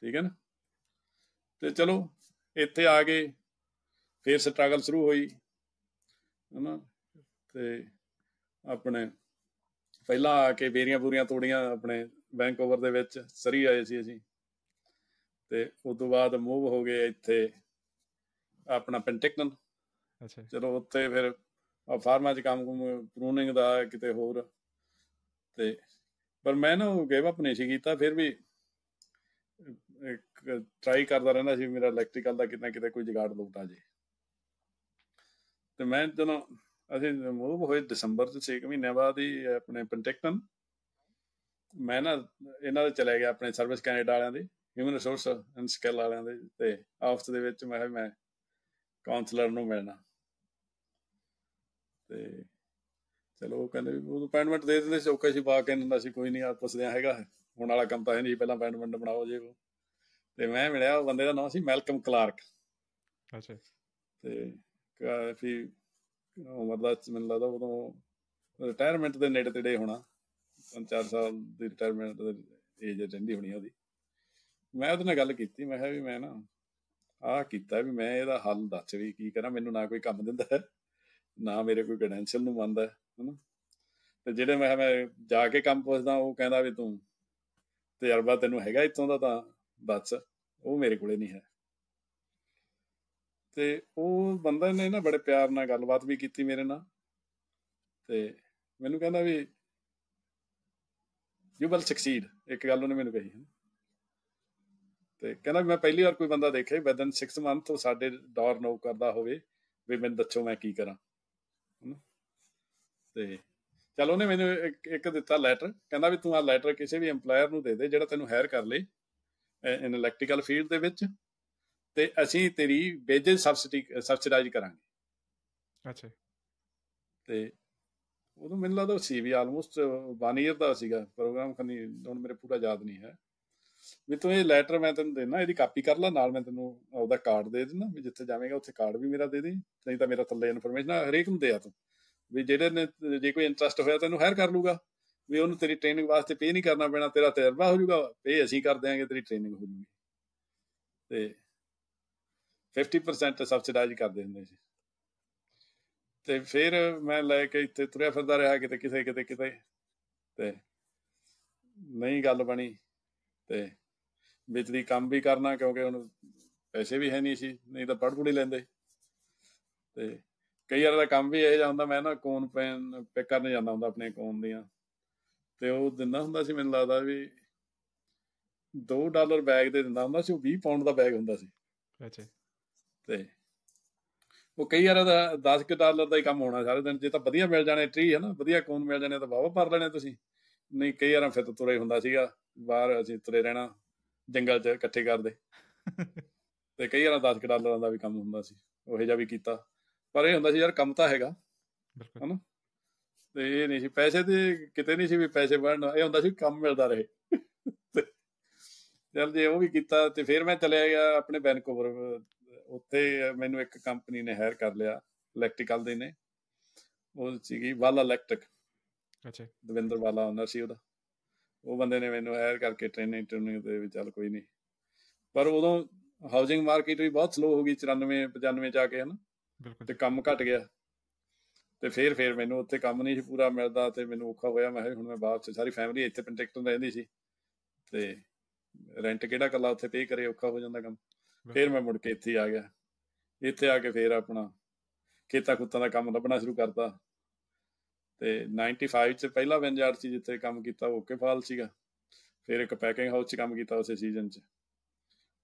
ਠੀਕ ਹੈ ਨਾ। ਅਤੇ ਚਲੋ ਇੱਥੇ ਆ ਗਏ, ਫਿਰ ਸਟਰਗਲ ਸ਼ੁਰੂ ਹੋਈ, ਹੈ ਨਾ। ਅਤੇ ਆਪਣੇ ਪਹਿਲਾਂ ਆ ਕੇ ਬੇਰੀਆਂ ਬੂਰੀਆਂ ਤੋੜੀਆਂ ਆਪਣੇ ਵੈਂਕੂਵਰ ਦੇ ਵਿੱਚ, ਸਰੀ ਆਏ ਸੀ ਅਸੀਂ। ਅਤੇ ਉਸ ਤੋਂ ਬਾਅਦ ਮੂਵ ਹੋ ਗਏ ਇੱਥੇ ਆਪਣਾ ਪੈਂਟਿਕਨ। ਅੱਛਾ, ਚਲੋ ਉੱਥੇ ਫਿਰ ਫਾਰਮਾਂ 'ਚ ਕੰਮ ਕੁਮ, ਪ੍ਰੂਨਿੰਗ ਦਾ, ਕਿਤੇ ਹੋਰ। ਅਤੇ ਪਰ ਮੈਂ ਨਾ ਗੇਵ ਅਪ ਨਹੀਂ ਸੀ ਕੀਤਾ, ਫਿਰ ਵੀ ਇੱਕ ਟਰਾਈ ਕਰਦਾ ਰਹਿੰਦਾ ਸੀ, ਮੇਰਾ ਇਲੈਕਟ੍ਰੀਕਲ ਦਾ ਕਿਤੇ ਨਾ ਕਿਤੇ ਕੋਈ ਜੁਗਾੜ ਲੋਟਾ ਜੇ। ਅਤੇ ਮੈਂ ਜਦੋਂ ਅਸੀਂ ਮੂਵ ਹੋਏ ਦਸੰਬਰ 'ਚ, 6 ਮਹੀਨਿਆਂ ਬਾਅਦ ਹੀ ਆਪਣੇ ਪੈਂਟਿਕਨ, ਮੈਂ ਨਾ ਇਹਨਾਂ ਦੇ ਚਲਿਆ ਗਿਆ ਆਪਣੇ ਸਰਵਿਸ ਕੈਨੇਡਾ ਵਾਲਿਆਂ ਦੇ, ਹਿਊਮਨ ਰਿਸੋਰਸ ਐਂਡ ਸਕਿੱਲ ਵਾਲਿਆਂ ਦੇ। ਅਤੇ ਆਫਿਸ ਦੇ ਵਿੱਚ ਮੈਂ ਕਿਹਾ ਮੈਂ ਕਾਉਂਸਲਰ ਨੂੰ ਮਿਲਣਾ। ਅਤੇ ਚਲੋ ਉਹ ਕਹਿੰਦੇ ਵੀ ਅਪਾਇੰਟਮੈਂਟ ਦੇ ਦਿੰਦੇ ਸੀ, ਓਕੇ ਸੀ, ਪਾ ਕੇ ਹੁੰਦਾ ਸੀ, ਕੋਈ ਨਹੀਂ ਆਪ ਪੁੱਛਦਿਆਂ ਹੈਗਾ, ਹੁਣ ਵਾਲਾ ਕੰਮ ਤਾਂ ਹੈ ਨਹੀਂ, ਪਹਿਲਾਂ ਅਪਾਇੰਟਮੈਂਟ ਬਣਾਓ ਜੇ। ਉਹ ਅਤੇ ਮੈਂ ਮਿਲਿਆ, ਉਹ ਬੰਦੇ ਦਾ ਨਾਂ ਸੀ ਮੈਲਕਮ ਕਲਾਰਕ। ਅੱਛਾ। ਅਤੇ ਕਾਫੀ ਉਮਰ ਦਾ, ਮੈਨੂੰ ਲੱਗਦਾ ਉਦੋਂ ਰਿਟਾਇਰਮੈਂਟ ਦੇ ਨੇੜੇ ਤੇੜੇ ਹੋਣਾ, 3-4 ਸਾਲ ਦੀ ਰਿਟਾਇਰਮੈਂਟ ਏਜ ਰਹਿੰਦੀ ਹੋਣੀ ਉਹਦੀ। ਮੈਂ ਉਹਦੇ ਨਾਲ ਗੱਲ ਕੀਤੀ, ਮੈਂ ਕਿਹਾ ਵੀ ਮੈਂ ਨਾ ਆਹ ਕੀਤਾ ਵੀ, ਮੈਂ ਇਹਦਾ ਹੱਲ ਦੱਸ ਵੀ ਕੀ ਕਰਾਂ, ਮੈਨੂੰ ਨਾ ਕੋਈ ਕੰਮ ਦਿੰਦਾ ਹੈ, ਨਾ ਮੇਰੇ ਕੋਈ ਕ੍ਰੈਡੈਂਸ਼ੀਅਲ ਨੂੰ ਮੰਨਦਾ, ਹੈ ਨਾ। ਅਤੇ ਜਿਹੜੇ ਮੈਂ ਜਾ ਕੇ ਕੰਮ ਪੁੱਛਦਾ, ਉਹ ਕਹਿੰਦਾ ਵੀ ਤੂੰ ਤਜਰਬਾ ਤੈਨੂੰ ਹੈਗਾ ਇੱਥੋਂ ਦਾ ਤਾਂ ਦੱਸ, ਉਹ ਮੇਰੇ ਕੋਲ ਨਹੀਂ ਹੈ। ਅਤੇ ਉਹ ਬੰਦੇ ਨੇ ਨਾ ਬੜੇ ਪਿਆਰ ਨਾਲ ਗੱਲਬਾਤ ਵੀ ਕੀਤੀ ਮੇਰੇ ਨਾਲ, ਅਤੇ ਮੈਨੂੰ ਕਹਿੰਦਾ ਵੀ ਯੂ ਵਿਲ ਸਕਸੀਡ, ਇੱਕ ਗੱਲ ਉਹਨੇ ਮੈਨੂੰ ਕਹੀ। ਅਤੇ ਕਹਿੰਦਾ ਮੈਂ ਪਹਿਲੀ ਵਾਰ ਕੋਈ ਬੰਦਾ ਦੇਖਿਆ ਵਿਦਨ 6 ਮੰਥ ਉਹ ਸਾਡੇ ਡੋਰ ਨੋਕ ਕਰਦਾ ਹੋਵੇ ਵੀ ਮੈਨੂੰ ਦੱਸੋ ਮੈਂ ਕੀ ਕਰਾਂ, ਹੈ ਨਾ। ਅਤੇ ਚੱਲ ਉਹਨੇ ਮੈਨੂੰ ਇੱਕ ਦਿੱਤਾ ਲੈਟਰ, ਕਹਿੰਦਾ ਵੀ ਤੂੰ ਆਹ ਲੈਟਰ ਕਿਸੇ ਵੀ ਇੰਪਲਾਇਰ ਨੂੰ ਦੇ ਦੇ ਜਿਹੜਾ ਤੈਨੂੰ ਹਾਇਰ ਕਰ ਲਏ ਇਨ ਇਲੈਕਟ੍ਰੀਕਲ ਫੀਲਡ ਦੇ ਵਿੱਚ, ਅਤੇ ਅਸੀਂ ਤੇਰੀ ਵੇਜਿਸ ਸਬਸਿਡਾਈਜ਼ ਕਰਾਂਗੇ। ਅੱਛਾ। ਅਤੇ ਉਦੋਂ ਮੈਨੂੰ ਲੱਗਦਾ ਸੀ ਵੀ ਆਲਮੋਸਟ 1 ਈਅਰ ਦਾ ਸੀਗਾ ਪ੍ਰੋਗਰਾਮ, ਖਾਨੀ ਹੁਣ ਮੇਰੇ ਪੂਰਾ ਯਾਦ ਨਹੀਂ ਹੈ ਵੀ, ਤੂੰ ਇਹ ਲੈਟਰ ਮੈਂ ਤੈਨੂੰ ਦੇਣਾ, ਇਹਦੀ ਕਾਪੀ ਕਰ ਲਾ, ਨਾਲ ਮੈਂ ਤੈਨੂੰ ਆਪਦਾ ਕਾਰਡ ਦੇ ਦੇਣਾ ਵੀ ਜਿੱਥੇ ਜਾਵੇਂਗਾ ਉੱਥੇ ਕਾਰਡ ਵੀ ਮੇਰਾ ਦੇ ਦੇ, ਨਹੀਂ ਤਾਂ ਮੇਰਾ ਥੱਲੇ ਇਨਫੋਰਮੇਸ਼ਨ ਹਰੇਕ ਨੂੰ ਦੇ ਆ ਤੂੰ ਵੀ, ਜਿਹੜੇ ਨੇ ਜੇ ਕੋਈ ਇੰਟਰਸਟ ਹੋਇਆ ਤੈਨੂੰ ਹਾਇਰ ਕਰ ਲੂਗਾ ਵੀ, ਉਹਨੂੰ ਤੇਰੀ ਟ੍ਰੇਨਿੰਗ ਵਾਸਤੇ ਪੇ ਨਹੀਂ ਕਰਨਾ ਪੈਣਾ, ਤੇਰਾ ਤਜਰਬਾ ਹੋ ਜੂਗਾ, ਪੇ ਅਸੀਂ ਕਰ ਦਿਆਂਗੇ, ਤੇਰੀ ਟ੍ਰੇਨਿੰਗ ਹੋ ਜੂਗੀ। ਅਤੇ 50% ਸਬਸਿਡਾਈਜ਼ ਕਰਦੇ ਹੁੰਦੇ ਸੀ। ਅਤੇ ਫਿਰ ਮੈਂ ਲੈ ਕੇ ਇੱਥੇ ਤੁਰਿਆ ਫਿਰਦਾ ਰਿਹਾ, ਕਿਤੇ ਕਿਸੇ ਕਿਤੇ ਕਿਤੇ, ਅਤੇ ਨਹੀਂ ਗੱਲ ਬਣੀ। ਅਤੇ ਵਿੱਚ ਦੀ ਕੰਮ ਵੀ ਕਰਨਾ, ਕਿਉਂਕਿ ਹੁਣ ਪੈਸੇ ਵੀ ਹੈ ਨਹੀਂ ਸੀ, ਨਹੀਂ ਤਾਂ ਪੜ੍ਹ ਪੜ੍ਹੀ ਲੈਂਦੇ। ਅਤੇ ਕਈ ਵਾਰ ਦਾ ਕੰਮ ਵੀ ਇਹੋ ਜਿਹਾ ਹੁੰਦਾ, ਮੈਂ ਨਾ ਕੋਨ ਪੈਨ ਪਿਕ ਕਰਨ ਜਾਂਦਾ ਹੁੰਦਾ ਆਪਣੇ ਕੋਨ ਦੀਆਂ, ਅਤੇ ਉਹ ਦਿੰਦਾ ਹੁੰਦਾ ਸੀ ਮੈਨੂੰ ਲੱਗਦਾ ਵੀ $2 ਬੈਗ ਦੇ ਦਿੰਦਾ ਹੁੰਦਾ ਸੀ, ਉਹ 20 ਪਾਊਂਡ ਦਾ ਬੈਗ ਹੁੰਦਾ ਸੀ। ਅੱਛਾ। ਅਤੇ ਉਹ ਕਈ ਵਾਰ ਦਾ $10 ਦਾ ਹੀ ਕੰਮ ਹੋਣਾ ਸਾਰੇ ਦਿਨ, ਜੇ ਤਾਂ ਵਧੀਆ ਮਿਲ ਜਾਣੇ ਟਰੀ, ਹੈ ਨਾ, ਵਧੀਆ ਕੋਨ ਮਿਲ ਜਾਣੇ ਤਾਂ ਵਾਹਵਾ ਭਰ ਲੈਣੇ ਤੁਸੀਂ, ਨਹੀਂ ਕਈ ਵਾਰ ਫਿਰ ਤੁਰੇ ਹੁੰਦਾ ਸੀਗਾ ਬਾਹਰ, ਅਸੀਂ ਤੁਰੇ ਰਹਿਣਾ ਜੰਗਲ 'ਚ ਇਕੱਠੇ ਕਰਦੇ। ਅਤੇ ਕਈ ਵਾਰ $10 ਦਾ ਵੀ ਕੰਮ ਹੁੰਦਾ ਸੀ, ਉਹੋ ਜਿਹਾ ਵੀ ਕੀਤਾ। ਪਰ ਇਹ ਹੁੰਦਾ ਸੀ ਯਾਰ ਕੰਮ ਤਾਂ ਹੈਗਾ ਹੈ ਨਾ, ਤੇ ਇਹ ਨਹੀਂ ਸੀ ਪੈਸੇ ਤੇ ਕਿਤੇ ਨਹੀਂ ਸੀ ਵੀ ਪੈਸੇ ਬਣਨਾ, ਇਹ ਹੁੰਦਾ ਸੀ ਕੰਮ ਮਿਲਦਾ ਰਹੇ। ਚੱਲ ਜੇ ਉਹ ਵੀ ਕੀਤਾ ਤੇ ਫਿਰ ਮੈਂ ਚਲਿਆ ਗਿਆ ਆਪਣੇ ਵੈਨਕੂਵਰ, ਉੱਥੇ ਮੈਨੂੰ ਇੱਕ ਕੰਪਨੀ ਨੇ ਹਾਇਰ ਕਰ ਲਿਆ ਇਲੈਕਟ੍ਰੀਕਲ ਦੇ ਨੇ, ਉਹ ਸੀਗੀ ਵਾਲਾ ਇਲੈਕਟ੍ਰਿਕ, ਅੱਛਾ ਦਵਿੰਦਰ ਵਾਲਾ ਓਨਰ ਸੀ ਉਹਦਾ, ਉਹ ਬੰਦੇ ਨੇ ਮੈਨੂੰ ਹਾਇਰ ਕਰਕੇ ਟ੍ਰੇਨਿੰਗ ਟ੍ਰੇਨਿੰਗ ਦੇ ਵਿੱਚ ਚੱਲ ਕੋਈ ਨਹੀਂ, ਪਰ ਉਦੋਂ ਹਾਊਸਿੰਗ ਮਾਰਕੀਟ ਵੀ ਬਹੁਤ ਸਲੋ ਹੋ ਗਈ 94-95 ਚ ਆ ਕੇ, ਹੈ ਨਾ, ਤੇ ਕੰਮ ਘੱਟ ਗਿਆ, ਤੇ ਫਿਰ ਮੈਨੂੰ ਉੱਥੇ ਕੰਮ ਨਹੀਂ ਸੀ ਪੂਰਾ ਮਿਲਦਾ ਤੇ ਮੈਨੂੰ ਔਖਾ ਹੋਇਆ। ਮੈਂ ਹੁਣ ਮੈਂ ਵਾਪਸ, ਸਾਰੀ ਫੈਮਿਲੀ ਇੱਥੇ ਪੈਂਟੈਕਟਨ ਰਹਿੰਦੀ ਸੀ ਤੇ ਰੈਂਟ ਕਿਹੜਾ ਇਕੱਲਾ ਉੱਥੇ ਪੇ ਕਰੇ, ਔਖਾ ਹੋ ਜਾਂਦਾ ਕੰਮ। ਫਿਰ ਮੈਂ ਮੁੜ ਕੇ ਇੱਥੇ ਆ ਗਿਆ, ਇੱਥੇ ਆ ਕੇ ਫਿਰ ਆਪਣਾ ਖੇਤਾਂ ਖੁੱਤਾਂ ਦਾ ਕੰਮ ਲੱਭਣਾ ਸ਼ੁਰੂ ਕਰਤਾ, ਤੇ 95 ਚ ਪਹਿਲਾ ਵਿਨਯਾਰਡ ਸੀ ਜਿੱਥੇ ਕੰਮ ਕੀਤਾ, ਓਕੇ ਫਾਲ ਸੀਗਾ, ਫਿਰ ਇੱਕ ਪੈਕਿੰਗ ਹਾਊਸ 'ਚ ਕੰਮ ਕੀਤਾ ਉਸੇ ਸੀਜ਼ਨ 'ਚ,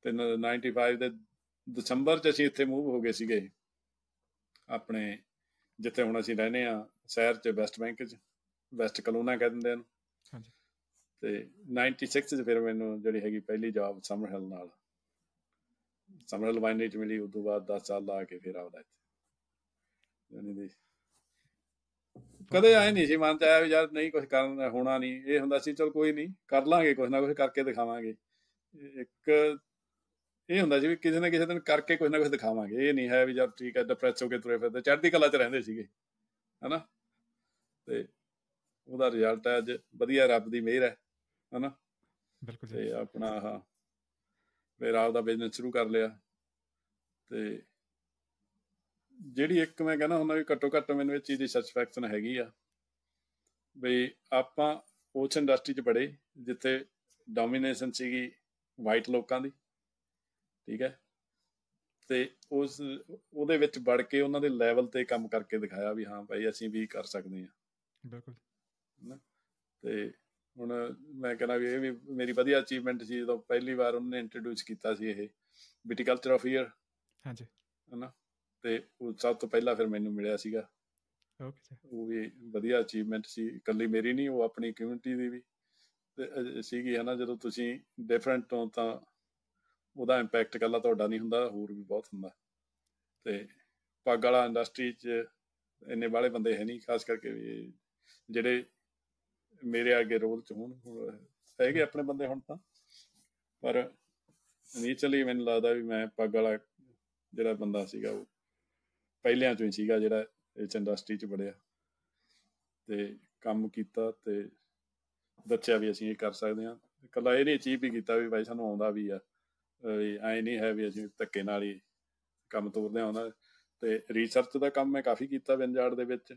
ਤੇ 95 ਦੇ ਦਸੰਬਰ 'ਚ ਅਸੀਂ ਇੱਥੇ ਮੂਵ ਹੋ ਗਏ ਸੀਗੇ ਆਪਣੇ ਜਿੱਥੇ ਹੁਣ ਅਸੀਂ ਰਹਿੰਦੇ ਹਾਂ ਸ਼ਹਿਰ 'ਚ, ਵੈਸਟ ਬੈਂਕ 'ਚ, ਵੈਸਟ ਕਲੋਨਾ ਕਹਿ ਦਿੰਦੇ ਹਨ। ਤੇ 96 'ਚ ਫਿਰ ਮੈਨੂੰ ਜਿਹੜੀ ਹੈਗੀ ਪਹਿਲੀ ਜੌਬ ਸਮਰਹਿਲ ਨਾਲ, ਸਮਰਹਿਲ ਵਾਈਨਰੀ 'ਚ ਮਿਲੀ, ਉਦੋਂ ਬਾਅਦ 10 ਸਾਲ ਲਾ ਕੇ ਫਿਰ ਆਉਂਦਾ ਇੱਥੇ। ਕਦੇ ਆਏ ਨੀ ਸੀ ਮਨ 'ਚ ਆਇਆ ਵੀ ਯਾਰ ਨਹੀਂ ਕੁਛ ਕਰਨ ਹੋਣਾ ਨੀ, ਇਹ ਹੁੰਦਾ ਸੀ ਚਲ ਕੋਈ ਨੀ ਕਰ ਲਾਂਗੇ, ਕੁਛ ਨਾ ਕੁਛ ਕਰਕੇ ਦਿਖਾਵਾਂਗੇ। ਇੱਕ ਇਹ ਹੁੰਦਾ ਸੀ ਵੀ ਕਿਸੇ ਨਾ ਕਿਸੇ ਦਿਨ ਕਰਕੇ ਕੁਛ ਨਾ ਕੁਛ ਦਿਖਾਵਾਂਗੇ, ਇਹ ਨੀ ਹੈ ਵੀ ਯਾਰ ਠੀਕ ਹੈ ਡਿਪਰੈਸ ਹੋ ਕੇ ਤੁਰੇ ਫਿਰਦੇ, ਚੜ੍ਹਦੀ ਕਲਾ 'ਚ ਰਹਿੰਦੇ ਸੀਗੇ, ਹੈ ਨਾ। ਤੇ ਉਹਦਾ ਰਿਜ਼ਲਟ ਹੈ ਅੱਜ ਵਧੀਆ, ਰੱਬ ਦੀ ਮਿਹਰ ਹੈ, ਹੈ ਨਾ। ਤੇ ਆਪਣਾ ਆਹ ਫਿਰ ਆਪਦਾ ਬਿਜ਼ਨਸ ਸ਼ੁਰੂ ਕਰ ਲਿਆ, ਤੇ ਜਿਹੜੀ ਇੱਕ ਮੈਂ ਕਹਿੰਦਾ ਹੁੰਦਾ ਵੀ ਘੱਟੋ ਘੱਟ ਮੈਨੂੰ ਇਹ ਚੀਜ਼ ਦੀ ਸੈਟਿਸਫੈਕਸ਼ਨ ਹੈਗੀ ਆ ਬਈ ਆਪਾਂ ਉਸ ਇੰਡਸਟਰੀ 'ਚ ਬੜੇ ਜਿੱਥੇ ਡੋਮੀਨੇਸ਼ਨ ਸੀਗੀ ਵਾਈਟ ਲੋਕਾਂ ਦੀ, ਠੀਕ ਹੈ, ਤੇ ਉਸ ਉਹਦੇ ਵਿੱਚ ਵੜ ਕੇ ਉਹਨਾਂ ਦੇ ਲੈਵਲ 'ਤੇ ਕੰਮ ਕਰਕੇ ਦਿਖਾਇਆ ਵੀ ਹਾਂ ਭਾਈ ਅਸੀਂ ਵੀ ਕਰ ਸਕਦੇ ਹਾਂ, ਬਿਲਕੁਲ, ਹੈ ਨਾ। ਤੇ ਹੁਣ ਮੈਂ ਕਹਿੰਦਾ ਵੀ ਇਹ ਵੀ ਮੇਰੀ ਵਧੀਆ ਅਚੀਵਮੈਂਟ ਸੀ ਜਦੋਂ ਪਹਿਲੀ ਵਾਰ ਉਹਨੇ ਇੰਟਰੋਡਿਊਸ ਕੀਤਾ ਸੀ ਇਹ ਵਿਟੀਕਲਚਰ ਆਫ ਈਅਰ, ਹਾਂਜੀ, ਹੈ ਨਾ। ਤੇ ਉਹ ਸਭ ਤੋਂ ਪਹਿਲਾਂ ਫਿਰ ਮੈਨੂੰ ਮਿਲਿਆ ਸੀਗਾ, ਉਹ ਵੀ ਵਧੀਆ ਅਚੀਵਮੈਂਟ ਸੀ, ਇਕੱਲੀ ਮੇਰੀ ਨਹੀਂ, ਉਹ ਆਪਣੀ ਕਮਿਊਨਿਟੀ ਦੀ ਵੀ ਸੀਗੀ, ਹੈ ਨਾ। ਜਦੋਂ ਤੁਸੀਂ ਡਿਫਰੈਂਟ ਹੋ ਤਾਂ ਉਹਦਾ ਇੰਪੈਕਟ ਇਕੱਲਾ ਤੁਹਾਡਾ ਨਹੀਂ ਹੁੰਦਾ, ਹੋਰ ਵੀ ਬਹੁਤ ਹੁੰਦਾ। ਤੇ ਪੱਗ ਵਾਲਾ ਇੰਡਸਟਰੀ 'ਚ ਇੰਨੇ ਵਾਲੇ ਬੰਦੇ ਹੈ ਨਹੀਂ, ਖਾਸ ਕਰਕੇ ਵੀ ਜਿਹੜੇ ਮੇਰੇ ਅੱਗੇ ਰੋਲ 'ਚ ਹੋਣ, ਹੈਗੇ ਆਪਣੇ ਬੰਦੇ ਹੁਣ ਤਾਂ, ਪਰ ਨੀਚਲੀ ਮੈਨੂੰ ਲੱਗਦਾ ਵੀ ਮੈਂ ਪੱਗ ਵਾਲਾ ਜਿਹੜਾ ਬੰਦਾ ਸੀਗਾ ਉਹ ਪਹਿਲਿਆਂ 'ਚੋਂ ਹੀ ਸੀਗਾ ਜਿਹੜਾ ਇਸ ਇੰਡਸਟਰੀ 'ਚ ਵੜਿਆ ਅਤੇ ਕੰਮ ਕੀਤਾ ਅਤੇ ਦੱਸਿਆ ਵੀ ਅਸੀਂ ਇਹ ਕਰ ਸਕਦੇ ਹਾਂ। ਇਕੱਲਾ ਇਹ ਨਹੀਂ ਅਚੀਵ ਵੀ ਕੀਤਾ ਵੀ ਬਾਈ ਸਾਨੂੰ ਆਉਂਦਾ ਵੀ ਆ, ਵੀ ਐਂ ਨਹੀਂ ਹੈ ਵੀ ਅਸੀਂ ਧੱਕੇ ਨਾਲ ਹੀ ਕੰਮ ਤੋਰਦੇ ਹਾਂ ਉਹਨਾਂ। ਅਤੇ ਰਿਸਰਚ ਦਾ ਕੰਮ ਮੈਂ ਕਾਫੀ ਕੀਤਾ ਵਿਨਯਾਰਡ ਦੇ ਵਿੱਚ,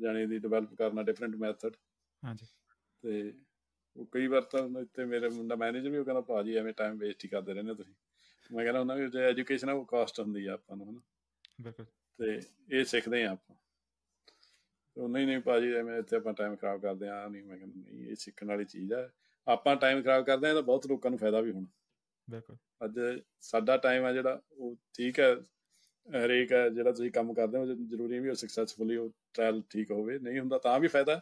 ਜਾਣੀ ਦੀ ਡਿਵੈਲਪ ਕਰਨਾ ਡਿਫਰੈਂਟ ਮੈਥਡ, ਹਾਂਜੀ। ਅਤੇ ਉਹ ਕਈ ਵਾਰ ਤਾਂ ਇੱਥੇ ਮੇਰੇ ਮੁੰਡਾ ਮੈਨੇਜਰ ਵੀ, ਉਹ ਕਹਿੰਦਾ ਭਾਅ ਜੀ ਐਵੇਂ ਟਾਈਮ ਵੇਸਟ ਹੀ ਕਰਦੇ ਰਹਿੰਦੇ ਤੁਸੀਂ। ਮੈਂ ਕਹਿੰਦਾ ਹੁੰਦਾ ਵੀ ਜੇ ਐਜੂਕੇਸ਼ਨ ਆ ਉਹ ਕਾਸਟ ਹੁੰਦੀ ਆ ਆਪਾਂ ਨੂੰ, ਹੈ ਨਾ, ਬਿਲਕੁਲ, ਅਤੇ ਇਹ ਸਿੱਖਦੇ ਹਾਂ ਆਪਾਂ। ਨਹੀਂ ਨਹੀਂ ਭਾਅ ਜੀ ਐਵੇਂ ਇੱਥੇ ਆਪਾਂ ਟਾਈਮ ਖਰਾਬ ਕਰਦੇ ਹਾਂ, ਨਹੀਂ, ਮੈਂ ਕਹਿੰਦਾ ਨਹੀਂ ਇਹ ਸਿੱਖਣ ਵਾਲੀ ਚੀਜ਼ ਆ, ਆਪਾਂ ਟਾਈਮ ਖਰਾਬ ਕਰਦੇ ਹਾਂ ਤਾਂ ਬਹੁਤ ਲੋਕਾਂ ਨੂੰ ਫਾਇਦਾ ਵੀ ਹੋਣਾ, ਬਿਲਕੁਲ। ਅੱਜ ਸਾਡਾ ਟਾਈਮ ਆ ਜਿਹੜਾ ਉਹ ਠੀਕ ਹੈ, ਹਰੇਕ ਹੈ ਜਿਹੜਾ ਤੁਸੀਂ ਕੰਮ ਕਰਦੇ ਹੋ ਜ਼ਰੂਰੀ ਵੀ ਉਹ ਸਕਸੈਸਫੁਲੀ ਉਹ ਟ੍ਰਾਇਲ ਠੀਕ ਹੋਵੇ, ਨਹੀਂ ਹੁੰਦਾ ਤਾਂ ਵੀ ਫਾਇਦਾ,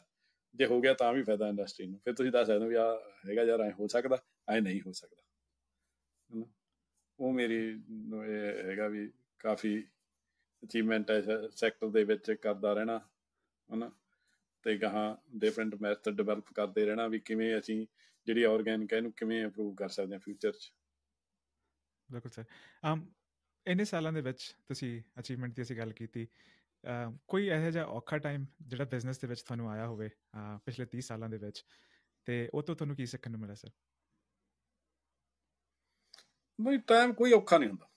ਜੇ ਹੋ ਗਿਆ ਤਾਂ ਵੀ ਫਾਇਦਾ ਇੰਡਸਟਰੀ ਨੂੰ, ਫਿਰ ਤੁਸੀਂ ਦੱਸ ਸਕਦੇ ਹੋ ਵੀ ਆਹ ਹੈਗਾ ਯਾਰ ਐਂ ਹੋ ਸਕਦਾ, ਐਂ ਨਹੀਂ ਹੋ ਸਕਦਾ, ਹੈ ਨਾ। ਉਹ ਮੇਰੀ ਇਹ ਹੈਗਾ ਵੀ ਕਾਫੀ ਅਚੀਵਮੈਂਟ ਹੈ ਸੈਕਟਰ ਦੇ ਵਿੱਚ, ਕਰਦਾ ਰਹਿਣਾ, ਹੈ ਨਾ। ਅਤੇ ਗਾਹਾਂ ਡਿਫਰੈਂਟ ਮੈਥਡ ਡਿਵੈਲਪ ਕਰਦੇ ਰਹਿਣਾ ਵੀ ਕਿਵੇਂ ਅਸੀਂ ਜਿਹੜੀ ਔਰਗੈਨਿਕ ਹੈ ਇਹਨੂੰ ਕਿਵੇਂ ਇੰਪਰੂਵ ਕਰ ਸਕਦੇ ਹਾਂ ਫਿਊਚਰ 'ਚ, ਬਿਲਕੁਲ ਸਰ। ਇੰਨੇ ਸਾਲਾਂ ਦੇ ਵਿੱਚ ਤੁਸੀਂ ਅਚੀਵਮੈਂਟ ਦੀ ਅਸੀਂ ਗੱਲ ਕੀਤੀ, ਕੋਈ ਇਹੋ ਜਿਹਾ ਔਖਾ ਟਾਈਮ ਜਿਹੜਾ ਬਿਜ਼ਨਸ ਦੇ ਵਿੱਚ ਤੁਹਾਨੂੰ ਆਇਆ ਹੋਵੇ ਪਿਛਲੇ 30 ਸਾਲਾਂ ਦੇ ਵਿੱਚ, ਅਤੇ ਉਹ ਤੋਂ ਤੁਹਾਨੂੰ ਕੀ ਸਿੱਖਣ ਨੂੰ ਮਿਲਿਆ ਸਰ? ਨਹੀਂ, ਟਾਈਮ ਕੋਈ ਔਖਾ ਨਹੀਂ ਹੁੰਦਾ,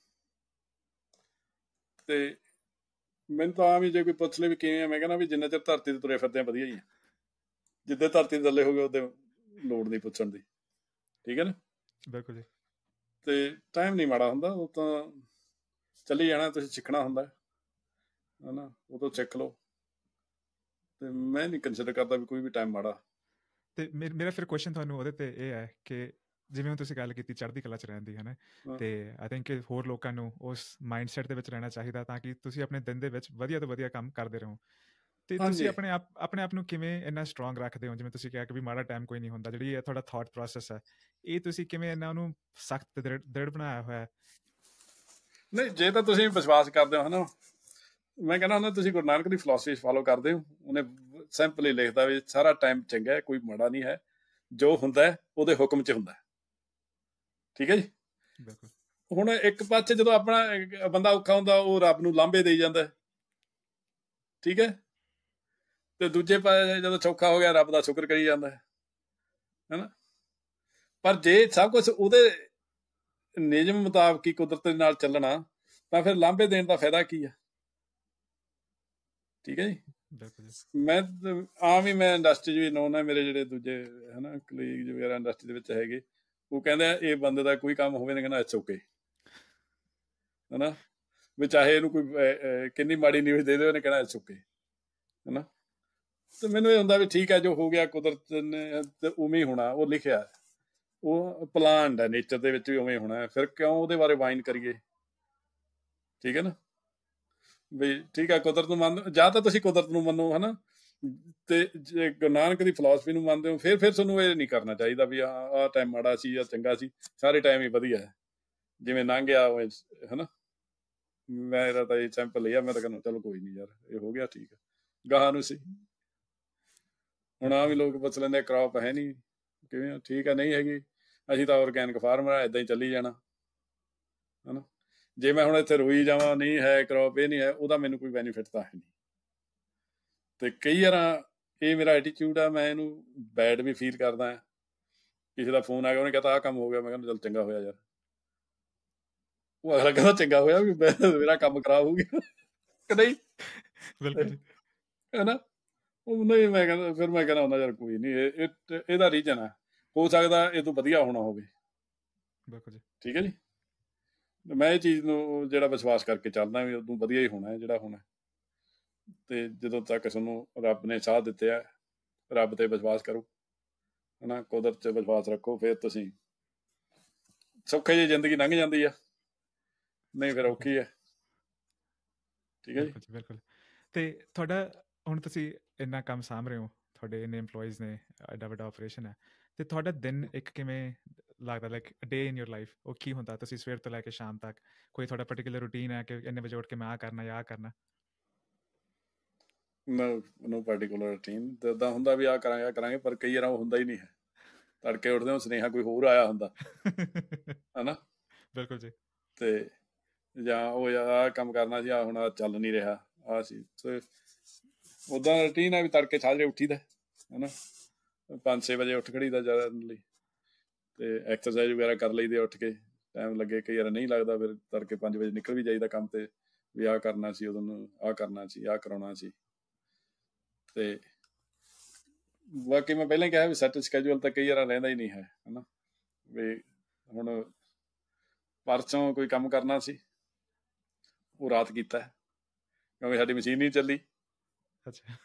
ਅਤੇ ਮੈਨੂੰ ਤਾਂ ਆਮ ਹੀ ਜੇ ਕੋਈ ਪੁੱਛ ਲਏ ਵੀ ਕਿਵੇਂ ਆ, ਮੈਂ ਕਹਿੰਦਾ ਵੀ ਜਿੰਨਾ ਚਿਰ ਧਰਤੀ 'ਤੇ ਤੁਰੇ ਫਿਰਦੇ ਆ ਵਧੀਆ ਹੀ ਆ, ਜਿੱਦਾਂ ਧਰਤੀ ਥੱਲੇ ਹੋ ਗਏ ਉਹਦੇ ਲੋੜ ਨਹੀਂ ਪੁੱਛਣ ਦੀ, ਠੀਕ ਹੈ ਨਾ, ਬਿਲਕੁਲ ਜੀ। ਅਤੇ ਟਾਈਮ ਨਹੀਂ ਮਾੜਾ ਹੁੰਦਾ, ਉਹ ਤਾਂ ਚੱਲੀ ਜਾਣਾ, ਤੁਸੀਂ ਸਿੱਖਣਾ ਹੁੰਦਾ, ਹੈ ਨਾ, ਉਦੋਂ ਸਿੱਖ ਲਓ। ਅਤੇ ਮੈਂ ਨਹੀਂ ਕੰਸੀਡਰ ਕਰਦਾ ਵੀ ਕੋਈ ਵੀ ਟਾਈਮ ਮਾੜਾ। ਅਤੇ ਮੇਰਾ ਫਿਰ ਕੁਐਸਚਨ ਤੁਹਾਨੂੰ ਉਹਦੇ 'ਤੇ ਇਹ ਹੈ ਕਿ ਜਿਵੇਂ ਹੁਣ ਤੁਸੀਂ ਗੱਲ ਕੀਤੀ ਚੜ੍ਹਦੀ ਕਲਾ 'ਚ ਰਹਿਣ ਦੀ, ਹੈ ਨਾ, ਅਤੇ ਆਈ ਥਿੰਕ ਹੋਰ ਲੋਕਾਂ ਨੂੰ ਉਸ ਮਾਈਂਡ ਸੈੱਟ ਦੇ ਵਿੱਚ ਰਹਿਣਾ ਚਾਹੀਦਾ ਤਾਂ ਕਿ ਤੁਸੀਂ ਆਪਣੇ ਦਿਨ ਦੇ ਵਿੱਚ ਵਧੀਆ ਤੋਂ ਵਧੀਆ ਕੰਮ ਕਰਦੇ ਰਹੋ। ਅਤੇ ਤੁਸੀਂ ਆਪਣੇ ਆਪ ਨੂੰ ਕਿਵੇਂ ਇੰਨਾ ਸਟਰੋਂਗ ਰੱਖਦੇ ਹੋ? ਜਿਵੇਂ ਤੁਸੀਂ ਕਿਹਾ ਕਿ ਵੀ ਮਾੜਾ ਟਾਈਮ ਕੋਈ ਨਹੀਂ ਹੁੰਦਾ, ਜਿਹੜੀ ਇਹ ਤੁਹਾਡਾ ਥੋਟ ਪ੍ਰੋਸੈਸ ਹੈ, ਇਹ ਤੁਸੀਂ ਕਿਵੇਂ ਇਹਨਾਂ ਨੂੰ ਸਖਤ ਦ੍ਰਿੜ ਬਣਾਇਆ ਹੋਇਆ? नहीं जे तो तुसीं विश्वास करते हो है ना, मैं कहना हुंदा तुसीं गुरु नानक दी फिलोसफी फॉलो करते हो। उन्हें सिंपली लिखता भी सारा टाइम चंगा है, कोई माड़ा नहीं है, जो हुंदा है उहदे हुक्म च हुंदा है। ठीक है जी। हुण एक पासे जदों अपना बंदा औखा हुंदा वो रब नूं लांभे देई जांदा है, ठीक है, तो दूजे पासे जदों चौखा हो गया रब दा शुक्र करी जांदा है ना। पर जे सब कुछ उहदे नियम मुताबिक ही कुदरत दे नाल चलना तां फिर लांभे देण दा फायदा की है। ठीक है जी। मैं आम ही मैं इंडस्ट्री भी नोन है, मेरे जिहड़े दूजे है ना कलीग वगैरह इंडस्ट्री दे विच हैगे, ਉਹ ਕਹਿੰਦਾ ਇਹ ਬੰਦੇ ਦਾ ਕੋਈ ਕੰਮ ਹੋਵੇ ਤਾਂ ਕਹਿੰਦਾ ਇਟਸ ਓਕੇ ਹੈ ਨਾ, ਵੀ ਚਾਹੇ ਇਹਨੂੰ ਕੋਈ ਕਿੰਨੀ ਮਾੜੀ ਨਿਊਜ਼ ਦੇ ਦਿਓ ਇਹਨੇ ਕਹਿਣਾ ਇਟਸ ਓਕੇ ਹੈ ਨਾ। ਤੇ ਮੈਨੂੰ ਇਹ ਹੁੰਦਾ ਵੀ ਠੀਕ ਹੈ, ਜੋ ਹੋ ਗਿਆ ਕੁਦਰਤ ਨੇ ਤੇ ਉਵੇਂ ਹੀ ਹੋਣਾ, ਉਹ ਲਿਖਿਆ ਉਹ ਪਲਾਨ ਹੈ, ਨੇਚਰ ਦੇ ਵਿੱਚ ਵੀ ਉਵੇਂ ਹੋਣਾ, ਫਿਰ ਕਿਉਂ ਉਹਦੇ ਬਾਰੇ ਵਾਈਨ ਕਰੀਏ। ਠੀਕ ਹੈ ਨਾ ਵੀ ਠੀਕ ਹੈ, ਕੁਦਰਤ ਨੂੰ ਮੰਨ ਜਾਂ ਤਾਂ ਤੁਸੀਂ ਕੁਦਰਤ ਨੂੰ ਮੰਨੋ ਹੈ ਨਾ, ਤੇ ਜੇ ਗੁਰੂ ਨਾਨਕ ਦੀ ਫਿਲਾਸਫੀ ਨੂੰ ਮੰਨਦੇ ਹੋ ਫਿਰ ਤੁਹਾਨੂੰ ਇਹ ਨਹੀਂ ਕਰਨਾ ਚਾਹੀਦਾ ਵੀ ਆਹ ਟਾਈਮ ਮਾੜਾ ਸੀ ਜਾਂ ਚੰਗਾ ਸੀ, ਸਾਰੇ ਟਾਈਮ ਹੀ ਵਧੀਆ ਹੈ, ਜਿਵੇਂ ਲੰਘ ਗਿਆ ਉਵੇਂ ਹੈ ਨਾ। ਮੇਰਾ ਤਾਂ ਇਹ ਸੈਂਪਲ ਲਿਆ, ਮੈਂ ਤਾਂ ਕਹਿੰਦਾ ਚਲੋ ਕੋਈ ਨਹੀਂ ਯਾਰ, ਇਹ ਹੋ ਗਿਆ ਠੀਕ ਹੈ, ਗਾਹਾਂ ਨੂੰ ਸੀ। ਹੁਣ ਆਹ ਵੀ ਲੋਕ ਪੁੱਛ ਲੈਂਦੇ ਕ੍ਰੌਪ ਹੈ ਨਹੀਂ ਕਿਵੇਂ, ਠੀਕ ਹੈ ਨਹੀਂ ਹੈਗੀ, ਅਸੀਂ ਤਾਂ ਔਰਗੈਨਿਕ ਫਾਰਮਰ ਆ, ਇੱਦਾਂ ਹੀ ਚੱਲੀ ਜਾਣਾ ਹੈ ਨਾ। ਜੇ ਮੈਂ ਹੁਣ ਇੱਥੇ ਰੋਈ ਜਾਵਾਂ ਨਹੀਂ ਹੈ ਕ੍ਰੌਪ ਇਹ ਨਹੀਂ ਹੈ, ਉਹਦਾ ਮੈਨੂੰ ਕੋਈ ਬੈਨੀਫਿਟ ਤਾਂ ਹੈ ਨਹੀਂ। तो कई बार ये मेरा एटीट्यूड है, मैं इनू बैड भी फील करता है। किसी का फोन आ गया, उन्हें कहता आ काम हो गया, मैं कहना चल चंगा होया यार, वो अगला कहता चंगा होया भी मेरा काम खराब हो गया नहीं बिल्कुल है ना। नहीं मैं कहना फिर मैं कहना होना यार कोई नहीं, एदा रीजन है, हो सकता ये तो वधिया होना होवे। ठीक है जी। मैं ये चीज़ नूं जिहड़ा विश्वास करके चलदा भी उदों वधिया ही होना है जिहड़ा होना। ਤੇ ਜਦੋਂ ਤੱਕ ਤੁਹਾਨੂੰ ਰੱਬ ਨੇ ਸਾਥ ਦਿੱਤੇ ਆ, ਰੱਬ ਤੇ ਵਿਸ਼ਵਾਸ ਕਰੋ ਹੈ ਨਾ, ਕੁਦਰਤ 'ਚ ਵਿਸ਼ਵਾਸ ਰੱਖੋ, ਫਿਰ ਤੁਸੀਂ ਸੌਖੇ ਜਿਹੀ ਜ਼ਿੰਦਗੀ ਲੰਘ ਜਾਂਦੀ ਆ, ਨਹੀਂ ਫਿਰ ਔਖੀ ਹੈ। ਠੀਕ ਹੈ ਜੀ ਬਿਲਕੁਲ। ਤੇ ਤੁਹਾਡਾ ਹੁਣ ਤੁਸੀਂ ਇੰਨਾ ਕੰਮ ਸਾਂਭ ਰਹੇ ਹੋ, ਤੁਹਾਡੇ ਇੰਨੇ ਇੰਪਲੋਈਜ਼ ਨੇ, ਐਡਾ ਵੱਡਾ ਆਪਰੇਸ਼ਨ ਹੈ, ਤੇ ਤੁਹਾਡਾ ਦਿਨ ਇੱਕ ਕਿਵੇਂ ਲੱਗਦਾ, like day in your life ਉਹ ਕੀ ਹੁੰਦਾ, ਤੁਸੀਂ ਸਵੇਰ ਤੋਂ ਲੈ ਕੇ ਸ਼ਾਮ ਤੱਕ ਕੋਈ ਤੁਹਾਡਾ ਪਰਟੀਕੂਲਰ ਰੂਟੀਨ ਹੈ ਕਿ ਇੰਨੇ ਵਜੇ ਉੱਠ ਕੇ ਮੈਂ ਆਹ ਕਰਨਾ ਜਾਂ ਆਹ ਕਰਨਾ? ਮੈਨੂੰ ਪਾਰਟੀਕੂਲਰ ਟੀਮ ਇੱਦਾਂ ਹੁੰਦਾ ਵੀ ਆਹ ਕਰਾਂਗੇ ਆਹ ਕਰਾਂਗੇ, ਪਰ ਕਈ ਵਾਰ ਉਹ ਹੁੰਦਾ ਹੀ ਨਹੀਂ ਹੈ। ਤੜਕੇ ਉੱਠਦੇ ਹੋ ਸੁਨੇਹਾ ਕੋਈ ਹੋਰ ਆਇਆ ਹੁੰਦਾ ਹੈ ਨਾ, ਬਿਲਕੁਲ ਜੀ, ਅਤੇ ਜਾਂ ਉਹ ਆਹ ਕੰਮ ਕਰਨਾ ਸੀ, ਆਹ ਹੁਣ ਆਹ ਚੱਲ ਨਹੀਂ ਰਿਹਾ, ਆਹ ਸੀ। ਸੋ ਉੱਦਾਂ ਰੂਟੀਨ ਹੈ ਵੀ ਤੜਕੇ ਸਾਜਰੇ ਉੱਠੀ ਦਾ ਹੈ ਨਾ, 5-6 ਵਜੇ ਉੱਠ ਖੜੀ ਦਾ ਜਨਰਲੀ, ਅਤੇ ਐਕਸਰਸਾਈਜ਼ ਵਗੈਰਾ ਕਰ ਲਈਦੇ ਉੱਠ ਕੇ, ਟਾਈਮ ਲੱਗੇ ਕਈ ਵਾਰ ਨਹੀਂ ਲੱਗਦਾ, ਫਿਰ ਤੜਕੇ 5 ਵਜੇ ਨਿਕਲ ਵੀ ਜਾਈਦਾ ਕੰਮ 'ਤੇ ਵੀ ਆਹ ਕਰਨਾ ਸੀ, ਉਦੋਂ ਆਹ ਕਰਨਾ ਸੀ, ਆਹ ਕਰਾਉਣਾ ਸੀ। ਤੇ ਬਾਕੀ ਮੈਂ ਪਹਿਲਾਂ ਕਿਹਾ ਵੀ ਸੈੱਟ ਸਕੈਜੂਅਲ ਤਾਂ ਕਈ ਵਾਰ ਰਹਿੰਦਾ ਹੀ ਨਹੀਂ ਹੈ ਹੈ ਨਾ। ਵੀ ਹੁਣ ਪਰਸੋਂ ਕੋਈ ਕੰਮ ਕਰਨਾ ਸੀ, ਉਹ ਰਾਤ ਕੀਤਾ ਕਿਉਂਕਿ ਸਾਡੀ ਮਸ਼ੀਨ ਨਹੀਂ ਚੱਲੀ। ਅੱਛਾ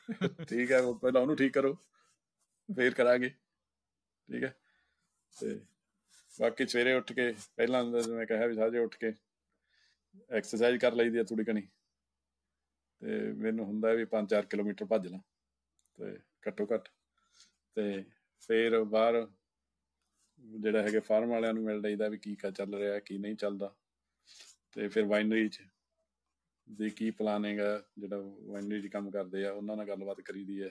ਠੀਕ ਹੈ, ਪਹਿਲਾਂ ਉਹਨੂੰ ਠੀਕ ਕਰੋ ਫਿਰ ਕਰਾਂਗੇ। ਠੀਕ ਹੈ। ਤੇ ਬਾਕੀ ਸਵੇਰੇ ਉੱਠ ਕੇ ਪਹਿਲਾਂ ਮੈਂ ਕਿਹਾ ਵੀ ਸਾਜੇ ਉੱਠ ਕੇ ਐਕਸਰਸਾਈਜ਼ ਕਰ ਲਈਦੀ ਆ ਥੋੜ੍ਹੀ ਘਣੀ, ਤੇ ਮੈਨੂੰ ਹੁੰਦਾ ਵੀ 5-4 ਕਿਲੋਮੀਟਰ ਭੱਜ ਲਾਂ ਤੇ ਘੱਟੋ ਘੱਟ। ਤੇ ਫਿਰ ਬਾਹਰ ਜਿਹੜਾ ਹੈਗੇ ਫਾਰਮ ਵਾਲਿਆਂ ਨੂੰ ਮਿਲ ਲਈਦਾ ਵੀ ਕੀ ਚੱਲ ਰਿਹਾ ਕੀ ਨਹੀਂ ਚੱਲਦਾ, ਤੇ ਫਿਰ ਵਾਈਨਰੀ 'ਚ ਦੇ ਕੀ ਪਲਾਨ ਹੈਗਾ, ਜਿਹੜਾ ਵਾਈਨਰੀ 'ਚ ਕੰਮ ਕਰਦੇ ਆ ਉਹਨਾਂ ਨਾਲ ਗੱਲਬਾਤ ਕਰੀ ਦੀ ਹੈ।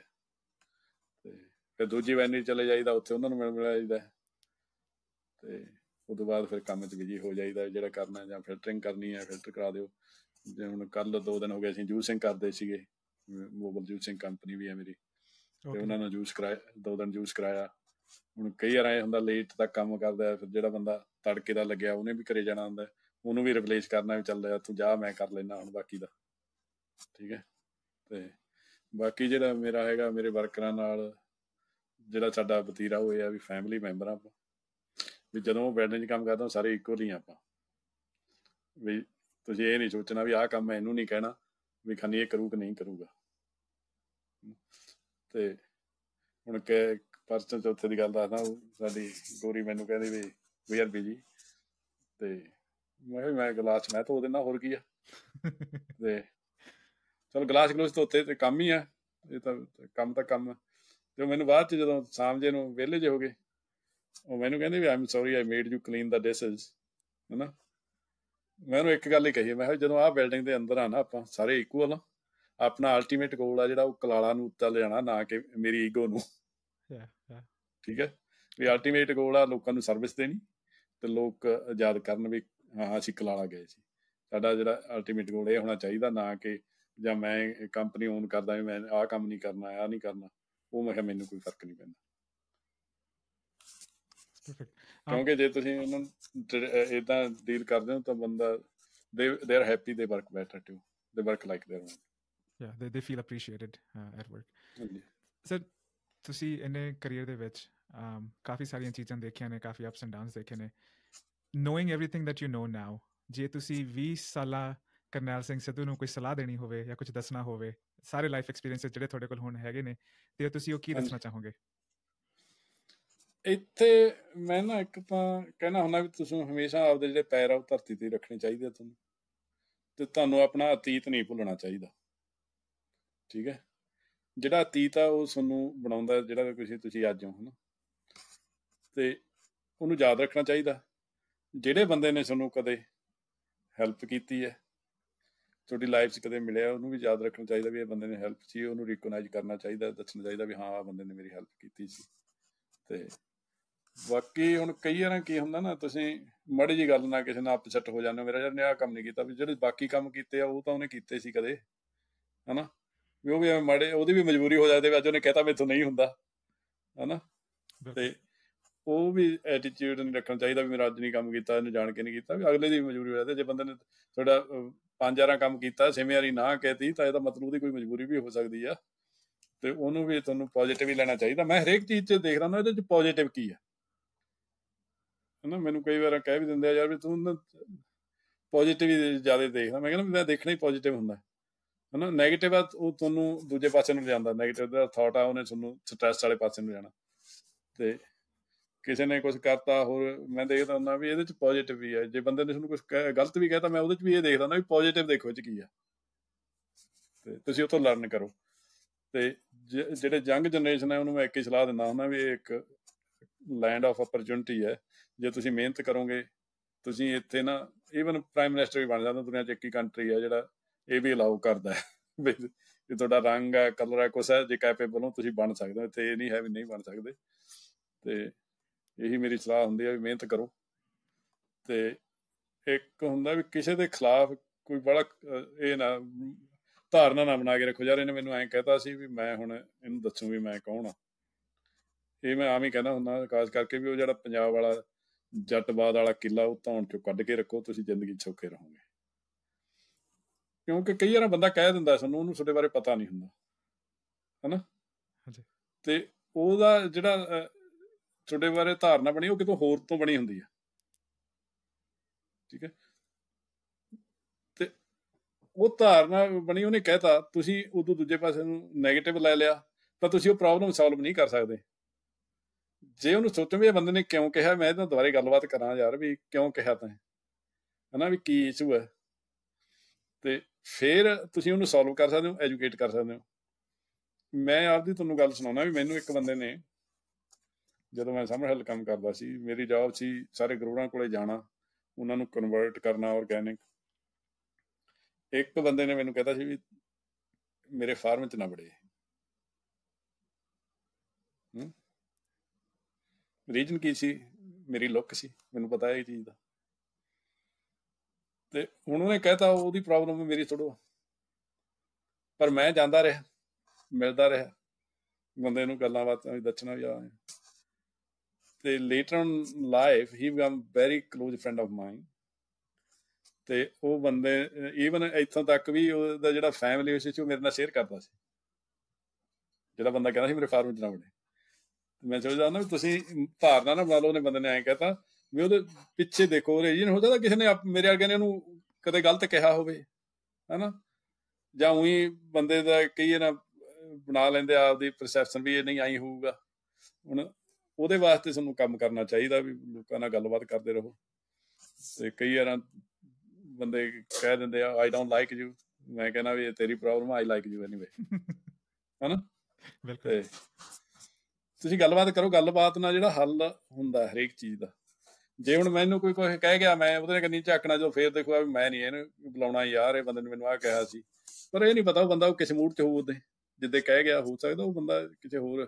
ਤੇ ਫਿਰ ਦੂਜੀ ਵਾਈਨਰੀ ਚਲੇ ਜਾਈਦਾ, ਉੱਥੇ ਉਹਨਾਂ ਨੂੰ ਮਿਲ ਜਾਈਦਾ, ਤੇ ਉਹ ਤੋਂ ਬਾਅਦ ਫਿਰ ਕੰਮ 'ਚ ਬਿਜੀ ਹੋ ਜਾਈਦਾ, ਜਿਹੜਾ ਕਰਨਾ ਜਾਂ ਫਿਲਟਰਿੰਗ ਕਰਨੀ ਹੈ ਫਿਲਟਰ ਕਰਾ ਦਿਓ। ਜੇ ਹੁਣ ਕੱਲ੍ਹ 2 ਦਿਨ ਹੋ ਗਏ ਅਸੀਂ ਜੂਸਿੰਗ ਕਰਦੇ ਸੀਗੇ, ਮੋਬਲ ਜੂਸਿੰਗ ਕੰਪਨੀ ਵੀ ਹੈ ਮੇਰੀ, ਅਤੇ ਉਹਨਾਂ ਨਾਲ ਜੂਸ ਕਰਾਇਆ, 2 ਦਿਨ ਜੂਸ ਕਰਾਇਆ। ਹੁਣ ਕਈ ਵਾਰ ਐਂ ਹੁੰਦਾ ਲੇਟ ਤੱਕ ਕੰਮ ਕਰਦਾ, ਫਿਰ ਜਿਹੜਾ ਬੰਦਾ ਤੜਕੇ ਦਾ ਲੱਗਿਆ ਉਹਨੇ ਵੀ ਘਰੇ ਜਾਣਾ ਹੁੰਦਾ, ਉਹਨੂੰ ਵੀ ਰਿਪਲੇਸ ਕਰਨਾ ਵੀ ਚੱਲ ਰਿਹਾ ਤੂੰ ਜਾ ਮੈਂ ਕਰ ਲੈਂਦਾ ਹੁਣ ਬਾਕੀ ਦਾ। ਠੀਕ ਹੈ। ਅਤੇ ਬਾਕੀ ਜਿਹੜਾ ਮੇਰਾ ਹੈਗਾ ਮੇਰੇ ਵਰਕਰਾਂ ਨਾਲ ਜਿਹੜਾ ਸਾਡਾ ਵਤੀਰਾ ਉਹ ਇਹ ਆ ਵੀ ਫੈਮਿਲੀ ਮੈਂਬਰ ਆਪਾਂ, ਵੀ ਜਦੋਂ ਉਹ ਬੈਡਿੰਗ 'ਚ ਕੰਮ ਕਰਦਾ ਸਾਰੇ ਇਕੁਅਲ ਹੀ ਆਪਾਂ। ਵੀ ਤੁਸੀਂ ਇਹ ਨਹੀਂ ਸੋਚਣਾ ਵੀ ਆਹ ਕੰਮ ਮੈਂ ਇਹਨੂੰ ਨਹੀਂ ਕਹਿਣਾ ਵੀ ਖਾਨੀ ਇਹ ਕਰੂ ਕਿ ਨਹੀਂ ਕਰੂਗਾ। ਅਤੇ ਹੁਣ ਪਰਸੋਂ ਚੌਥੇ ਦੀ ਗੱਲ ਦੱਸਦਾ, ਸਾਡੀ ਗੋਰੀ ਮੈਨੂੰ ਕਹਿੰਦੀ ਵੀ ਵੀ ਆਰ ਬਿਜੀ, ਅਤੇ ਮੈਂ ਕਿਹਾ ਮੈਂ ਗਲਾਸ 'ਚ ਮੈਂ ਧੋ ਦਿੰਦਾ ਹੋਰ ਕੀ ਆ, ਅਤੇ ਚਲੋ ਗਲਾਸ ਗਲੂਸ ਧੋਤੇ ਅਤੇ ਕੰਮ ਹੀ ਆ, ਇਹ ਤਾਂ ਕੰਮ ਤਾਂ ਕੰਮ ਆ। ਅਤੇ ਮੈਨੂੰ ਬਾਅਦ 'ਚ ਜਦੋਂ ਸ਼ਾਮ ਜਿਹੇ ਨੂੰ ਵਿਹਲੇ ਜਿਹੇ ਹੋ ਗਏ, ਉਹ ਮੈਨੂੰ ਕਹਿੰਦੀ ਵੀ I am sorry I made you clean the dishes ਹੈ ਨਾ। मैंने एक गल ही कही मैं जो आ बिल्डिंग के अंदर आना आप सारे इक्वल हाँ अपना अल्टीमेट गोल आ जिहड़ा वो कलाला नूं उत्ता लेना ना कि मेरी ईगो नूं ठीक है भी अल्टीमेट गोल आ लोकां नूं सर्विस देनी ते लोक याद करन भी हाँ असीं कलाला गए सी साडा जिहड़ा अल्टीमेट गोल ये होना चाहिदा ना कि जां मैं कंपनी ओन करदा भी मैं आ काम नहीं करना आ नहीं करना वो मैं कहा मैनूं कोई फर्क नहीं पैंदा क्योंकि जे तुसीं उहनां नूं इदां डील करदे हो तां बंदा they are happy they work better to they work like their own yeah they feel appreciated at work so ਤੁਸੀਂ ਇਹਨੇ career ਦੇ ਵਿੱਚ ਕਾਫੀ ਸਾਰੀਆਂ ਚੀਜ਼ਾਂ ਦੇਖੀਆਂ ਨੇ ਕਾਫੀ ups and downs ਦੇਖੇ ਨੇ knowing everything that you know now ਜੇ ਤੁਸੀਂ 20 ਸਾਲਾ ਕਰਨੈਲ ਸਿੰਘ ਸਿੱਧੂ ਨੂੰ ਕੋਈ ਸਲਾਹ ਦੇਣੀ ਹੋਵੇ ਜਾਂ ਕੁਝ ਦੱਸਣਾ ਹੋਵੇ ਸਾਰੇ ਲਾਈਫ ਐਕਸਪੀਰੀਅੰਸ ਜਿਹੜੇ ਤੁਹਾਡੇ ਕੋਲ ਹੁਣ ਹੈਗੇ ਨੇ ਤੇ ਤੁਸੀਂ ਉਹ ਕੀ ਦੱਸਣਾ ਚਾਹੋਗੇ ਇੱਥੇ ਮੈਂ ਨਾ ਇੱਕ ਤਾਂ ਕਹਿਣਾ ਹੁੰਦਾ ਵੀ ਤੁਸੀਂ ਹਮੇਸ਼ਾ ਆਪਦੇ ਜਿਹੜੇ ਪੈਰ ਆ ਧਰਤੀ ਤੇ ਰੱਖਣੇ ਚਾਹੀਦੇ ਆ ਤੁਹਾਨੂੰ ਤੇ ਤੁਹਾਨੂੰ ਆਪਣਾ ਅਤੀਤ ਨਹੀਂ ਭੁੱਲਣਾ ਚਾਹੀਦਾ ਠੀਕ ਹੈ ਜਿਹੜਾ ਅਤੀਤ ਆ ਉਹ ਤੁਹਾਨੂੰ ਬਣਾਉਂਦਾ ਜਿਹੜਾ ਤੁਸੀਂ ਅੱਜ ਹੋ ਹੈ ਨਾ ਅਤੇ ਉਹਨੂੰ ਯਾਦ ਰੱਖਣਾ ਚਾਹੀਦਾ ਜਿਹੜੇ ਬੰਦੇ ਨੇ ਤੁਹਾਨੂੰ ਕਦੇ ਹੈਲਪ ਕੀਤੀ ਹੈ ਤੁਹਾਡੀ ਲਾਈਫ 'ਚ ਕਦੇ ਮਿਲਿਆ ਉਹਨੂੰ ਵੀ ਯਾਦ ਰੱਖਣਾ ਚਾਹੀਦਾ ਵੀ ਇਹ ਬੰਦੇ ਨੇ ਹੈਲਪ ਸੀ ਉਹਨੂੰ ਰਿਕੋਗਨਾਈਜ਼ ਕਰਨਾ ਚਾਹੀਦਾ ਦੱਸਣਾ ਚਾਹੀਦਾ ਵੀ ਹਾਂ ਆਹ ਬੰਦੇ ਨੇ ਮੇਰੀ ਹੈਲਪ ਕੀਤੀ ਸੀ ਅਤੇ ਬਾਕੀ ਹੁਣ ਕਈ ਵਾਰ ਕੀ ਹੁੰਦਾ ਨਾ ਤੁਸੀਂ ਮਾੜੀ ਜਿਹੀ ਗੱਲ ਨਾਲ ਕਿਸੇ ਨਾਲ ਅਪਸੈਟ ਹੋ ਜਾਂਦੇ ਹੋ ਮੇਰਾ ਯਾਰ ਨੇ ਆਹ ਕੰਮ ਨਹੀਂ ਕੀਤਾ ਵੀ ਜਿਹੜੇ ਬਾਕੀ ਕੰਮ ਕੀਤੇ ਆ ਉਹ ਤਾਂ ਉਹਨੇ ਕੀਤੇ ਸੀ ਕਦੇ ਹੈ ਨਾ ਵੀ ਉਹ ਵੀ ਐਵੇਂ ਮਾੜੇ ਉਹਦੀ ਵੀ ਮਜਬੂਰੀ ਹੋ ਜਾਂਦੀ ਵੀ ਅੱਜ ਉਹਨੇ ਕਹਿਤਾ ਮੈਥੋਂ ਨਹੀਂ ਹੁੰਦਾ ਹੈ ਨਾ ਅਤੇ ਉਹ ਵੀ ਐਟੀਚਿਊਡ ਨਹੀਂ ਰੱਖਣਾ ਚਾਹੀਦਾ ਵੀ ਮੇਰਾ ਅੱਜ ਨਹੀਂ ਕੰਮ ਕੀਤਾ ਇਹਨੂੰ ਜਾਣ ਕੇ ਨਹੀਂ ਕੀਤਾ ਵੀ ਅਗਲੇ ਦੀ ਵੀ ਮਜਬੂਰੀ ਹੋ ਜਾਂਦੀ ਜੇ ਬੰਦੇ ਨੇ ਤੁਹਾਡਾ 5-4 ਕੰਮ ਕੀਤਾ 6ਵੀਂ ਵਾਰੀ ਨਾ ਕਹਿਤੀ ਤਾਂ ਇਹਦਾ ਮਤਲਬ ਉਹਦੀ ਕੋਈ ਮਜਬੂਰੀ ਵੀ ਹੋ ਸਕਦੀ ਆ ਅਤੇ ਉਹਨੂੰ ਵੀ ਤੁਹਾਨੂੰ ਪੋਜ਼ੀਟਿਵ ਹੀ ਲੈਣਾ ਚਾਹੀਦਾ ਮੈਂ ਹਰੇਕ ਚੀਜ਼ 'ਚ ਦੇਖਦਾ ਹੁੰਦਾ ਇਹਦੇ 'ਚ ਪੋਜ਼ੀਟਿਵ ਕੀ ਆ ਹੈ ਨਾ ਮੈਨੂੰ ਕਈ ਵਾਰ ਕਹਿ ਵੀ ਦਿੰਦੇ ਆ ਯਾਰ ਵੀ ਤੂੰ ਨਾ ਪੋਜ਼ੀਟਿਵ ਹੀ ਜ਼ਿਆਦਾ ਦੇਖਦਾ ਮੈਂ ਕਹਿੰਦਾ ਮੈਂ ਦੇਖਣਾ ਹੀ ਪੋਜ਼ੀਟਿਵ ਹੁੰਦਾ है ना नैगेटिव आ वो तुहानू दूजे पासे नूं लिआंदा नैगेटिव दा थॉट आ उहने तुहानू स्ट्रैस वाले पासे नूं जाना ते किसी ने कुछ करता होर मैं देखदा हुंदा वी इहदे च पॉजिटिव भी है जे बंदे ने तुहानू कुछ गलत भी कहता मैं उहदे च भी ये देखदा हुंदा वी पॉजिटिव देखो इह की आ ते तुसीं उह तों लर्न करो ते जिहड़े यंग जनरेशन है उहनू मैं एक ही सलाह दिंदा हुंदा वी एक लैंड ऑफ अपॉर्चुनिटी है जे तुसीं मेहनत करोगे तुसीं इत्थे ना ईवन प्राइम मिनिस्टर भी बन जांदा दुनिया च एक ही कंट्री है जिहड़ा ਇਹ ਵੀ ਅਲਾਓ ਕਰਦਾ ਹੈ ਜੇ ਤੁਹਾਡਾ ਰੰਗ ਹੈ ਕਲਰ ਹੈ ਕੁਛ ਹੈ ਜੇ ਕੈਪੇਬਲ ਹੋ ਤੁਸੀਂ ਬਣ ਸਕਦੇ ਹੋ ਇੱਥੇ ਇਹ ਨਹੀਂ ਹੈ ਵੀ ਨਹੀਂ ਬਣ ਸਕਦੇ ਅਤੇ ਇਹੀ ਮੇਰੀ ਸਲਾਹ ਹੁੰਦੀ ਹੈ ਵੀ ਮਿਹਨਤ ਕਰੋ ਅਤੇ ਇੱਕ ਹੁੰਦਾ ਵੀ ਕਿਸੇ ਦੇ ਖਿਲਾਫ ਕੋਈ ਬੜਾ ਇਹ ਨਾ ਧਾਰਨਾ ਨਾ ਬਣਾ ਕੇ ਰੱਖੋ ਯਾਰ ਇਹਨੇ ਮੈਨੂੰ ਐਂ ਕਹਿਤਾ ਸੀ ਵੀ ਮੈਂ ਹੁਣ ਇਹਨੂੰ ਦੱਸੂ ਵੀ ਮੈਂ ਕੌਣ ਹਾਂ ਇਹ ਮੈਂ ਆਮ ਹੀ ਕਹਿੰਦਾ ਹੁੰਦਾ ਖਾਸ ਕਰਕੇ ਵੀ ਉਹ ਜਿਹੜਾ ਪੰਜਾਬ ਵਾਲਾ ਜੱਟਵਾਦ ਵਾਲਾ ਕਿੱਲਾ ਉਹ ਧੌਣ 'ਚੋਂ ਕੱਢ ਕੇ ਰੱਖੋ ਤੁਸੀਂ ਜ਼ਿੰਦਗੀ ਸੌਖੇ ਰਹੋਗੇ ਕਿਉਂਕਿ ਕਈ ਵਾਰ ਬੰਦਾ ਕਹਿ ਦਿੰਦਾ ਸਾਨੂੰ ਉਹਨੂੰ ਤੁਹਾਡੇ ਬਾਰੇ ਪਤਾ ਨਹੀਂ ਹੁੰਦਾ ਹੈ ਨਾ ਅਤੇ ਉਹਦਾ ਜਿਹੜਾ ਤੁਹਾਡੇ ਬਾਰੇ ਧਾਰਨਾ ਬਣੀ ਉਹ ਕਿਤੋਂ ਹੋਰ ਤੋਂ ਬਣੀ ਹੁੰਦੀ ਹੈ ਠੀਕ ਹੈ ਅਤੇ ਉਹ ਧਾਰਨਾ ਬਣੀ ਉਹਨੇ ਕਹਿ ਤਾ ਤੁਸੀਂ ਉਦੋਂ ਦੂਜੇ ਪਾਸੇ ਨੂੰ ਨੈਗੇਟਿਵ ਲੈ ਲਿਆ ਤਾਂ ਤੁਸੀਂ ਉਹ ਪ੍ਰੋਬਲਮ ਸੋਲਵ ਨਹੀਂ ਕਰ ਸਕਦੇ ਜੇ ਉਹਨੂੰ ਸੋਚੋ ਵੀ ਇਹ ਬੰਦੇ ਨੇ ਕਿਉਂ ਕਿਹਾ ਮੈਂ ਇਹਦੇ ਨਾਲ ਦੁਬਾਰਾ ਗੱਲਬਾਤ ਕਰਾਂ ਯਾਰ ਵੀ ਕਿਉਂ ਕਿਹਾ ਤੈਂ ਹੈ ਨਾ ਵੀ ਕੀ ਇਸ਼ੂ ਹੈ ਅਤੇ ਫਿਰ ਤੁਸੀਂ ਉਹਨੂੰ ਸੋਲਵ ਕਰ ਸਕਦੇ ਹੋ ਐਜੂਕੇਟ ਕਰ ਸਕਦੇ ਹੋ ਮੈਂ ਆਪਦੀ ਤੁਹਾਨੂੰ ਗੱਲ ਸੁਣਾਉਂਦਾ ਵੀ ਮੈਨੂੰ ਇੱਕ ਬੰਦੇ ਨੇ ਜਦੋਂ ਮੈਂ ਸਮਰਹਿਲ ਕੰਮ ਕਰਦਾ ਸੀ ਮੇਰੀ ਜੌਬ ਸੀ ਸਾਰੇ ਗਰੋਵਰਾਂ ਕੋਲ ਜਾਣਾ ਉਹਨਾਂ ਨੂੰ ਕਨਵਰਟ ਕਰਨਾ ਔਰਗੈਨਿਕ ਇੱਕ ਬੰਦੇ ਨੇ ਮੈਨੂੰ ਕਹਿਤਾ ਸੀ ਵੀ ਮੇਰੇ ਫਾਰਮ 'ਚ ਨਾ ਵੜੇ ਰੀਜਨ ਕੀ ਸੀ ਮੇਰੀ ਲੁੱਕ ਸੀ ਮੈਨੂੰ ਪਤਾ ਇਹ ਚੀਜ਼ ਦਾ ਤੇ ਹੁਣ ਉਹਨੇ ਕਹਿਤਾ ਉਹਦੀ ਪ੍ਰੋਬਲਮ ਮੇਰੀ ਥੋੜ੍ਹਾ ਪਰ ਮੈਂ ਜਾਂਦਾ ਰਿਹਾ ਮਿਲਦਾ ਰਿਹਾ ਬੰਦੇ ਨੂੰ ਗੱਲਾਂ ਬਾਤਾਂ ਵੀ ਦੱਸਣਾ ਵੀ ਆ ਤੇ later on life he become very close friend of mine ਤੇ ਉਹ ਬੰਦੇ ਈਵਨ ਇੱਥੋਂ ਤੱਕ ਵੀ ਉਹਦਾ ਜਿਹੜਾ ਫੈਮਿਲੀ ਸੀ ਉਹ ਮੇਰੇ ਨਾਲ ਸ਼ੇਅਰ ਕਰਦਾ ਸੀ ਜਿਹੜਾ ਬੰਦਾ ਕਹਿੰਦਾ ਸੀ ਮੇਰੇ ਫਾਰਮ 'ਚ ਨਾ ਬਣੇ ਮੈਂ ਸੋਚਦਾ ਨਾ ਤੁਸੀਂ ਧਾਰਨਾ ਨਾ ਬਣਾ ਲਓ ਉਹਨੇ ਬੰਦੇ ਨੇ ਐਂ ਕਹਿਤਾ ਵੀ ਉਹਦੇ ਪਿੱਛੇ ਦੇਖੋ ਰੀਜਨ ਹੋ ਸਕਦਾ ਕਿਸੇ ਨੇ ਮੇਰੇ ਅੱਗੇ ਨੇ ਉਹਨੂੰ ਕਦੇ ਗਲਤ ਕਿਹਾ ਹੋਵੇ ਹੈ ਨਾ ਜਾਂ ਉਹੀ ਬੰਦੇ ਦਾ ਕਈ ਨਾ ਬਣਾ ਲੈਂਦੇ ਆਪਦੀ ਪਰਸੈਪਸ਼ਨ ਵੀ ਇਹ ਨਹੀਂ ਆਈ ਹੋਊਗਾ ਹੁਣ ਉਹਦੇ ਵਾਸਤੇ ਤੁਹਾਨੂੰ ਕੰਮ ਕਰਨਾ ਚਾਹੀਦਾ ਵੀ ਲੋਕਾਂ ਨਾਲ ਗੱਲਬਾਤ ਕਰਦੇ ਰਹੋ ਅਤੇ ਕਈ ਵਾਰ ਬੰਦੇ ਕਹਿ ਦਿੰਦੇ ਆ ਆਈ ਡੋਂਟ ਲਾਈਕ ਯੂ ਮੈਂ ਕਹਿੰਦਾ ਵੀ ਇਹ ਤੇਰੀ problem I like you anyway ਹੈ ਨਾ ਬਿਲਕੁਲ ਤੁਸੀਂ ਗੱਲਬਾਤ ਕਰੋ ਗੱਲਬਾਤ ਨਾਲ ਜਿਹੜਾ ਹੱਲ ਹੁੰਦਾ ਹਰੇਕ ਚੀਜ਼ ਦਾ जे हुण मैनूं कोई कुछ कह गया मैं उहदे कन्नी झाकणा जो फिर देखो मैं नहीं इहनूं बुलाउणा यार इह बंदे ने मैनूं आ कहा सी पर इह नहीं पता उह बंदा किस मूड 'ਚ होऊ उहदे जिद्दे कह गया हो सकदा उह बंदा किसी होर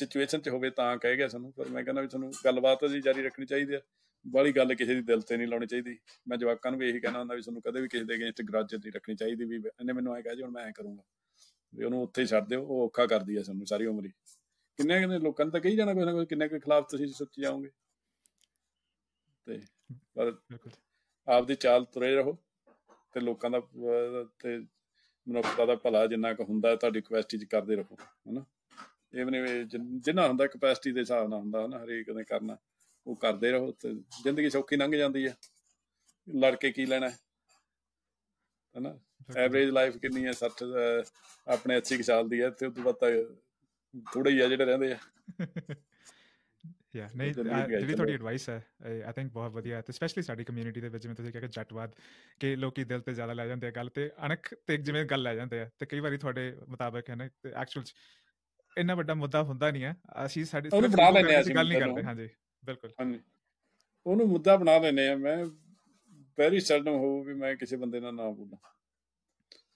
सिचुएशन 'ਚ ਹੋਵੇ ਤਾਂ ਕਹਿ ਗਿਆ ਸਾਨੂੰ ਪਰ ਮੈਂ ਕਹਿੰਦਾ ਵੀ ਤੁਹਾਨੂੰ ਗੱਲਬਾਤ ਜੀ ਜਾਰੀ ਰੱਖਣੀ ਚਾਹੀਦੀ ਹੈ ਬਾਹਲੀ ਗੱਲ ਕਿਸੇ ਦੀ ਦਿਲ ਤੇ ਨਹੀਂ ਲਾਉਣੀ ਚਾਹੀਦੀ ਮੈਂ ਜਵਾਕਾਂ ਨੂੰ ਵੀ ਇਹੀ ਕਹਿਣਾ ਹੁੰਦਾ ਵੀ ਤੁਹਾਨੂੰ ਕਦੇ ਵੀ ਕਿਸੇ ਦੇ ਅਗੇਂਸਟ ਗਰਜ ਨਹੀਂ ਰੱਖਣੀ ਚਾਹੀਦੀ ਵੀ ਇਹਨੇ ਮੈਨੂੰ ਐਂ ਕਹਿ ਜੀ ਹੁਣ ਮੈਂ ਐਂ ਕਰੂੰਗਾ ਵੀ ਉਹਨੂੰ ਉੱਥੇ ਹੀ ਛੱਡ ਦਿਓ ਉਹ ਔਖਾ ਕਰਦੀ ਹੈ ਸਾਨੂੰ ਸਾਰੀ ਉਮਰ ਹੀ ਕਿੰਨੇ ਕਿੰਨੇ ਲੋਕਾਂ ਨੂੰ ਤਾਂ ਕਹੀ ਜਾਣਾ ਕੁਛ ਨਾ ਕੁਛ ਕਿੰਨੇ ਕੁ ਖਿਲਾਫ ਤੁਸੀਂ ਸੋਚੀ ਜਾਓਗੇ ਤੇ ਪਰ ਆਪਦੀ ਚਾਲ ਤੁਰੇ ਰਹੋ ਤੇ ਲੋਕਾਂ ਦਾ ਤੇ ਮਨੁੱਖਤਾ ਦਾ ਭਲਾ ਜਿੰਨਾ ਕੁ ਹੁੰਦਾ ਤੁਹਾਡੀ ਕਪੈਸਿਟੀ 'ਚ ਕਰਦੇ ਰਹੋ ਹਨਾ जिन्ना हुंदा कैपेसिटी दे हिसाब नाल हुंदा ना हरेक ने करना वो करदे रहो ते जिंदगी सौखी लंघ जाती है लड़के की लेना है ना एवरेज लाइफ कितनी है 60 अपने 80 साल दी है ते उस बाद थोड़े ही है जेडे रहंदे है ਯਾ ਨਹੀਂ ਜਿਹੜੀ ਤੁਹਾਡੀ ਐਡਵਾਈਸ ਹੈ ਆਈ ਥਿੰਕ ਬਹੁਤ ਵਧੀਆ ਹੈ ਤੇ ਸਪੈਸ਼ਲੀ ਸਾਡੀ ਕਮਿਊਨਿਟੀ ਦੇ ਵਿੱਚ ਜਿਵੇਂ ਤੁਸੀਂ ਕਹਿੰਦੇ ਜੱਟਵਾਦ ਕਿ ਲੋਕੀ ਦਿਲ ਤੇ ਜ਼ਿਆਦਾ ਲੈ ਜਾਂਦੇ ਆ ਗੱਲ ਤੇ ਅਣਖ ਤੇ ਜਿਵੇਂ ਗੱਲ ਲੈ ਜਾਂਦੇ ਆ ਤੇ ਕਈ ਵਾਰੀ ਤੁਹਾਡੇ ਮੁਤਾਬਕ ਹੈ ਨਾ ਐਕਚੁਅਲ ਇੰਨਾ ਵੱਡਾ ਮੁੱਦਾ ਹੁੰਦਾ ਨਹੀਂ ਹੈ ਅਸੀਂ ਸਾਡੇ ਉਹਨੂੰ ਬਣਾ ਲੈਂਦੇ ਹਾਂ ਅਸੀਂ ਗੱਲ ਨਹੀਂ ਕਰਦੇ ਹਾਂਜੀ ਬਿਲਕੁਲ ਹਾਂਜੀ ਉਹਨੂੰ ਮੁੱਦਾ ਬਣਾ ਲੈਂਦੇ ਹਾਂ ਮੈਂ ਵੈਰੀ ਸੈਲਡਮ ਹੋਊ ਵੀ ਮੈਂ ਕਿਸੇ ਬੰਦੇ ਨਾਲ ਨਾ ਬੋਲਾਂ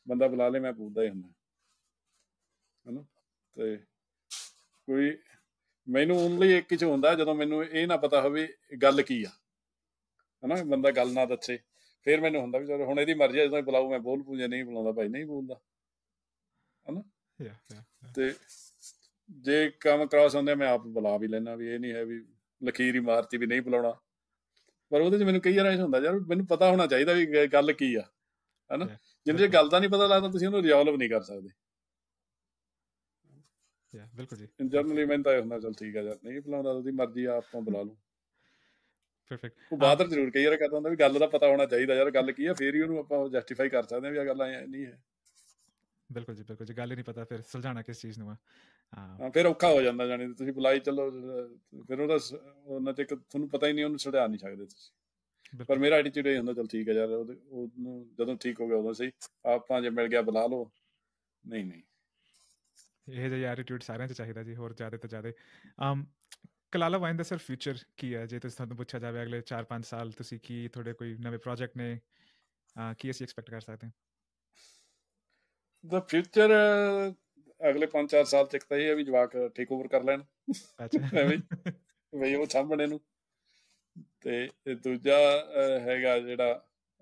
ਬੰਦਾ ਬੁਲਾ ਲੇ ਮੈਂ ਬੋਲਦਾ ਹੀ ਹੁੰਦਾ ਹੈ ਨਾ ਤੇ ਕੋਈ ਮੈਨੂੰ ਓਨਲੀ ਇੱਕ ਚ ਹੁੰਦਾ ਜਦੋਂ ਮੈਨੂੰ ਇਹ ਨਾ ਪਤਾ ਹੋਵੇ ਗੱਲ ਕੀ ਆ ਹੈ ਨਾ ਬੰਦਾ ਗੱਲ ਨਾ ਦੱਸੇ ਫਿਰ ਮੈਨੂੰ ਹੁੰਦਾ ਵੀ ਚਲੋ ਹੁਣ ਇਹਦੀ ਮਰਜ਼ੀ ਆ ਜਦੋਂ ਬੁਲਾਊ ਮੈਂ ਬੋਲ ਪੂਜਾ ਨਹੀਂ ਬੁਲਾਉਂਦਾ ਭਾਈ ਨਹੀਂ ਬੋਲਦਾ ਹੈ ਨਾ ਤੇ ਜੇ ਕੰਮ ਕ੍ਰਾਸ ਹੁੰਦੇ ਮੈਂ ਆਪ ਬੁਲਾ ਵੀ ਲੈਣਾ ਵੀ ਇਹ ਨਹੀਂ ਹੈ ਵੀ ਲਕੀਰ ਹੀ ਮਾਰਤੀ ਵੀ ਨਹੀਂ ਬੁਲਾਉਣਾ ਪਰ ਉਹਦੇ 'ਚ ਮੈਨੂੰ ਕਈ ਵਾਰ ਹੁੰਦਾ ਯਾਰ ਮੈਨੂੰ ਪਤਾ ਹੋਣਾ ਚਾਹੀਦਾ ਵੀ ਗੱਲ ਕੀ ਆ ਹੈ ਨਾ ਜਿਹਨੂੰ ਜੇ ਗੱਲ ਦਾ ਨਹੀਂ ਪਤਾ ਲੱਗਦਾ ਤੁਸੀਂ ਉਹਨੂੰ ਰਿਜ਼ੋਲਵ ਨਹੀਂ ਕਰ ਸਕਦੇ ਬਿਲਕੁਲ ਜੀ ਜਨਰਲੀ ਮੈਨੂੰ ਤਾਂ ਇਹ ਹੁੰਦਾ ਚਲ ਠੀਕ ਆ ਯਾਰ ਨਹੀਂ ਬੁਲਾਉਂਦਾ ਉਹਦੀ ਮਰਜ਼ੀ ਆ ਆਪਾਂ ਬੁਲਾ ਲਓ ਪਰਫੈਕਟ ਉਹ ਬਾਦਰ ਜ਼ਰੂਰ ਕਈ ਵਾਰ ਕਰਦਾ ਹੁੰਦਾ ਵੀ ਗੱਲ ਦਾ ਪਤਾ ਹੋਣਾ ਚਾਹੀਦਾ ਯਾਰ ਗੱਲ ਕੀ ਆ ਫਿਰ ਹੀ ਉਹਨੂੰ ਆਪਾਂ ਜਸਟੀਫਾਈ ਕਰ ਸਕਦੇ ਹਾਂ ਵੀ ਆਹ ਗੱਲ ਐਂ ਨਹੀਂ ਹੈ ਬਿਲਕੁਲ ਜੀ ਬਿਲਕੁਲ ਜੀ ਗੱਲ ਹੀ ਨਹੀਂ ਪਤਾ ਫਿਰ ਸੁਲਝਾਉਣਾ ਕਿਸ ਚੀਜ਼ ਨੂੰ ਆ ਫਿਰ ਔਖਾ ਹੋ ਜਾਂਦਾ ਜਾਣੀ ਤੁਸੀਂ ਬੁਲਾਈ ਚੱਲੋ ਫਿਰ ਉਹਦਾ ਉਹਨਾਂ 'ਚ ਇੱਕ ਤੁਹਾਨੂੰ ਪਤਾ ਹੀ ਨਹੀਂ ਉਹਨੂੰ ਸੁਲਝਾ ਨਹੀਂ ਸਕਦੇ ਤੁਸੀਂ ਪਰ ਮੇਰਾ ਐਟੀਟਿਊਡ ਇਹ ਹੁੰਦਾ ਚਲ ਠੀਕ ਆ ਯਾਰ ਉਹਨੂੰ ਜਦੋਂ ਠੀਕ ਹੋ ਗਿਆ ਉਦੋਂ ਸਹੀ ਆਪਾਂ ਜੇ ਮਿਲ ਗਿਆ ਬੁਲਾ ਲਓ ਨਹੀਂ ਨਹੀਂ ਇਹੋ ਜਿਹਾ ਐਟੀਟਿਊਡ ਸਾਰਿਆਂ 'ਚ ਚਾਹੀਦਾ ਜੀ ਹੋਰ ਜ਼ਿਆਦਾ ਤੋਂ ਜ਼ਿਆਦਾ ਕਲਾਲਾ ਵਾਈਨ ਦਾ ਸਰ ਫਿਊਚਰ ਕੀ ਹੈ ਜੇ ਤੁਸੀਂ ਤੁਹਾਨੂੰ ਪੁੱਛਿਆ ਜਾਵੇ ਅਗਲੇ 4-5 ਸਾਲ ਤੁਸੀਂ ਕੀ ਤੁਹਾਡੇ ਕੋਈ ਨਵੇਂ ਪ੍ਰੋਜੈਕਟ ਨੇ ਕੀ ਅਸੀਂ ਐਕਸਪੈਕਟ ਕਰ ਸਕਦੇ ਹਾਂ ਦਾ ਫਿਊਚਰ ਅਗਲੇ 5-4 ਸਾਲ ਤੱਕ ਤਾਂ ਇਹ ਹੈ ਵੀ ਜਵਾਕ ਟੇਕ ਓਵਰ ਕਰ ਲੈਣ ਬਈ ਉਹ ਸਾਹਮਣੇ ਨੂੰ ਤੇ ਦੂਜਾ ਹੈਗਾ ਜਿਹੜਾ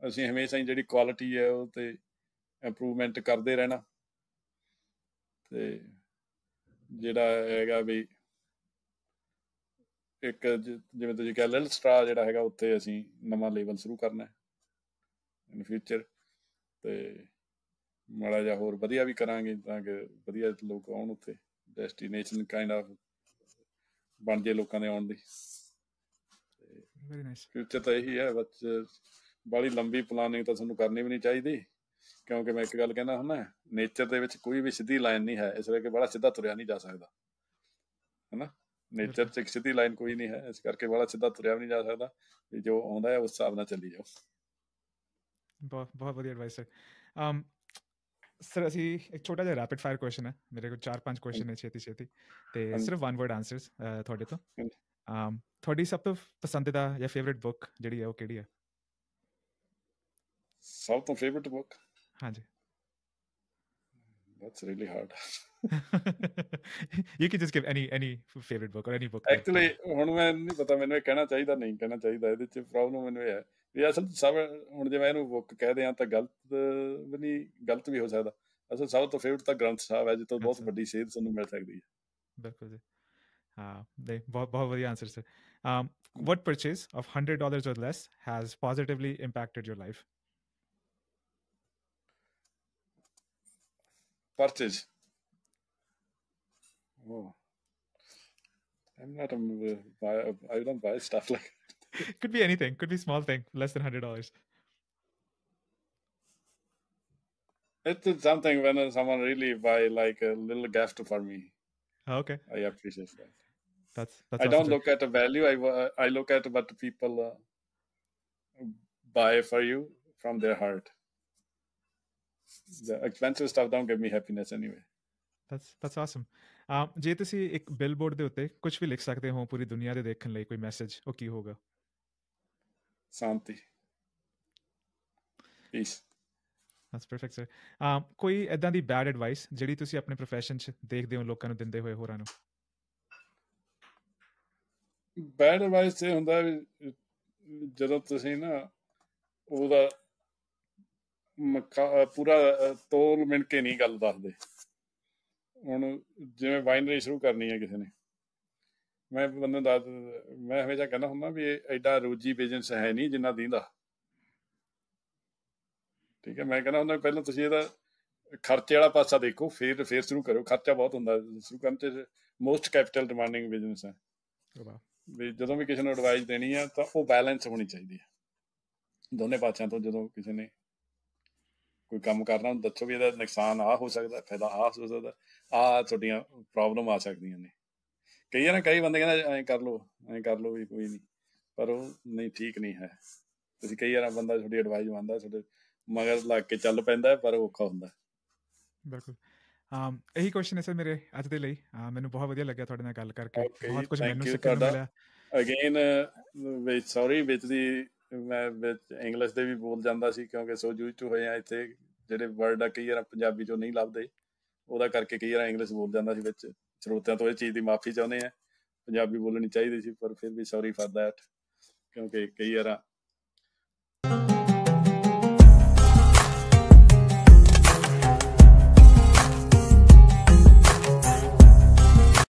ਅਸੀਂ ਹਮੇਸ਼ਾ ਹੀ ਜਿਹੜੀ ਕੁਆਲਿਟੀ ਹੈ ਉਹ ਤੇ ਇੰਪਰੂਵਮੈਂਟ ਕਰਦੇ ਰਹਿਣਾ ਤੇ ਜਿਹੜਾ ਹੈਗਾ ਵੀ ਇੱਕ ਜਿਵੇਂ ਤੁਸੀਂ ਕਹਿ ਲਿਟਲ ਸਟਰਾ ਜਿਹੜਾ ਹੈਗਾ ਉੱਥੇ ਅਸੀਂ ਨਵਾਂ ਲੇਵਲ ਸ਼ੁਰੂ ਕਰਨਾ ਇਨ ਫਿਊਚਰ ਤੇ ਮਾੜਾ ਜਿਹਾ ਹੋਰ ਵਧੀਆ ਵੀ ਕਰਾਂਗੇ ਤਾਂ ਕਿ ਵਧੀਆ ਲੋਕ ਆਉਣ ਉੱਥੇ ਡੈਸਟੀਨੇਸ਼ਨ ਕਾਇੰਡ ਆਫ ਬਣ ਜੇ ਲੋਕਾਂ ਦੇ ਆਉਣ ਦੀ ਫਿਊਚਰ ਤਾਂ ਇਹੀ ਹੈ ਬੱਚੇ ਬੜੀ ਲੰਬੀ ਪਲਾਨਿੰਗ ਤਾਂ ਤੁਹਾਨੂੰ ਕਰਨੀ ਵੀ ਨਹੀਂ ਚਾਹੀਦੀ ਕਿਉਂਕਿ ਮੈਂ ਇੱਕ ਗੱਲ ਕਹਿੰਦਾ ਹੁੰਦਾ ਨੇਚਰ ਦੇ ਵਿੱਚ ਕੋਈ ਵੀ ਸਿੱਧੀ ਲਾਈਨ ਨਹੀਂ ਹੈ ਇਸ ਕਰਕੇ ਬੜਾ ਸਿੱਧਾ ਤੁਰਿਆ ਨਹੀਂ ਜਾ ਸਕਦਾ ਹੈ ਨਾ ਨੇਚਰ 'ਚ ਇੱਕ ਸਿੱਧੀ ਲਾਈਨ ਕੋਈ ਨਹੀਂ ਹੈ ਇਸ ਕਰਕੇ ਬੜਾ ਸਿੱਧਾ ਤੁਰਿਆ ਵੀ ਨਹੀਂ ਜਾ ਸਕਦਾ ਵੀ ਜੋ ਆਉਂਦਾ ਹੈ ਉਸ ਹਿਸਾਬ ਨਾਲ ਚੱਲੀ ਜਾਓ ਬਹੁਤ ਵਧੀਆ ਐਡਵਾਈਸ ਹੈ ਸਰ ਅਸੀਂ ਇੱਕ ਛੋਟਾ ਜਿਹਾ ਰੈਪਿਡ ਫਾਇਰ ਕੁਐਸਚਨ ਹੈ ਮੇਰੇ ਕੋਲ 4-5 ਕੁਐਸਚਨ ਨੇ ਛੇਤੀ ਤੇ ਸਿਰਫ ਵਨ ਵਰਡ ਆਨਸਰਸ ਤੁਹਾਡੇ ਤੋਂ ਤੁਹਾਡੀ ਸਭ ਤੋਂ ਪਸੰਦੀਦਾ ਜਾਂ ਫੇਵਰੇਟ ਬੁੱਕ ਜਿਹੜੀ ਹੈ ਉਹ ਕਿਹੜੀ ਹੈ ਸਭ ਤੋਂ ਫੇਵਰੇਟ ਬੁੱਕ ਹਾਂਜੀ that's really hard you can just give any favourite book or any book actually ਹੁਣ ਮੈਂ ਨਹੀਂ ਪਤਾ ਮੈਨੂੰ ਇਹ ਕਹਿਣਾ ਚਾਹੀਦਾ ਨਹੀਂ ਕਹਿਣਾ ਚਾਹੀਦਾ ਇਹਦੇ 'ਚ ਪ੍ਰੋਬਲਮ ਮੈਨੂੰ ਇਹ ਹੈ ਵੀ ਅਸਲ ਸਭ ਹੁਣ ਜਿਵੇਂ ਇਹਨੂੰ ਬੁੱਕ ਕਹਿਦੇ ਹਾਂ ਤਾਂ ਗਲਤ ਵੀ ਹੋ ਸਕਦਾ ਅਸਲ ਸਭ ਤੋਂ ਫੇਵਰਟ ਤਾਂ ਗ੍ਰੰਥ ਸਾਹਿਬ ਹੈ ਜਿੱਥੋਂ ਬਹੁਤ ਵੱਡੀ ਸੇਧ ਤੁਹਾਨੂੰ ਮਿਲ ਸਕਦੀ ਹੈ ਬਿਲਕੁਲ ਜੀ ਹਾਂ ਨਹੀਂ ਬਹੁਤ ਵਧੀਆ answer sir what purchase of $100 or less has positively impacted your life purchase oh I'm not a buyer I don't buy stuff like could be anything could be small thing less than $100 it's something when someone really buy like a little gift for me okay I appreciate that that's I don't look at the value I look at what people buy for you from their heart the expensive stuff don't give me happiness anyway that's awesome ਜੇ ਤੁਸੀਂ ਇੱਕ billboard ਦੇ ਉੱਤੇ ਕੁਝ ਵੀ ਲਿਖ ਸਕਦੇ ਹੋ ਪੂਰੀ ਦੁਨੀਆ ਦੇ ਦੇਖਣ ਲਈ ਕੋਈ ਮੈਸੇਜ ਉਹ ਕੀ ਹੋਗਾ शांति, पीस। That's perfect sir. कोई ऐदां दी बैड एडवाइस जिहड़ी तुसीं अपने प्रोफेशन च देखदे हो लोकां नूं दिंदे होए होरां नूं? बैड एडवाइस ये हुंदा है जदों तुसीं ना ओहदा पूरा तोल मिण के नहीं गल दसदे। हुण जिवें वाइनरी शुरू करनी है किसी ने, मैं बंदे दा मैं हमेशा कहना हुंदा भी एडा रोजी बिजनेस है नहीं जिन्ना दींदा। ठीक है, मैं कहना हुंदा पहले तुसीं इहदा खर्चे वाला पासा देखो, फिर शुरू करो। खर्चा बहुत हुंदा शुरू करन च, मोस्ट कैपिटल डिमांडिंग बिजनेस है। भी जदों भी किसी नूं एडवाइस देनी है तो वह बैलेंस होनी चाहिए दोनों पासों तो। जदों किसी ने कोई काम करना दसो भी इहदा नुकसान आ हो सकदा, फायदा आ हो सकदा, आ तुहाडीआं प्रॉब्लम आ सकदियां ने। कई बंदे कहना ऐं कर लो भी कोई नहीं, पर वो नहीं ठीक नहीं है। तुसीं कई बार बंदा तुहाडी एडवाइस मंगदा तुहाडे मगर लग के चल पैंदा पर औखा हुंदा। बिल्कुल यही क्वेश्चन है सर मेरे अज दे लई। मैनूं बहुत वधिया लग्या तुहाडे नाल गल करके, बहुत कुछ मैनूं सिखण नूं मिलिआ। अगेन वे सॉरी विच दी मैं विच इंग्लिश दे भी बोल जांदा सी क्योंकि सो यूज टू होए आ इत्थे जिहड़े वर्ड आ कई बार पंजाबी चों नहीं लभदे, ओहदा करके कई बार इंग्लिश बोल जांदा सी विच। ਸਰੋਤਿਆਂ ਤੋਂ ਇਹ ਚੀਜ਼ ਦੀ ਮਾਫ਼ੀ ਚਾਹੁੰਦੇ ਹਾਂ, ਪੰਜਾਬੀ ਬੋਲਣੀ ਚਾਹੀਦੀ ਸੀ ਪਰ ਫਿਰ ਵੀ ਸੌਰੀ ਫਾਰ ਦੈਟ, ਕਿਉਂਕਿ ਕਈ ਵਾਰਾਂ